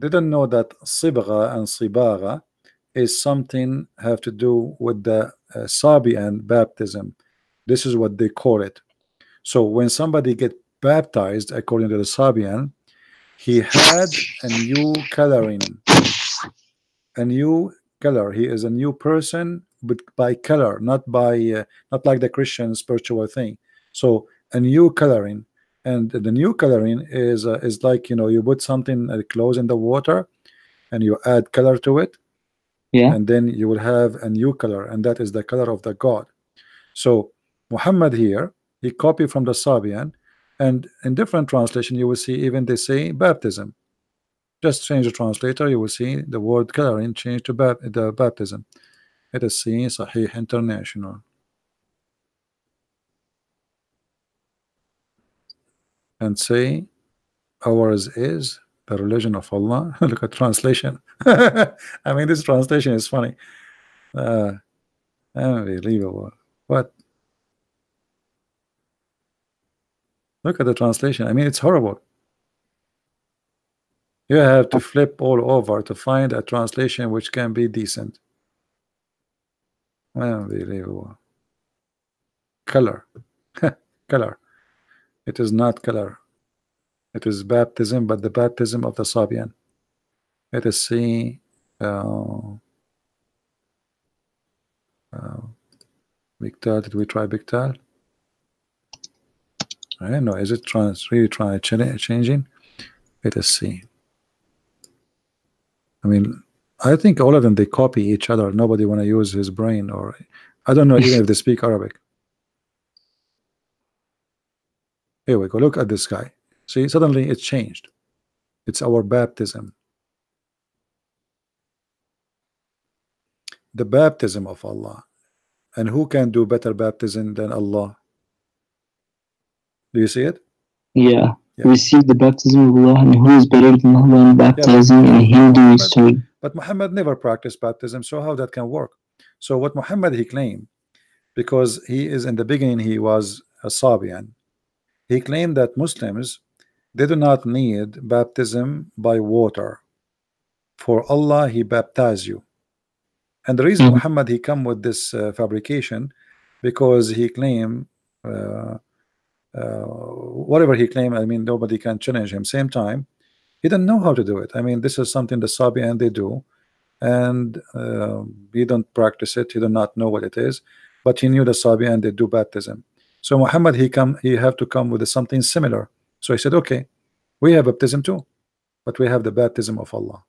they don't know that Sibagha and Sibara is something have to do with the Sabian baptism. This is what they call it. So when somebody get baptized according to the Sabian, he had a new coloring, a new color. He is a new person, but by color, not by not like the Christian spiritual thing. So a new coloring, and the new coloring is like, you know, you put something clothes in the water and you add color to it, yeah, and then you will have a new color, and that is the color of the God. So Muhammad here, he copied from the Sabian, and in different translation you will see even they say baptism. Just change the translator, you will see the word coloring changed to the baptism. Let us see Sahih International. And say ours is the religion of Allah. Look at translation. I mean, this translation is funny. Unbelievable. What? Look at the translation. I mean, it's horrible. You have to flip all over to find a translation which can be decent. Unbelievable. Color. Color. It is not color. It is baptism, but the baptism of the Sabian. Let us see Biktal. Did we try Biktal? I don't know. Is it really trying changing? Let us see. I mean, I think all of them, they copy each other. Nobody want to use his brain, or I don't know even if they speak Arabic. Here we go. Look at this guy. See, suddenly it changed. It's our baptism. The baptism of Allah. And who can do better baptism than Allah? Do you see it? Yeah. Yeah. Receive the baptism of Allah, and who is better than Allah in baptizing and him doing so? But Muhammad never practiced baptism, so how that can work? So what Muhammad, he claimed, because he is in the beginning, he was a Sabian. He claimed that Muslims, they do not need baptism by water. for Allah he baptized you. And the reason Muhammad he come with this fabrication, because he claim whatever he claim, I mean, nobody can challenge him. Same time, he didn't know how to do it. I mean, this is something the Sabians they do, and he don't practice it. He do not know what it is, but he knew the Sabians they do baptism. So Muhammad he have to come with something similar. So he said, okay, we have baptism too, but we have the baptism of Allah.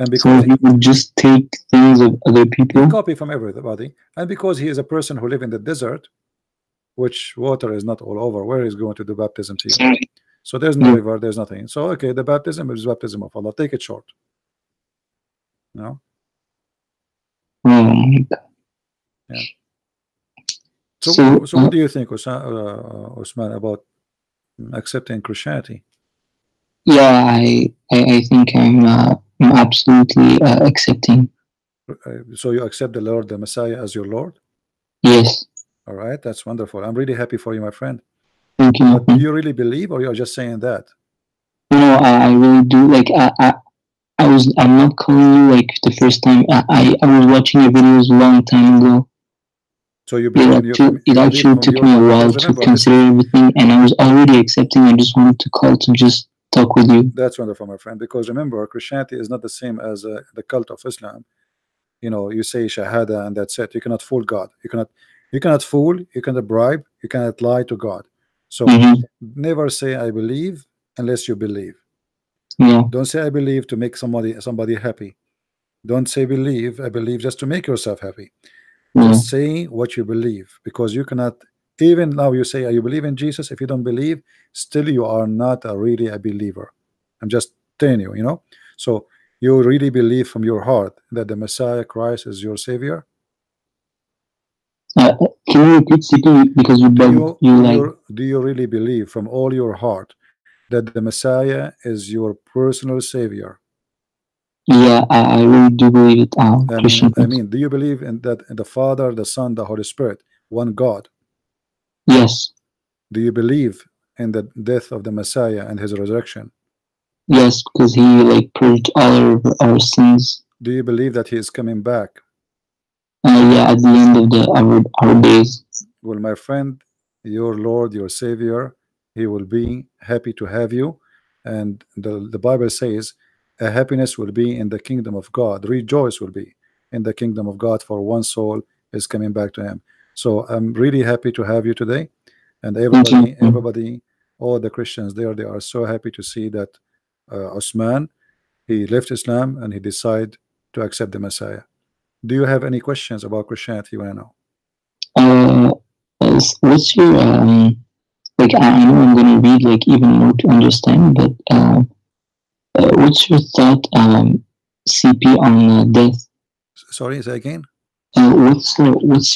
And because so he would just take things of other people, copy from everybody, and because he is a person who live in the desert, which water is not all over, where is going to do baptism to you? So there's no river, there's nothing. So okay, the baptism is baptism of Allah. Take it short. No. Yeah. So what do you think, Osman, about accepting Christianity? Yeah, I think I'm absolutely accepting. So you accept the Lord, the Messiah, as your Lord? Yes. All right, that's wonderful. I'm really happy for you, my friend. Thank you. But do you really believe, or you're just saying that? No, I really do. Like I'm not calling you like the first time. I was watching your videos a long time ago. So you believe it actually took me a while to consider everything, and I was already accepting. I just wanted to call to just talk with you. That's wonderful, my friend, because remember, Christianity is not the same as the cult of Islam. You know, you say Shahada and that's it. You cannot fool God. You cannot fool, you cannot bribe, you cannot lie to God. So never say I believe unless you believe. Don't say I believe to make somebody happy. Don't say believe, I believe just to make yourself happy. Just say what you believe, because you cannot, even now you say you believe in Jesus, if you don't believe, still you are not really a believer. I'm just telling you, you know. So you really believe from your heart that the Messiah Christ is your Savior? Can you repeat it, because do you really believe from all your heart that the Messiah is your personal Savior? Yeah, I really do believe it. I mean, do you believe in that the Father, the Son, the Holy Spirit, one God? Yes. Do you believe in the death of the Messiah and his resurrection? Yes, because he like purged all of our sins. Do you believe that he is coming back? Yeah, at the end of our days. Well, my friend, your Lord, your Savior, he will be happy to have you. And the Bible says, a happiness will be in the kingdom of God. Rejoice will be in the kingdom of God, for one soul is coming back to him. So I'm really happy to have you today. And everybody, all the Christians there, they are so happy to see that Osman, he left Islam and he decided to accept the Messiah. Do you have any questions about Christianity you want to know? What's your like? I know I'm going to read like even more to understand, but what's your thought, CP, on death? Sorry, say again. What's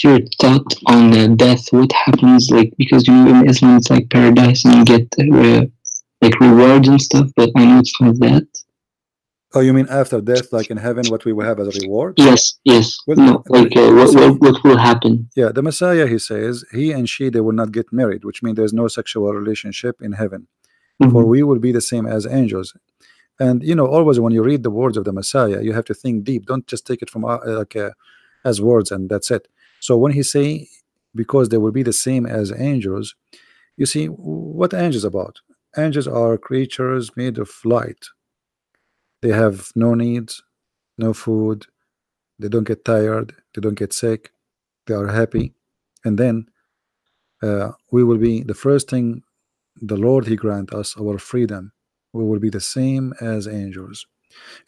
your thought on death? What happens, like, because you know in Islam it's like paradise and you get like rewards and stuff, but I know it's not that. Oh, you mean after death, like in heaven, what we will have as a reward? Yes, yes. Well, no, like, what will happen? Yeah, the Messiah, he says, he and she, they will not get married, which means there's no sexual relationship in heaven. For we will be the same as angels. And, you know, always when you read the words of the Messiah, you have to think deep. Don't just take it from as words and that's it. So when he say, because they will be the same as angels, you see, what angels about? Angels are creatures made of light. They have no needs, no food, they don't get tired, they don't get sick, they are happy. And then we will be, the first thing the Lord he grant us, our freedom. We will be the same as angels.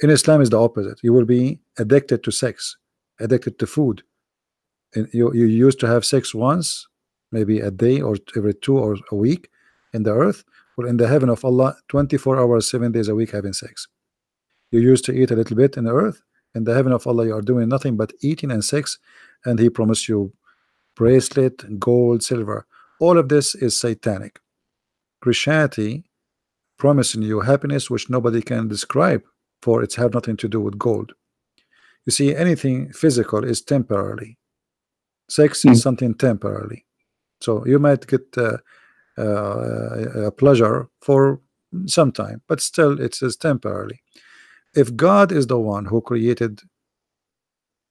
In Islam is the opposite. You will be addicted to sex, addicted to food. And you used to have sex once, maybe a day or every 2 or a week in the earth, or in the heaven of Allah, 24 hours, 7 days a week having sex. You used to eat a little bit in the earth. In the heaven of Allah, you are doing nothing but eating and sex, and he promised you bracelet, gold, silver. All of this is satanic. Christianity promising you happiness which nobody can describe, for it's have nothing to do with gold. You see, anything physical is temporarily. Sex is something temporarily. So you might get a pleasure for some time, but still it is temporarily. If God is the one who created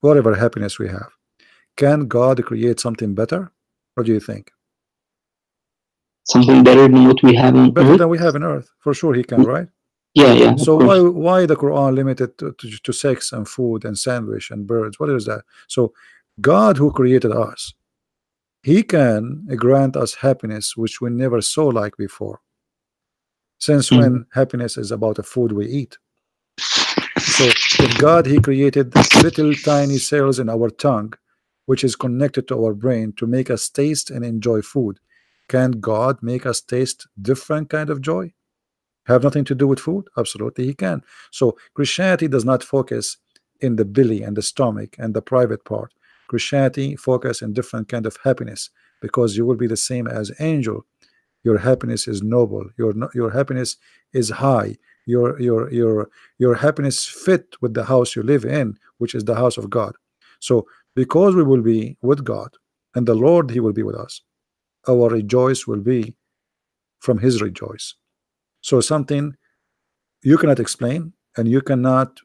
whatever happiness we have, can God create something better? What do you think? Something better than what we have on Earth? Better than we have on Earth, for sure he can, right? Yeah, yeah. So why the Quran limited to sex and food and sandwich and birds? What is that? So God who created us, he can grant us happiness which we never saw like before. Since when happiness is about the food we eat? So with God, he created little tiny cells in our tongue, which is connected to our brain to make us taste and enjoy food. Can God make us taste different kind of joy? Have nothing to do with food? Absolutely he can. So Christianity does not focus in the belly and the stomach and the private part. Christianity focus in different kind of happiness, because you will be the same as angel. Your happiness is noble, your happiness is high, your happiness fit with the house you live in, which is the house of God. So because we will be with God and the Lord, he will be with us, our rejoice will be from his rejoice. So something you cannot explain and you cannot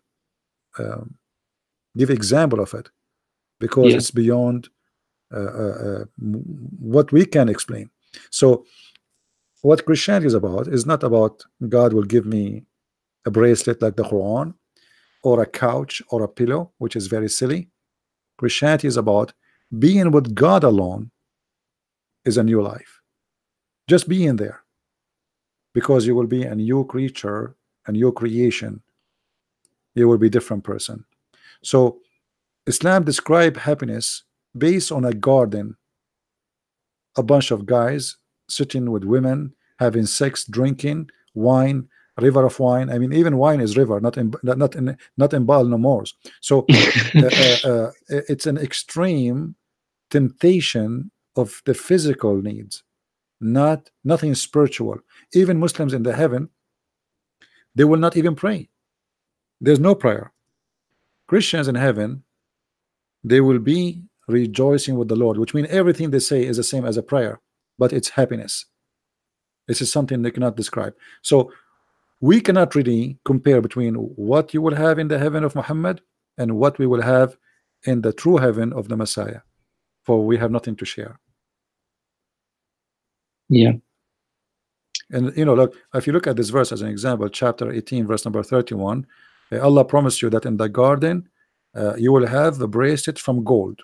give example of it, because it's beyond what we can explain. So what Christianity is about is not about God will give me a bracelet like the Quran or a couch or a pillow, which is very silly. Christianity is about being with God alone is a new life. Just being there, because you will be a new creature, a new creation. You will be a different person. So Islam describes happiness based on a garden, a bunch of guys sitting with women, having sex, drinking wine, river of wine. I mean, even wine is river, not in Baal no more. So it's an extreme temptation of the physical needs, nothing spiritual. Even Muslims in the heaven, they will not even pray. There's no prayer. Christians in heaven, they will be rejoicing with the Lord, which means everything they say is the same as a prayer, but it's happiness. This is something they cannot describe. So we cannot really compare between what you will have in the heaven of Muhammad and what we will have in the true heaven of the Messiah, for we have nothing to share. Yeah. And you know, look, if you look at this verse as an example, chapter 18 verse number 31, Allah promised you that in the garden you will have a bracelet from gold,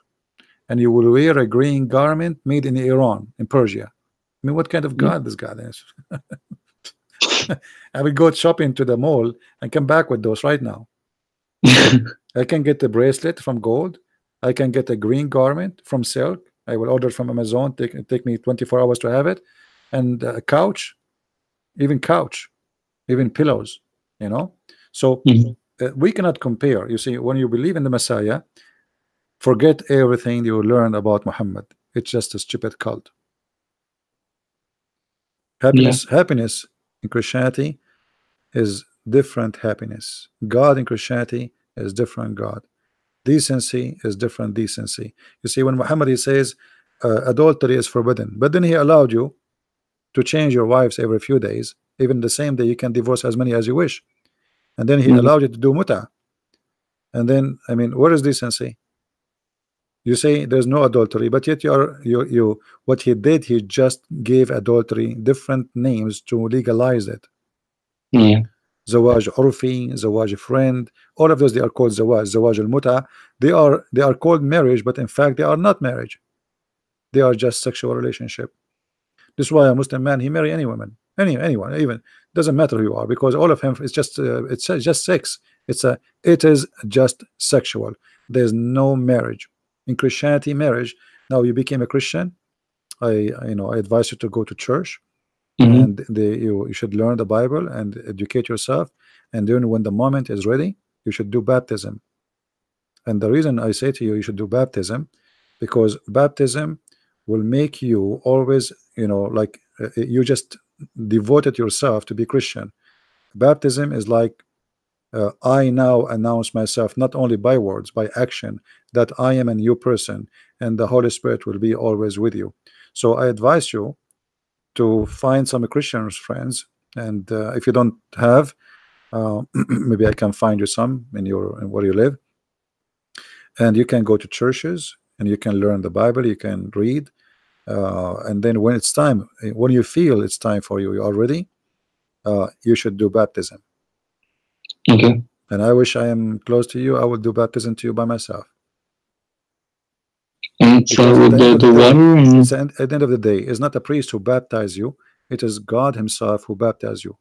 and you will wear a green garment made in Iran, in Persia. I mean, what kind of God this God is? I will go shopping to the mall and come back with those right now. I can get a bracelet from gold, I can get a green garment from silk, I will order from Amazon, take me 24 hours to have it, and a couch, even pillows, you know. So we cannot compare. You see, when you believe in the Messiah, forget everything you learned about Muhammad. It's just a stupid cult. Happiness in Christianity is different happiness. God in Christianity is different God. Decency is different decency. You see, when Muhammad he says adultery is forbidden, but then he allowed you to change your wives every few days. Even the same day you can divorce as many as you wish. And then he allowed you to do muta. And then, I mean, where is decency? You say there's no adultery, but yet you what he did, he just gave adultery different names to legalize it. Zawaj urfi, zawaj friend, all of those they are called zawaj, zawaj al-muta. They are called marriage, but in fact they are not marriage. They are just sexual relationship. This is why a Muslim man, he marry any woman, anyone, even doesn't matter who you are, because all of him is just it's just sex. It is just sexual. There's no marriage. In Christianity, marriage. Now you became a Christian. I advise you to go to church, and you should learn the Bible and educate yourself. And then when the moment is ready, you should do baptism. And the reason I say to you, you should do baptism, because baptism will make you always, you know, like you just devoted yourself to be Christian. Baptism is like, I now announce myself not only by words, by action, that I am a new person, and the Holy Spirit will be always with you. So I advise you to find some Christian friends, and if you don't have, Maybe I can find you some in where you live. And you can go to churches and you can learn the Bible, you can read, and then when it's time, when you feel it's time for you, you're ready, you should do baptism. Okay. And I wish I am close to you. I will do baptism to you by myself. And so at the end of the day, it's not a priest who baptizes you, it is God Himself who baptizes you.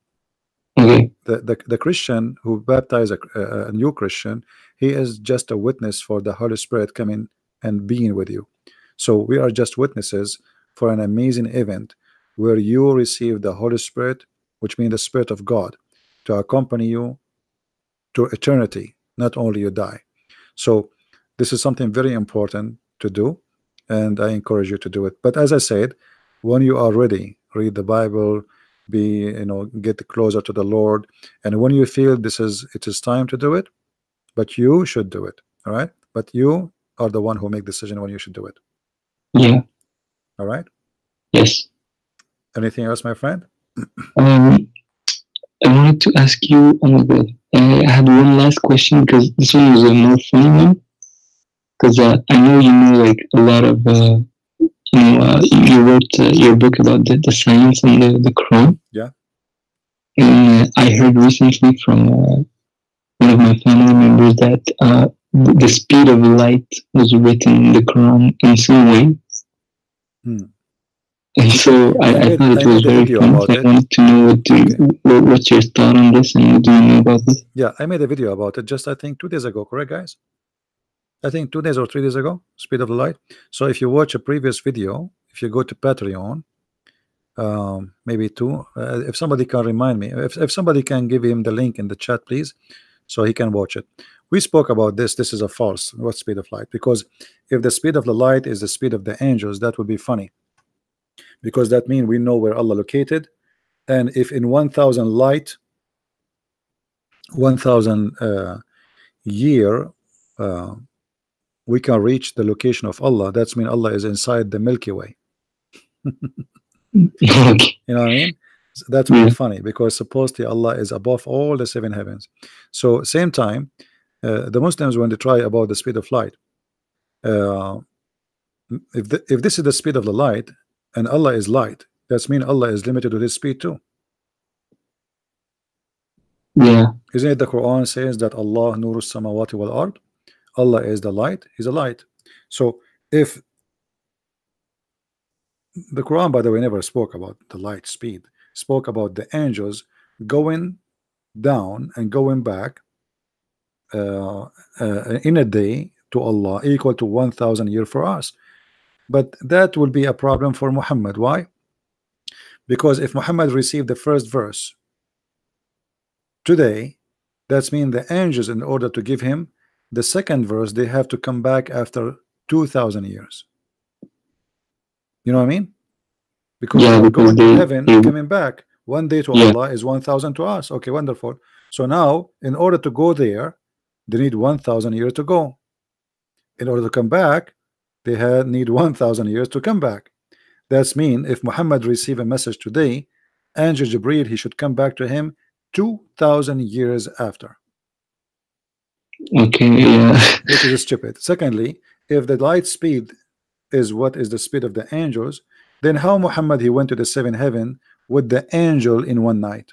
Okay. The Christian who baptizes a new Christian, he is just a witness for the Holy Spirit coming and being with you. So we are just witnesses for an amazing event where you receive the Holy Spirit, which means the Spirit of God, to accompany you to eternity, not only you die. So this is something very important to do, and I encourage you to do it. But as I said, when you are ready, read the Bible, get closer to the Lord, and when you feel it is time to do it, but you should do it. All right, but you are the one who make decision when you should do it. Yeah. All right. Yes. Anything else, my friend? I wanted to ask you. Oh my God, I had one last question, because this one is a more funny one. Because I know like a lot of you wrote your book about the science and the Quran. Yeah. And I heard recently from one of my family members that the speed of light was written in the Quran in some way. Hmm. And so I thought it was very fun. I wanted to know what's your thought on this, and what do you know about this? Yeah, I made a video about it just I think 2 days ago, correct guys? I think 2 days or 3 days ago, speed of light. So if you watch a previous video, if you go to Patreon, maybe two, if somebody can remind me, if somebody can give him the link in the chat, please, so he can watch it. We spoke about this. This is a false. What speed of light? Because if the speed of the light is the speed of the angels, that would be funny, because that means we know where Allah located. And if in 1,000 light, 1,000 year, we can reach the location of Allah, that's mean Allah is inside the Milky Way. You know what I mean? So that's really funny, because supposedly Allah is above all the seven heavens. So same time, the Muslims, when they try about the speed of light, if this is the speed of the light, and Allah is light, that's mean Allah is limited to this speed too. Yeah. Isn't it the Quran says that Allah nurus samawati wal ard? Allah is the light, He's a light. So if the Quran, by the way, never spoke about the light speed, spoke about the angels going down and going back in a day to Allah, equal to 1,000 years for us. But that will be a problem for Muhammad. Why? Because if Muhammad received the first verse today, that's mean the angels, in order to give him the second verse, they have to come back after 2,000 years. You know what I mean? Because we're going to heaven and coming back. 1 day to Allah is 1,000 to us. Okay, wonderful. So now, in order to go there, they need 1,000 years to go. In order to come back, they need 1,000 years to come back. That's mean if Muhammad receive a message today, Angel Jibreel, he should come back to him 2,000 years after. Okay, yeah. This is stupid. Secondly, if the light speed is what is the speed of the angels, then how Muhammad he went to the seven heaven with the angel in 1 night?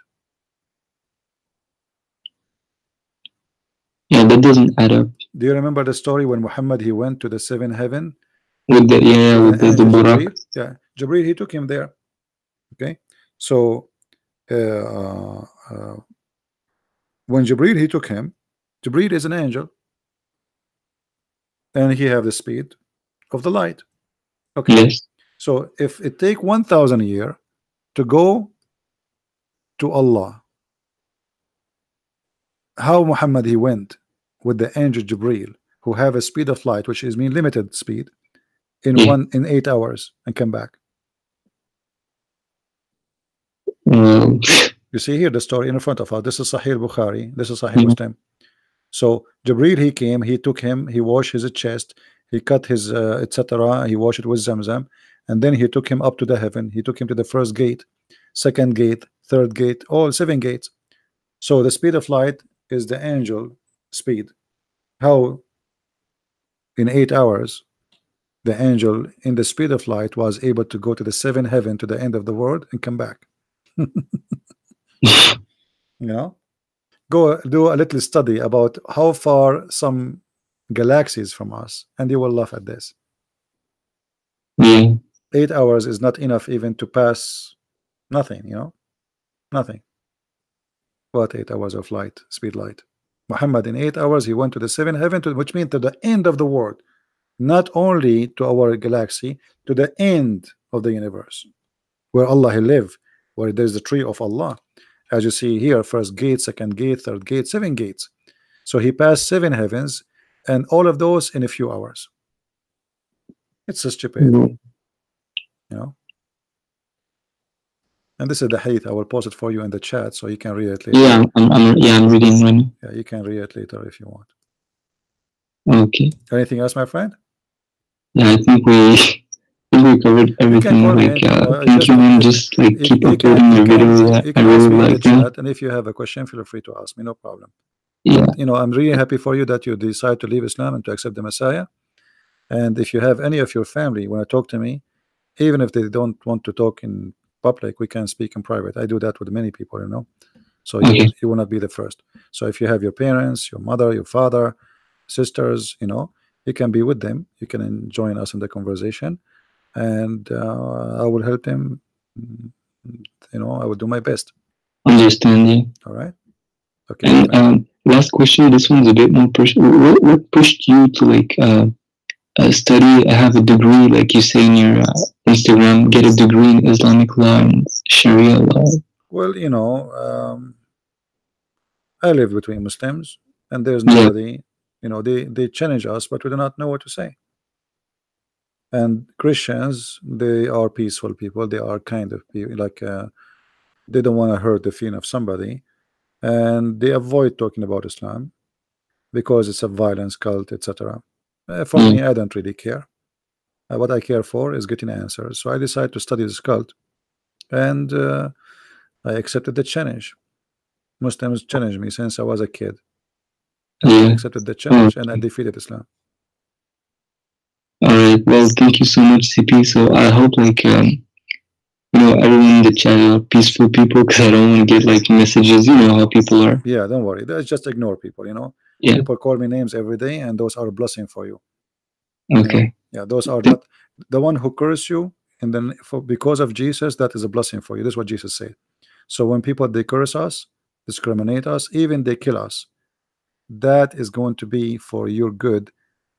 Yeah, that doesn't add up. Do you remember the story when Muhammad he went to the seven heaven with the Jibreel? Yeah, Jibreel he took him there. Okay, so when Jibreel he took him, Jibreel is an angel, and he have the speed of the light. Okay, yes. So if it take 1,000 years to go to Allah, how Muhammad he went with the angel Jibreel, who have a speed of light, which is mean limited speed, in 8 hours and come back? You see here the story in front of us. This is Sahih Bukhari. This is Sahih Muslim. So Jibreel he came, he took him, he washed his chest, he cut his etc, he washed it with Zamzam, and then he took him up to the heaven. He took him to the first gate, second gate, third gate, all 7 gates. So the speed of light is the angel speed. How in 8 hours the angel in the speed of light was able to go to the seventh heaven, to the end of the world, and come back? You know, go do a little study about how far some galaxies from us, and you will laugh at this. 8 hours is not enough even to pass nothing, you know, nothing. What 8 hours of light, speed light? Muhammad, in 8 hours he went to the seventh heaven, which means to the end of the world, not only to our galaxy, to the end of the universe, where Allah he live, where there is the tree of Allah. As you see here, first gate, second gate, third gate, 7 gates. So he passed 7 heavens, and all of those in a few hours. It's so stupid, you know. And this is the hadith. I will post it for you in the chat so you can read it later. Yeah, I'm reading right now. Yeah, you can read it later if you want. Okay. Anything else, my friend? Yeah, I think we covered everything. Like, thank you, man. Just like keep uploading your videos. I really like that. And if you have a question, feel free to ask me. No problem. Yeah. You know, I'm really happy for you that you decide to leave Islam and to accept the Messiah. And if you have any of your family want to talk to me, even if they don't want to talk in public, we can speak in private. I do that with many people, you know. So you will not be the first. So if you have your parents, your mother, your father, sisters, you know, you can be with them. You can join us in the conversation, and I will help them. You know, I will do my best. Understanding. All right. Okay. And last question. This one's a bit more personal. What pushed you to like study? I have a degree, like you say in your Instagram. Get a degree in Islamic law and Sharia law. Well, you know, I live between Muslims, and there's nobody. You know, they challenge us, but we do not know what to say. And Christians, they are peaceful people. They are kind of people, like they don't want to hurt the feeling of somebody, and they avoid talking about Islam because it's a violence cult, etc. For me, I don't really care. What I care for is getting answers. So I decided to study this cult, and I accepted the challenge. Muslims challenged me since I was a kid. I accepted the challenge and I defeated Islam. All right. Well, thank you so much, CP. So I hope, like, you know, everyone in the channel are peaceful people, because I don't want to get like messages. You know how people are. Yeah, don't worry. Just ignore people. You know, people call me names every day, and those are a blessing for you. Okay. Yeah, those are not the one who curse you, and then because of Jesus, that is a blessing for you. That's what Jesus said. So when people they curse us, discriminate us, even they kill us, that is going to be for your good,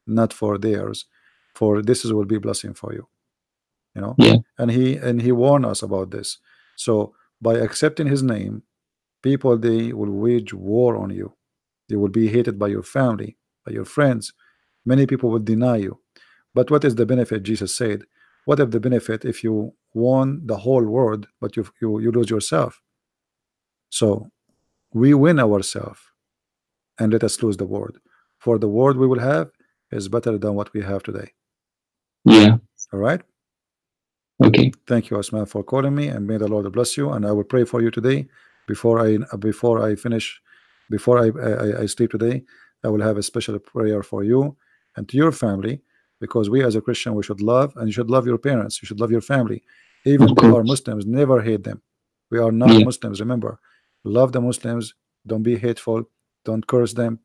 not for theirs. For this will be a blessing for you, you know. And he warned us about this. So by accepting his name, people they will wage war on you. They will be hated by your family, by your friends. Many people will deny you. But what is the benefit? Jesus said, what if the benefit if you won the whole world but you lose yourself? So we win ourselves, and let us lose the world. For the world we will have is better than what we have today. Yeah. All right. Okay. Thank you, Osman, for calling me, and may the Lord bless you. And I will pray for you today. Before I sleep today, I will have a special prayer for you and to your family, because we as a Christian we should love, and you should love your parents. You should love your family, even if you are Muslims. Never hate them. We are not Muslims. Remember, love the Muslims. Don't be hateful. Don't curse them.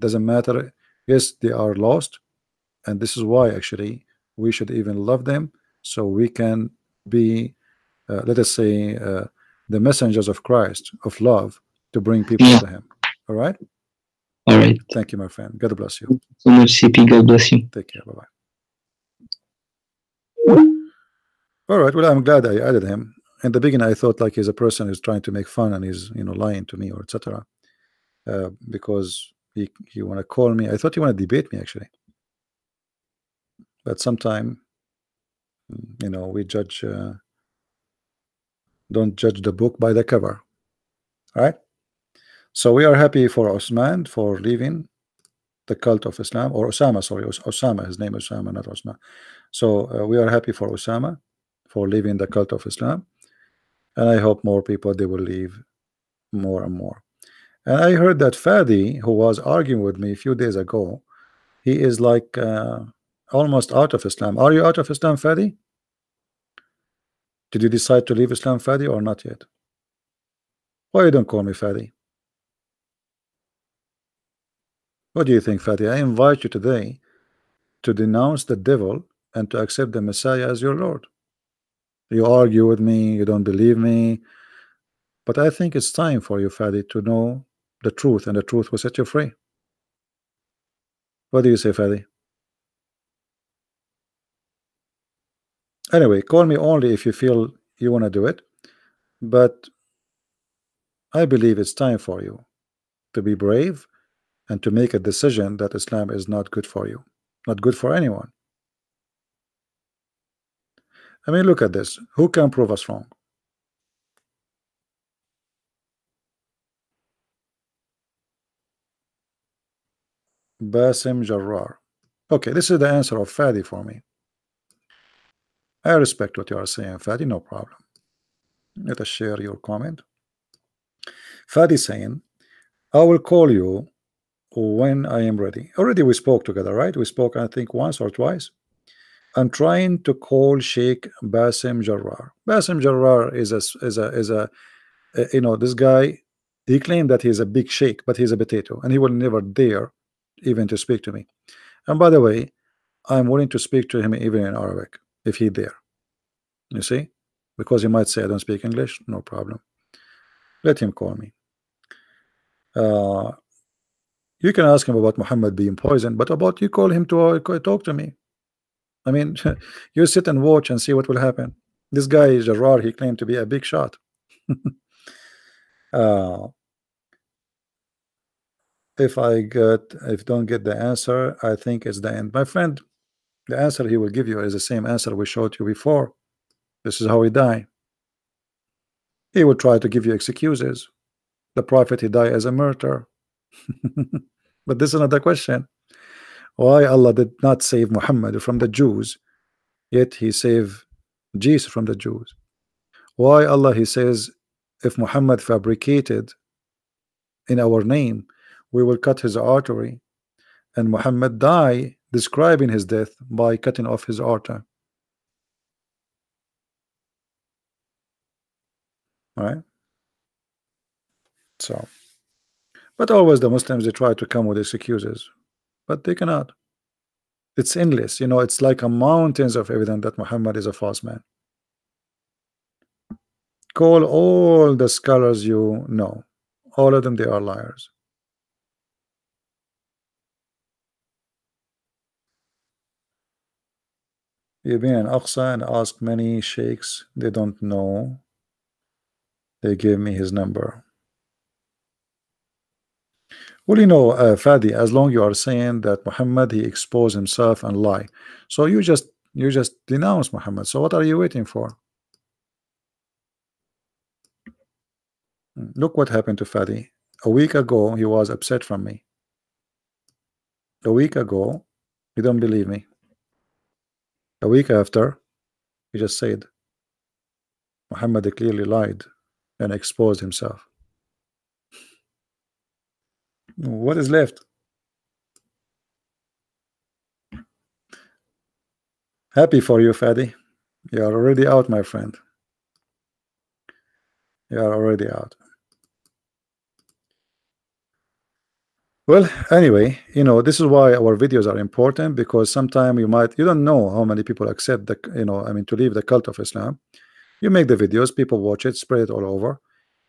Doesn't matter. Yes, they are lost, and this is why actually we should even love them, so we can be, let us say, the messengers of Christ, of love, to bring people to Him. All right. All right. Thank you, my friend. God bless you. Thank you so much, CP. God bless you. Take care. Bye bye. All right. Well, I'm glad I added him. In the beginning, I thought like he's a person who's trying to make fun and he's, you know, lying to me or etc. Because he want to call me. I thought he want to debate me actually, but sometime, you know, we judge. Don't judge the book by the cover. All right. So we are happy for Osman for leaving the cult of Islam, or Osama. Sorry, Osama. His name is Osama, not Osman. So we are happy for Osama for leaving the cult of Islam, and I hope more people they will leave more and more. And I heard that Fadi, who was arguing with me a few days ago, he is like almost out of Islam. Are you out of Islam, Fadi? Did you decide to leave Islam, Fadi, or not yet? Why you don't call me Fadi? What do you think, Fadi? I invite you today to denounce the devil and to accept the Messiah as your Lord. You argue with me, you don't believe me, but I think it's time for you, Fadi, to know the truth, and the truth will set you free. What do you say, Fadi? Anyway, call me only if you feel you want to do it, but I believe it's time for you to be brave and to make a decision that Islam is not good for you, not good for anyone. I mean, look at this. Who can prove us wrong? Basim Jarrar. Okay, this is the answer of Fadi for me. I respect what you are saying, Fadi, no problem. Let us share your comment. Fadi saying, I will call you when I am ready. Already we spoke together, right? We spoke, I think, once or twice. I'm trying to call Sheikh Basim Jarrar. Basim Jarrar is a you know, this guy, he claimed that he's a big sheikh, but he's a potato, and he will never dare even to speak to me. And by the way, I'm willing to speak to him even in Arabic if he dare. You see? Because he might say, I don't speak English, no problem. Let him call me. You can ask him about Muhammad being poisoned, but about you call him to talk to me. I mean, you sit and watch and see what will happen. This guy, Jarrar, he claimed to be a big shot. If don't get the answer, I think it's the end. My friend, the answer he will give you is the same answer we showed you before. This is how he died. He will try to give you excuses. The prophet, he died as a murderer. But this is another question. Why Allah did not save Muhammad from the Jews, yet he saved Jesus from the Jews? Why Allah, he says, if Muhammad fabricated in our name, we will cut his artery, and Muhammad died describing his death by cutting off his artery? Right? So, but always the Muslims, they try to come with excuses. But they cannot. It's endless, you know. It's like a mountains of evidence that Muhammad is a false man. Call all the scholars you know, all of them, they are liars. You've been in Aqsa and asked many sheikhs, they don't know. They gave me his number. Well, you know, Fadi, as long you are saying that Muhammad, he exposed himself and lie, so you just denounce Muhammad. So what are you waiting for? Look what happened to Fadi. A week ago, he was upset from me. A week ago, you don't believe me. A week after, he just said, Muhammad clearly lied and exposed himself. What is left? Happy for you, Fadi. You are already out, my friend. You are already out. Well, anyway, you know, this is why our videos are important, because sometimes you don't know how many people accept the, you know, I mean, to leave the cult of Islam. You make the videos, people watch it, spread it all over,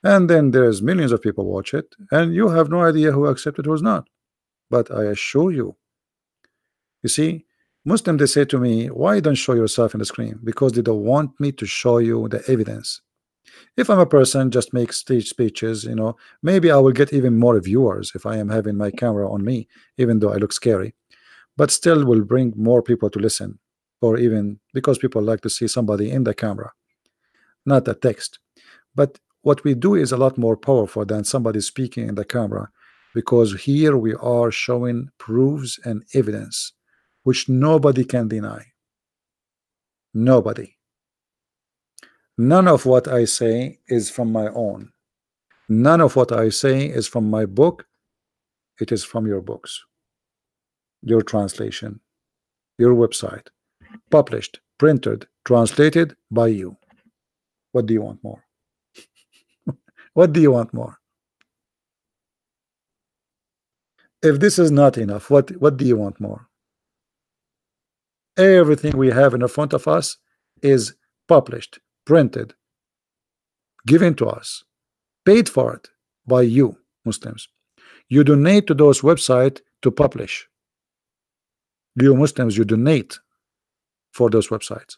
and then there's millions of people watch it, and you have no idea who accepted, who's not. But I assure you, you see, Muslims, they say to me, why don't you show yourself in the screen? Because they don't want me to show you the evidence. If I'm a person just make stage speeches, you know, maybe I will get even more viewers if I am having my camera on me, even though I look scary, but still will bring more people to listen, or even because people like to see somebody in the camera, not a text. But what we do is a lot more powerful than somebody speaking in the camera, because here we are showing proofs and evidence which nobody can deny. Nobody. None of what I say is from my own. None of what I say is from my book. It is from your books, your translation, your website, published, printed, translated by you. What do you want more? What do you want more? If this is not enough, what do you want more? Everything we have in front of us is published, printed, given to us, paid for it by you, Muslims. You donate to those websites to publish. You Muslims, you donate for those websites.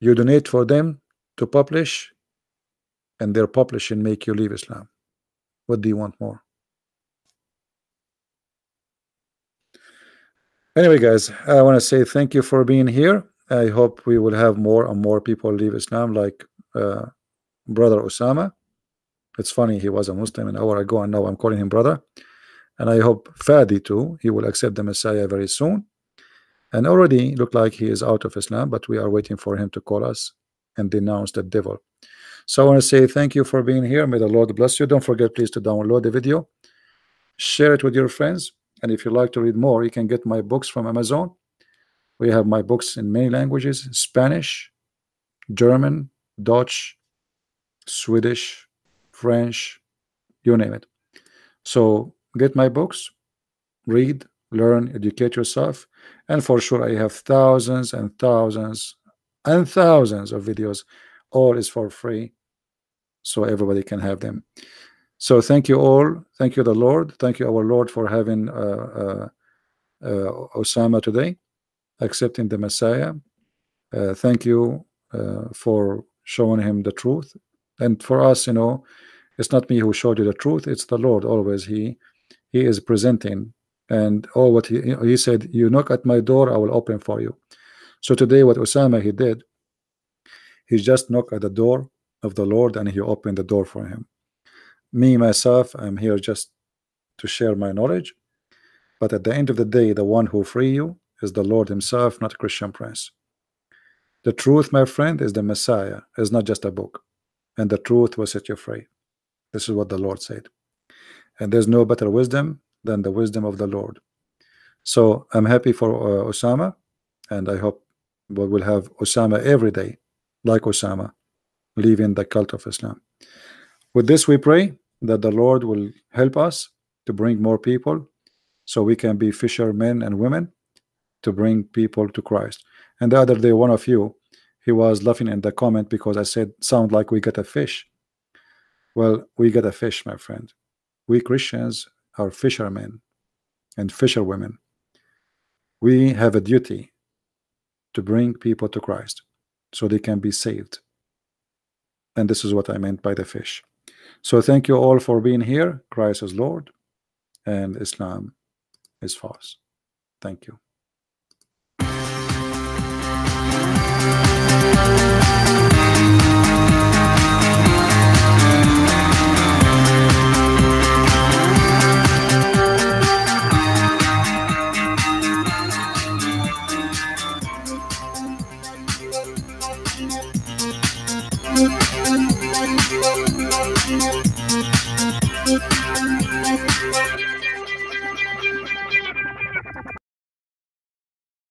You donate for them to publish, and their publishing make you leave Islam. What do you want more? Anyway, guys, I want to say thank you for being here. I hope we will have more and more people leave Islam, like brother Osama. It's funny, he was a Muslim an hour ago, and now I'm calling him brother. And I hope Fadi too, he will accept the Messiah very soon. And already look like he is out of Islam, but we are waiting for him to call us and denounce the devil. So I want to say thank you for being here. May the Lord bless you. Don't forget, please, to download the video, share it with your friends, and if you like to read more, you can get my books from Amazon. We have my books in many languages: Spanish, German, Dutch, Swedish, French, you name it. So get my books, read, learn, educate yourself. And for sure, I have thousands and thousands and thousands of videos. All is for free, so everybody can have them. So thank you all. Thank you, the Lord. Thank you, our Lord, for having Osama today, accepting the Messiah. Thank you for showing him the truth. And for us, you know, it's not me who showed you the truth, it's the Lord always. He is presenting, and all what he said, you knock at my door, I will open for you. So today what Osama he did, he just knocked at the door of the Lord and he opened the door for him. Me, myself, I'm here just to share my knowledge, but at the end of the day, the one who free you is the Lord himself, not Christian Prince. The truth, my friend, is the Messiah, is not just a book, and the truth will set you free. This is what the Lord said, and there's no better wisdom than the wisdom of the Lord. So I'm happy for Osama, and I hope we will have Osama every day, like Osama, leaving the cult of Islam. With this, we pray that the Lord will help us to bring more people, so we can be fishermen and women to bring people to Christ. And the other day, one of you, he was laughing in the comment because I said, sound like we get a fish. Well, we get a fish, my friend. We Christians are fishermen and fisherwomen. We have a duty to bring people to Christ so they can be saved. And this is what I meant by the fish. So thank you all for being here. Christ is Lord, and Islam is false. Thank you.